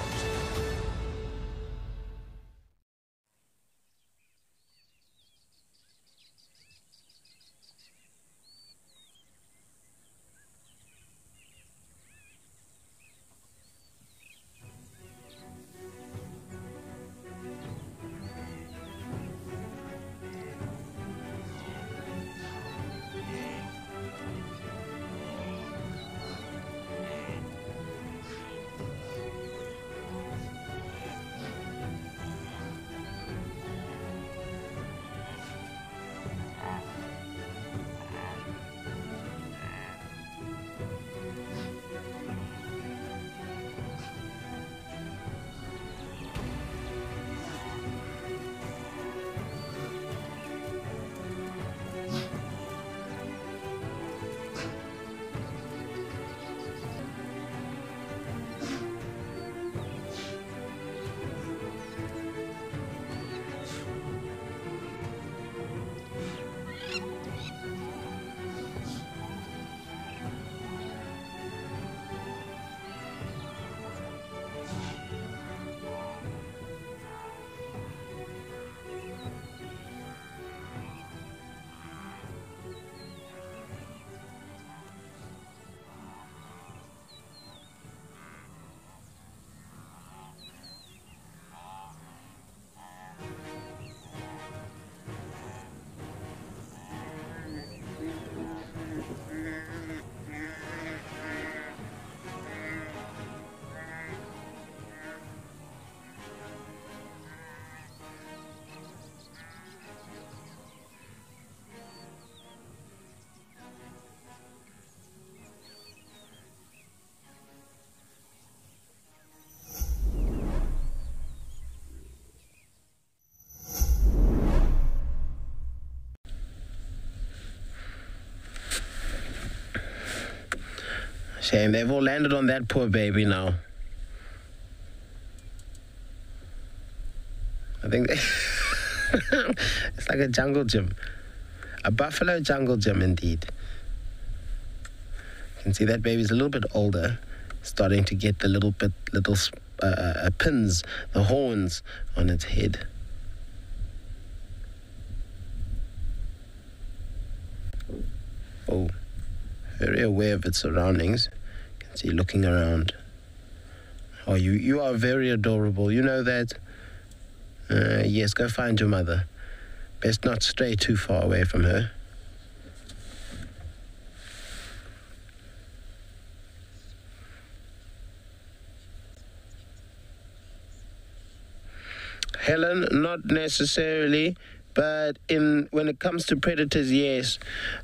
Shame, they've all landed on that poor baby now. I think they... It's like a jungle gym. A buffalo jungle gym, indeed. You can see that baby's a little bit older, starting to get the little bit, little uh, uh, pins, the horns on its head. Oh, very aware of its surroundings. You can see looking around. Oh, you, you are very adorable. You know that? Uh, yes, go find your mother. Best not stray too far away from her. Helen, not necessarily, but in when it comes to predators, yes.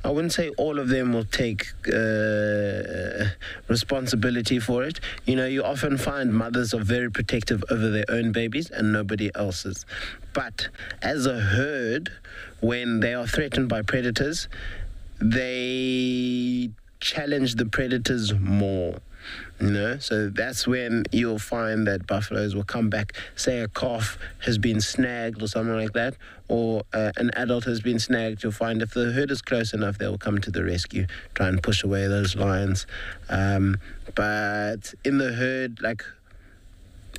I wouldn't say all of them will take uh, responsibility for it. You know, you often find mothers are very protective over their own babies and nobody else's. But as a herd, when they are threatened by predators, they challenge the predators more. You know, so that's when you'll find that buffaloes will come back. Say a calf has been snagged or something like that, or uh, an adult has been snagged. You'll find if the herd is close enough, they will come to the rescue, try and push away those lions. Um, but in the herd, like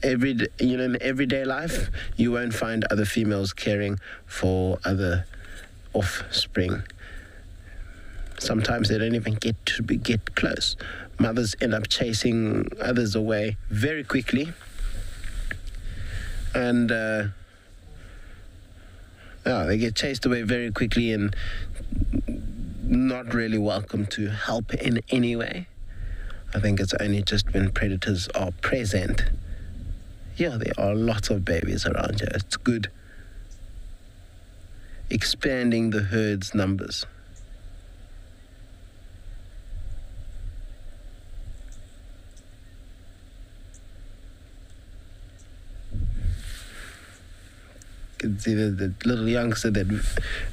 every, you know, in everyday life, you won't find other females caring for other offspring. Sometimes they don't even get to be, get close. Mothers end up chasing others away very quickly. And uh, oh, they get chased away very quickly and not really welcome to help in any way. I think it's only just when predators are present. Yeah, there are lots of babies around here. It's good. Expanding the herd's numbers. You can see the, the little youngster that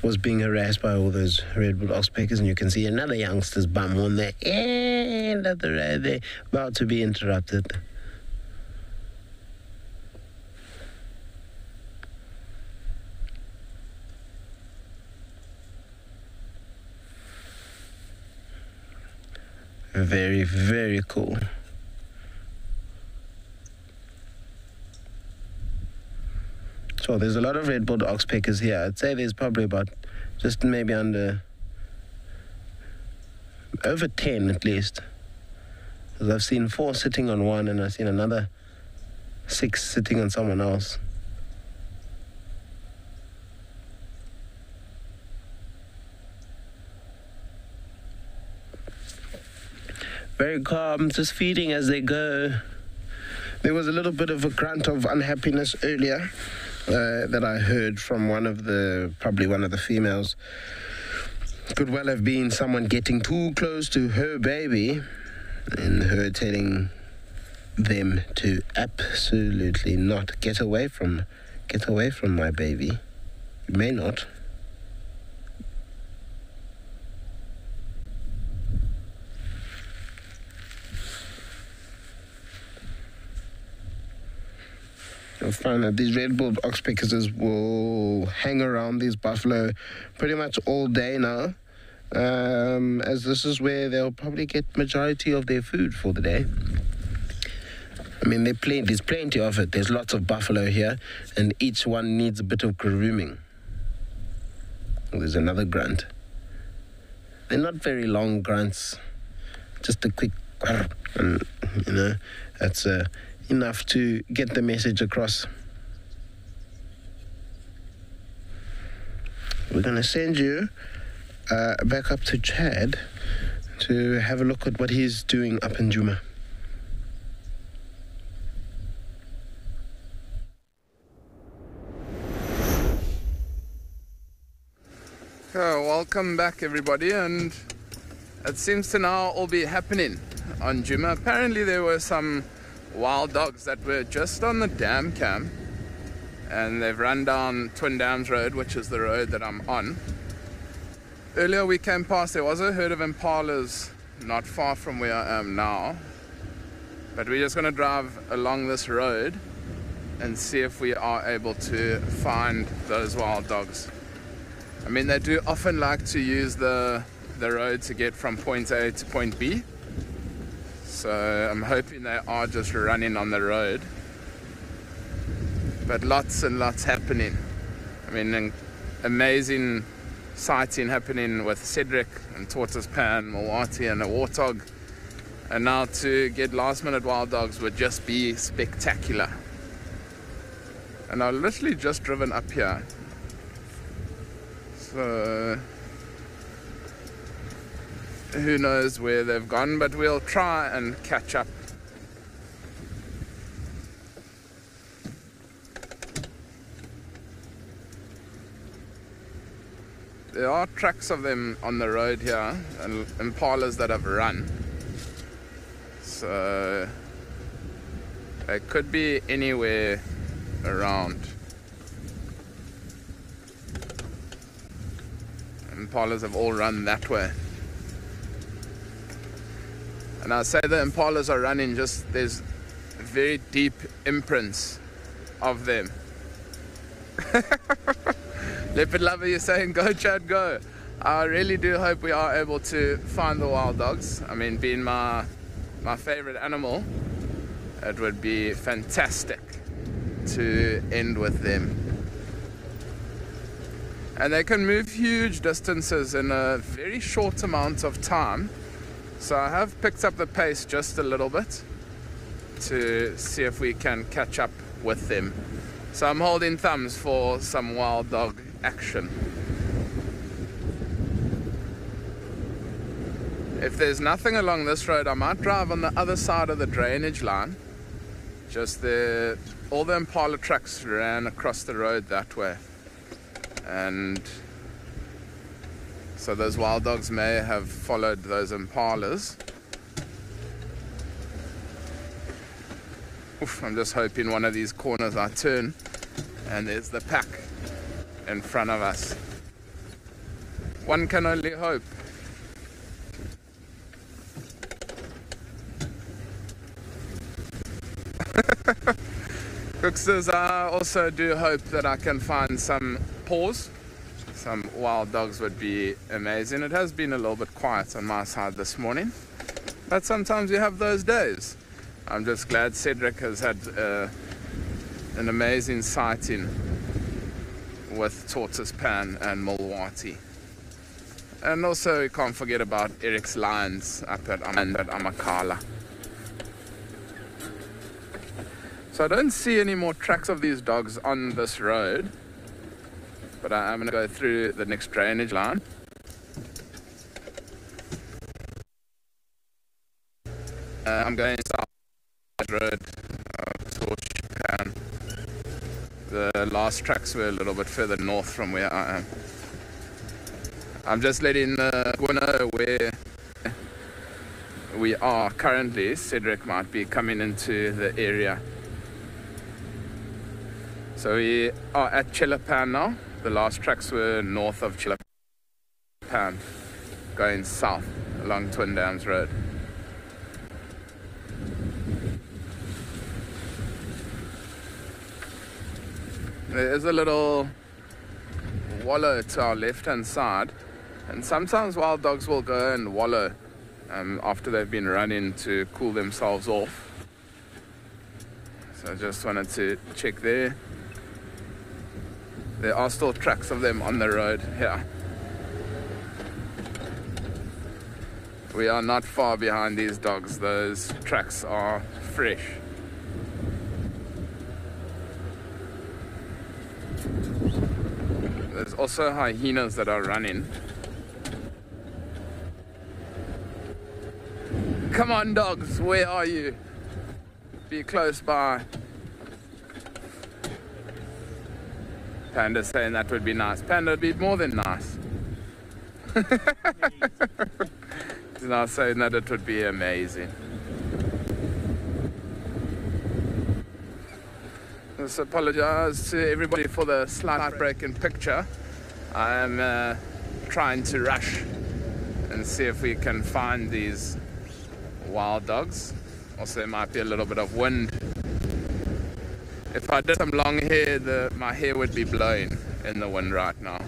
was being harassed by all those red-billed oxpeckers, and you can see another youngster's bum on the end of the road there, about to be interrupted. Very, very cool. So there's a lot of red-billed oxpeckers here. I'd say there's probably about just maybe under, over ten at least. Because I've seen four sitting on one and I've seen another six sitting on someone else. Very calm, just feeding as they go. There was a little bit of a grunt of unhappiness earlier. Uh, that I heard from one of the, probably one of the females. Could well have been someone getting too close to her baby and her telling them to absolutely not get away from, get away from my baby. You may not. You'll find that these red-billed oxpeckers will hang around these buffalo pretty much all day now, um, as this is where they'll probably get majority of their food for the day. I mean, they're plenty, there's plenty of it. There's lots of buffalo here, and each one needs a bit of grooming. Oh, there's another grunt. They're not very long grunts, just a quick, and, you know, that's a... Uh, enough to get the message across. We're going to send you uh, back up to Chad to have a look at what he's doing up in Jumo. Oh, welcome back everybody, and it seems to now all be happening on Jumo. Apparently there were some wild dogs that were just on the dam cam, and they've run down Twin Dams Road, which is the road that I'm on. Earlier we came past, there was a herd of impalas not far from where I am now, but we're just going to drive along this road and see if we are able to find those wild dogs. I mean, they do often like to use the the road to get from point A to point B, so I'm hoping they are just running on the road. But lots and lots happening. I mean, an amazing sighting happening with Cedric and Tortoise Pan, Mulwati and a warthog, and now to get last minute wild dogs would just be spectacular. And I've literally just driven up here, so who knows where they've gone, but we'll try and catch up. There are tracks of them on the road here and impalas that have run, so they could be anywhere around. Impalas have all run that way, and I say the impalas are running, just there's very deep imprints of them. Leopard Lover, you're saying go Chad, go. I really do hope we are able to find the wild dogs. I mean, being my my favorite animal, it would be fantastic to end with them. And they can move huge distances in a very short amount of time, so I have picked up the pace just a little bit to see if we can catch up with them. So I'm holding thumbs for some wild dog action. If there's nothing along this road, I might drive on the other side of the drainage line. Just the all the impala tracks ran across the road that way, and so those wild dogs may have followed those impalas. Oof, I'm just hoping one of these corners I turn and there's the pack in front of us. One can only hope. Cook says, I also do hope that I can find some paws. Some wild dogs would be amazing. It has been a little bit quiet on my side this morning, but sometimes you have those days. I'm just glad Cedric has had uh, an amazing sighting with Tortoise Pan and Mulwati. And also, we can't forget about Eric's lions up at, Am at Amakhala. So I don't see any more tracks of these dogs on this road, but I am going to go through the next drainage line. Uh, I'm going south. Road of Tortoise Pan. The last tracks were a little bit further north from where I am. I'm just letting uh, Gwyn know where we are currently. Cedric might be coming into the area. So we are at Chilapan now. The last tracks were north of Chilapan, going south along Twin Dams Road. There is a little wallow to our left hand side, and sometimes wild dogs will go and wallow um, after they've been running to cool themselves off. So I just wanted to check there. There are still tracks of them on the road here. We are not far behind these dogs. Those tracks are fresh. There's also hyenas that are running. Come on dogs, where are you? Be close by. Panda's saying that would be nice. Panda would be more than nice. He's now saying that it would be amazing. Just apologize to everybody for the slight break in picture. I am uh, trying to rush and see if we can find these wild dogs. Also, there might be a little bit of wind. If I did some long hair, the, my hair would be blowing in the wind right now.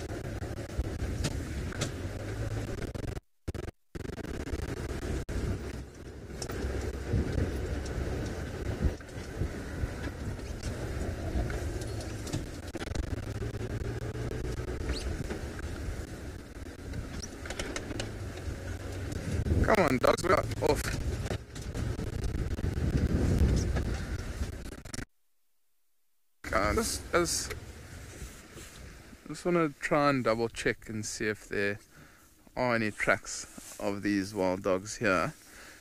Come on, dogs, we are off. God, this is. I just want to try and double check and see if there are any tracks of these wild dogs here,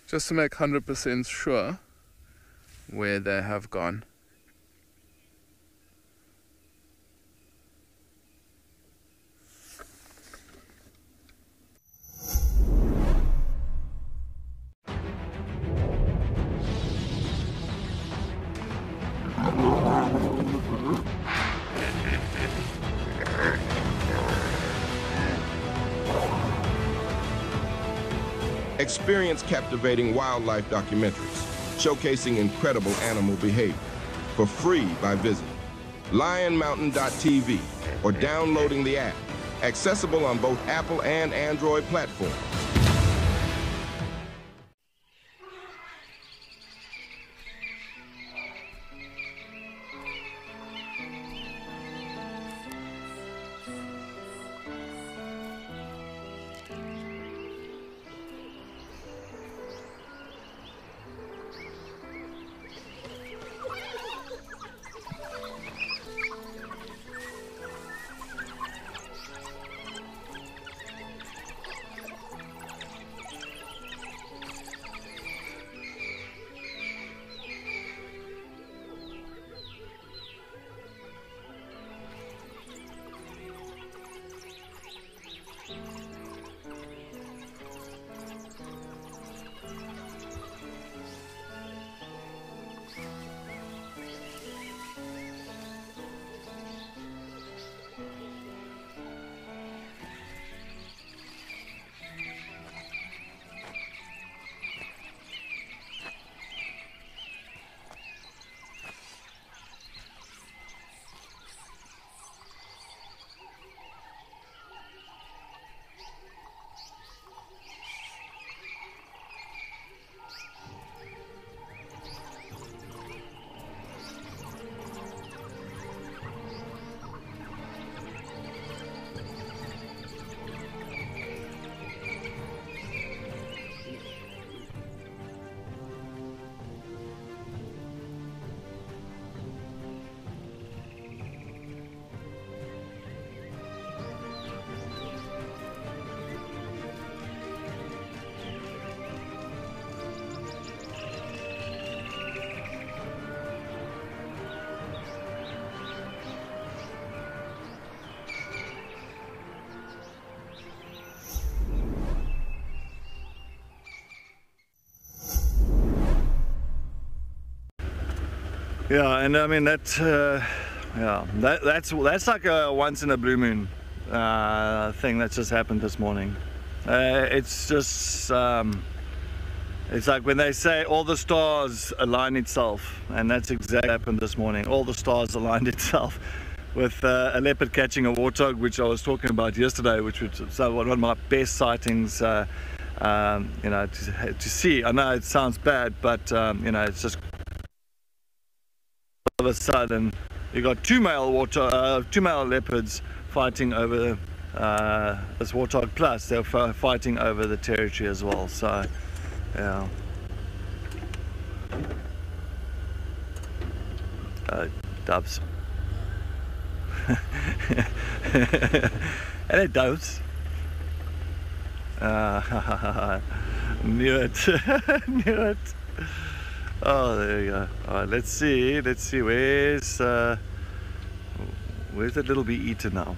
just to make one hundred percent sure where they have gone. Experience captivating wildlife documentaries, showcasing incredible animal behavior, for free by visiting Lion Mountain dot T V or downloading the app, accessible on both Apple and Android platforms. Yeah, and I mean that. Uh, yeah, that, that's that's like a once in a blue moon uh, thing that's just happened this morning. Uh, it's just, um, it's like when they say all the stars align itself, and that's exactly what happened this morning. All the stars aligned itself, with uh, a leopard catching a warthog, which I was talking about yesterday, which was one of my best sightings. Uh, um, you know, to, to see. I know it sounds bad, but um, you know, it's just. All of a sudden, you got two male water, uh, two male leopards fighting over uh, this warthog. Plus, they're f fighting over the territory as well. So, yeah. Uh, doves. Hello, doves. Uh, knew it. Knew it. Oh, there you go. All right, let's see. Let's see. Where's uh, where's that little bee eater now?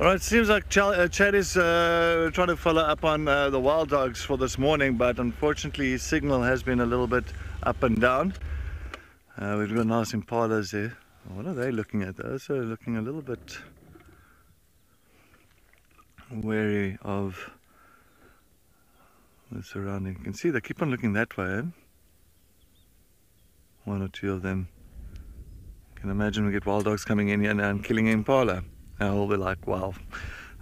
Alright, it seems like Ch uh, Chad is uh, trying to follow up on uh, the wild dogs for this morning, but unfortunately his signal has been a little bit up and down. Uh, we've got nice impalas there. What are they looking at? Those are looking a little bit wary of the surrounding. You can see they keep on looking that way, eh? One or two of them. You can imagine we get wild dogs coming in here now and killing impala. And we'll be like, wow,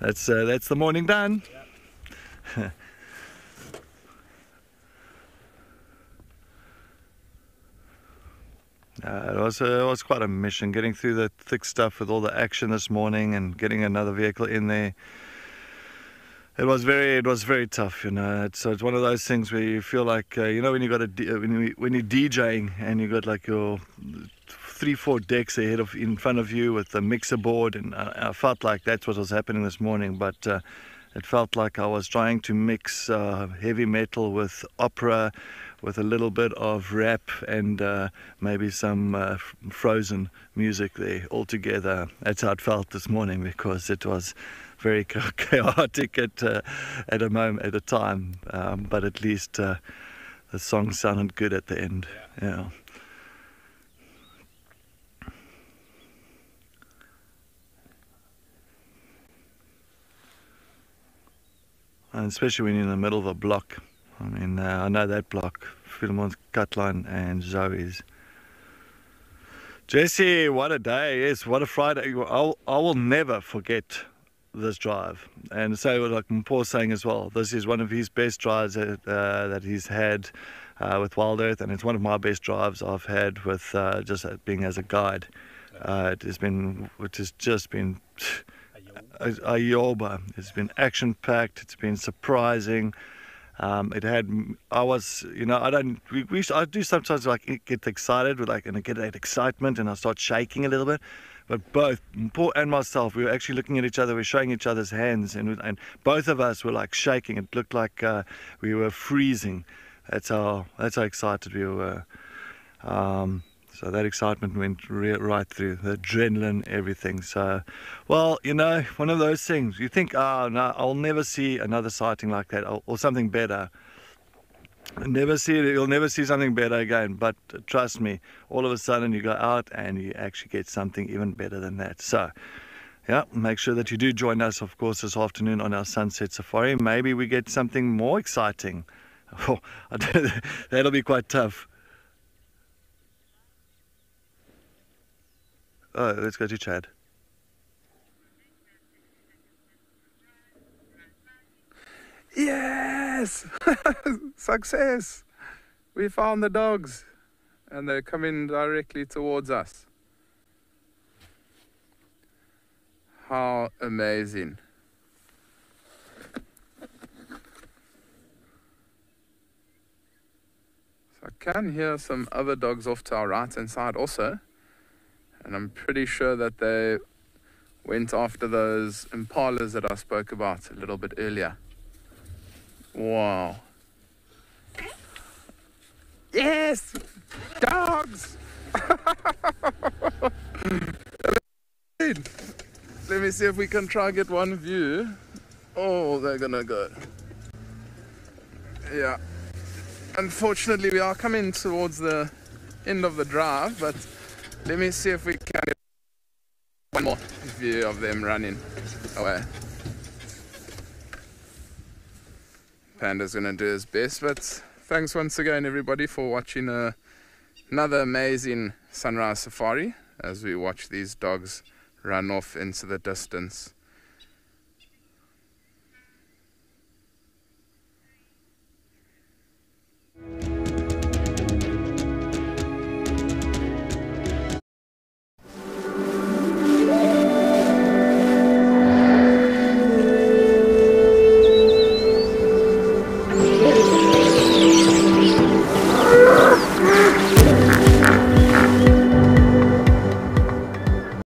that's, uh, that's the morning done. Yeah. Uh, it was uh, it was quite a mission getting through the thick stuff with all the action this morning and getting another vehicle in there. It was very it was very tough, you know. It's it's one of those things where you feel like uh, you know when you got a when you when you're DJing and you got like your three four decks ahead of in front of you with the mixer board, and I, I felt like that's what was happening this morning, but. Uh, It felt like I was trying to mix uh, heavy metal with opera, with a little bit of rap and uh, maybe some uh, Frozen music there all together. That's how it felt this morning, because it was very chaotic at uh, at a moment, at a time. Um, but at least uh, the song sounded good at the end. Yeah. And especially when you're in the middle of a block. I mean, uh, I know that block, Philemon's Cutline and Zoe's. Jesse, what a day, yes, what a Friday. I'll, I will never forget this drive. And so, like Paul's saying as well, this is one of his best drives that, uh, that he's had uh, with Wild Earth, and it's one of my best drives I've had with uh, just being as a guide. Uh, it has been, it has just been... Ayoba. It's been action-packed. It's been surprising. Um, it had. I was. You know. I don't. We, we. I do sometimes like get excited with like and I get that excitement and I start shaking a little bit. But both Paul and myself, we were actually looking at each other. We were showing each other's hands, and and both of us were like shaking. It looked like uh, we were freezing. That's how. That's how excited we were. Um, So that excitement went re right through, the adrenaline, everything. So, well, you know, one of those things. You think, oh, no, I'll never see another sighting like that, or, or something better. I'll never see it. You'll never see something better again. But trust me, all of a sudden you go out and you actually get something even better than that. So, yeah, make sure that you do join us, of course, this afternoon on our sunset safari. Maybe we get something more exciting. Oh, I don't, that'll be quite tough. Oh, let's go to Chad. Yes! Success! We found the dogs and they're coming directly towards us. How amazing. So I can hear some other dogs off to our right hand side also. And I'm pretty sure that they went after those impalas that I spoke about a little bit earlier. Wow. Yes! Dogs! Let me see if we can try and get one view. Oh, they're gonna go. Yeah. Unfortunately, we are coming towards the end of the drive, but let me see if we can get one more view of them running away. Panda's going to do his best, but thanks once again, everybody, for watching uh, another amazing sunrise safari as we watch these dogs run off into the distance.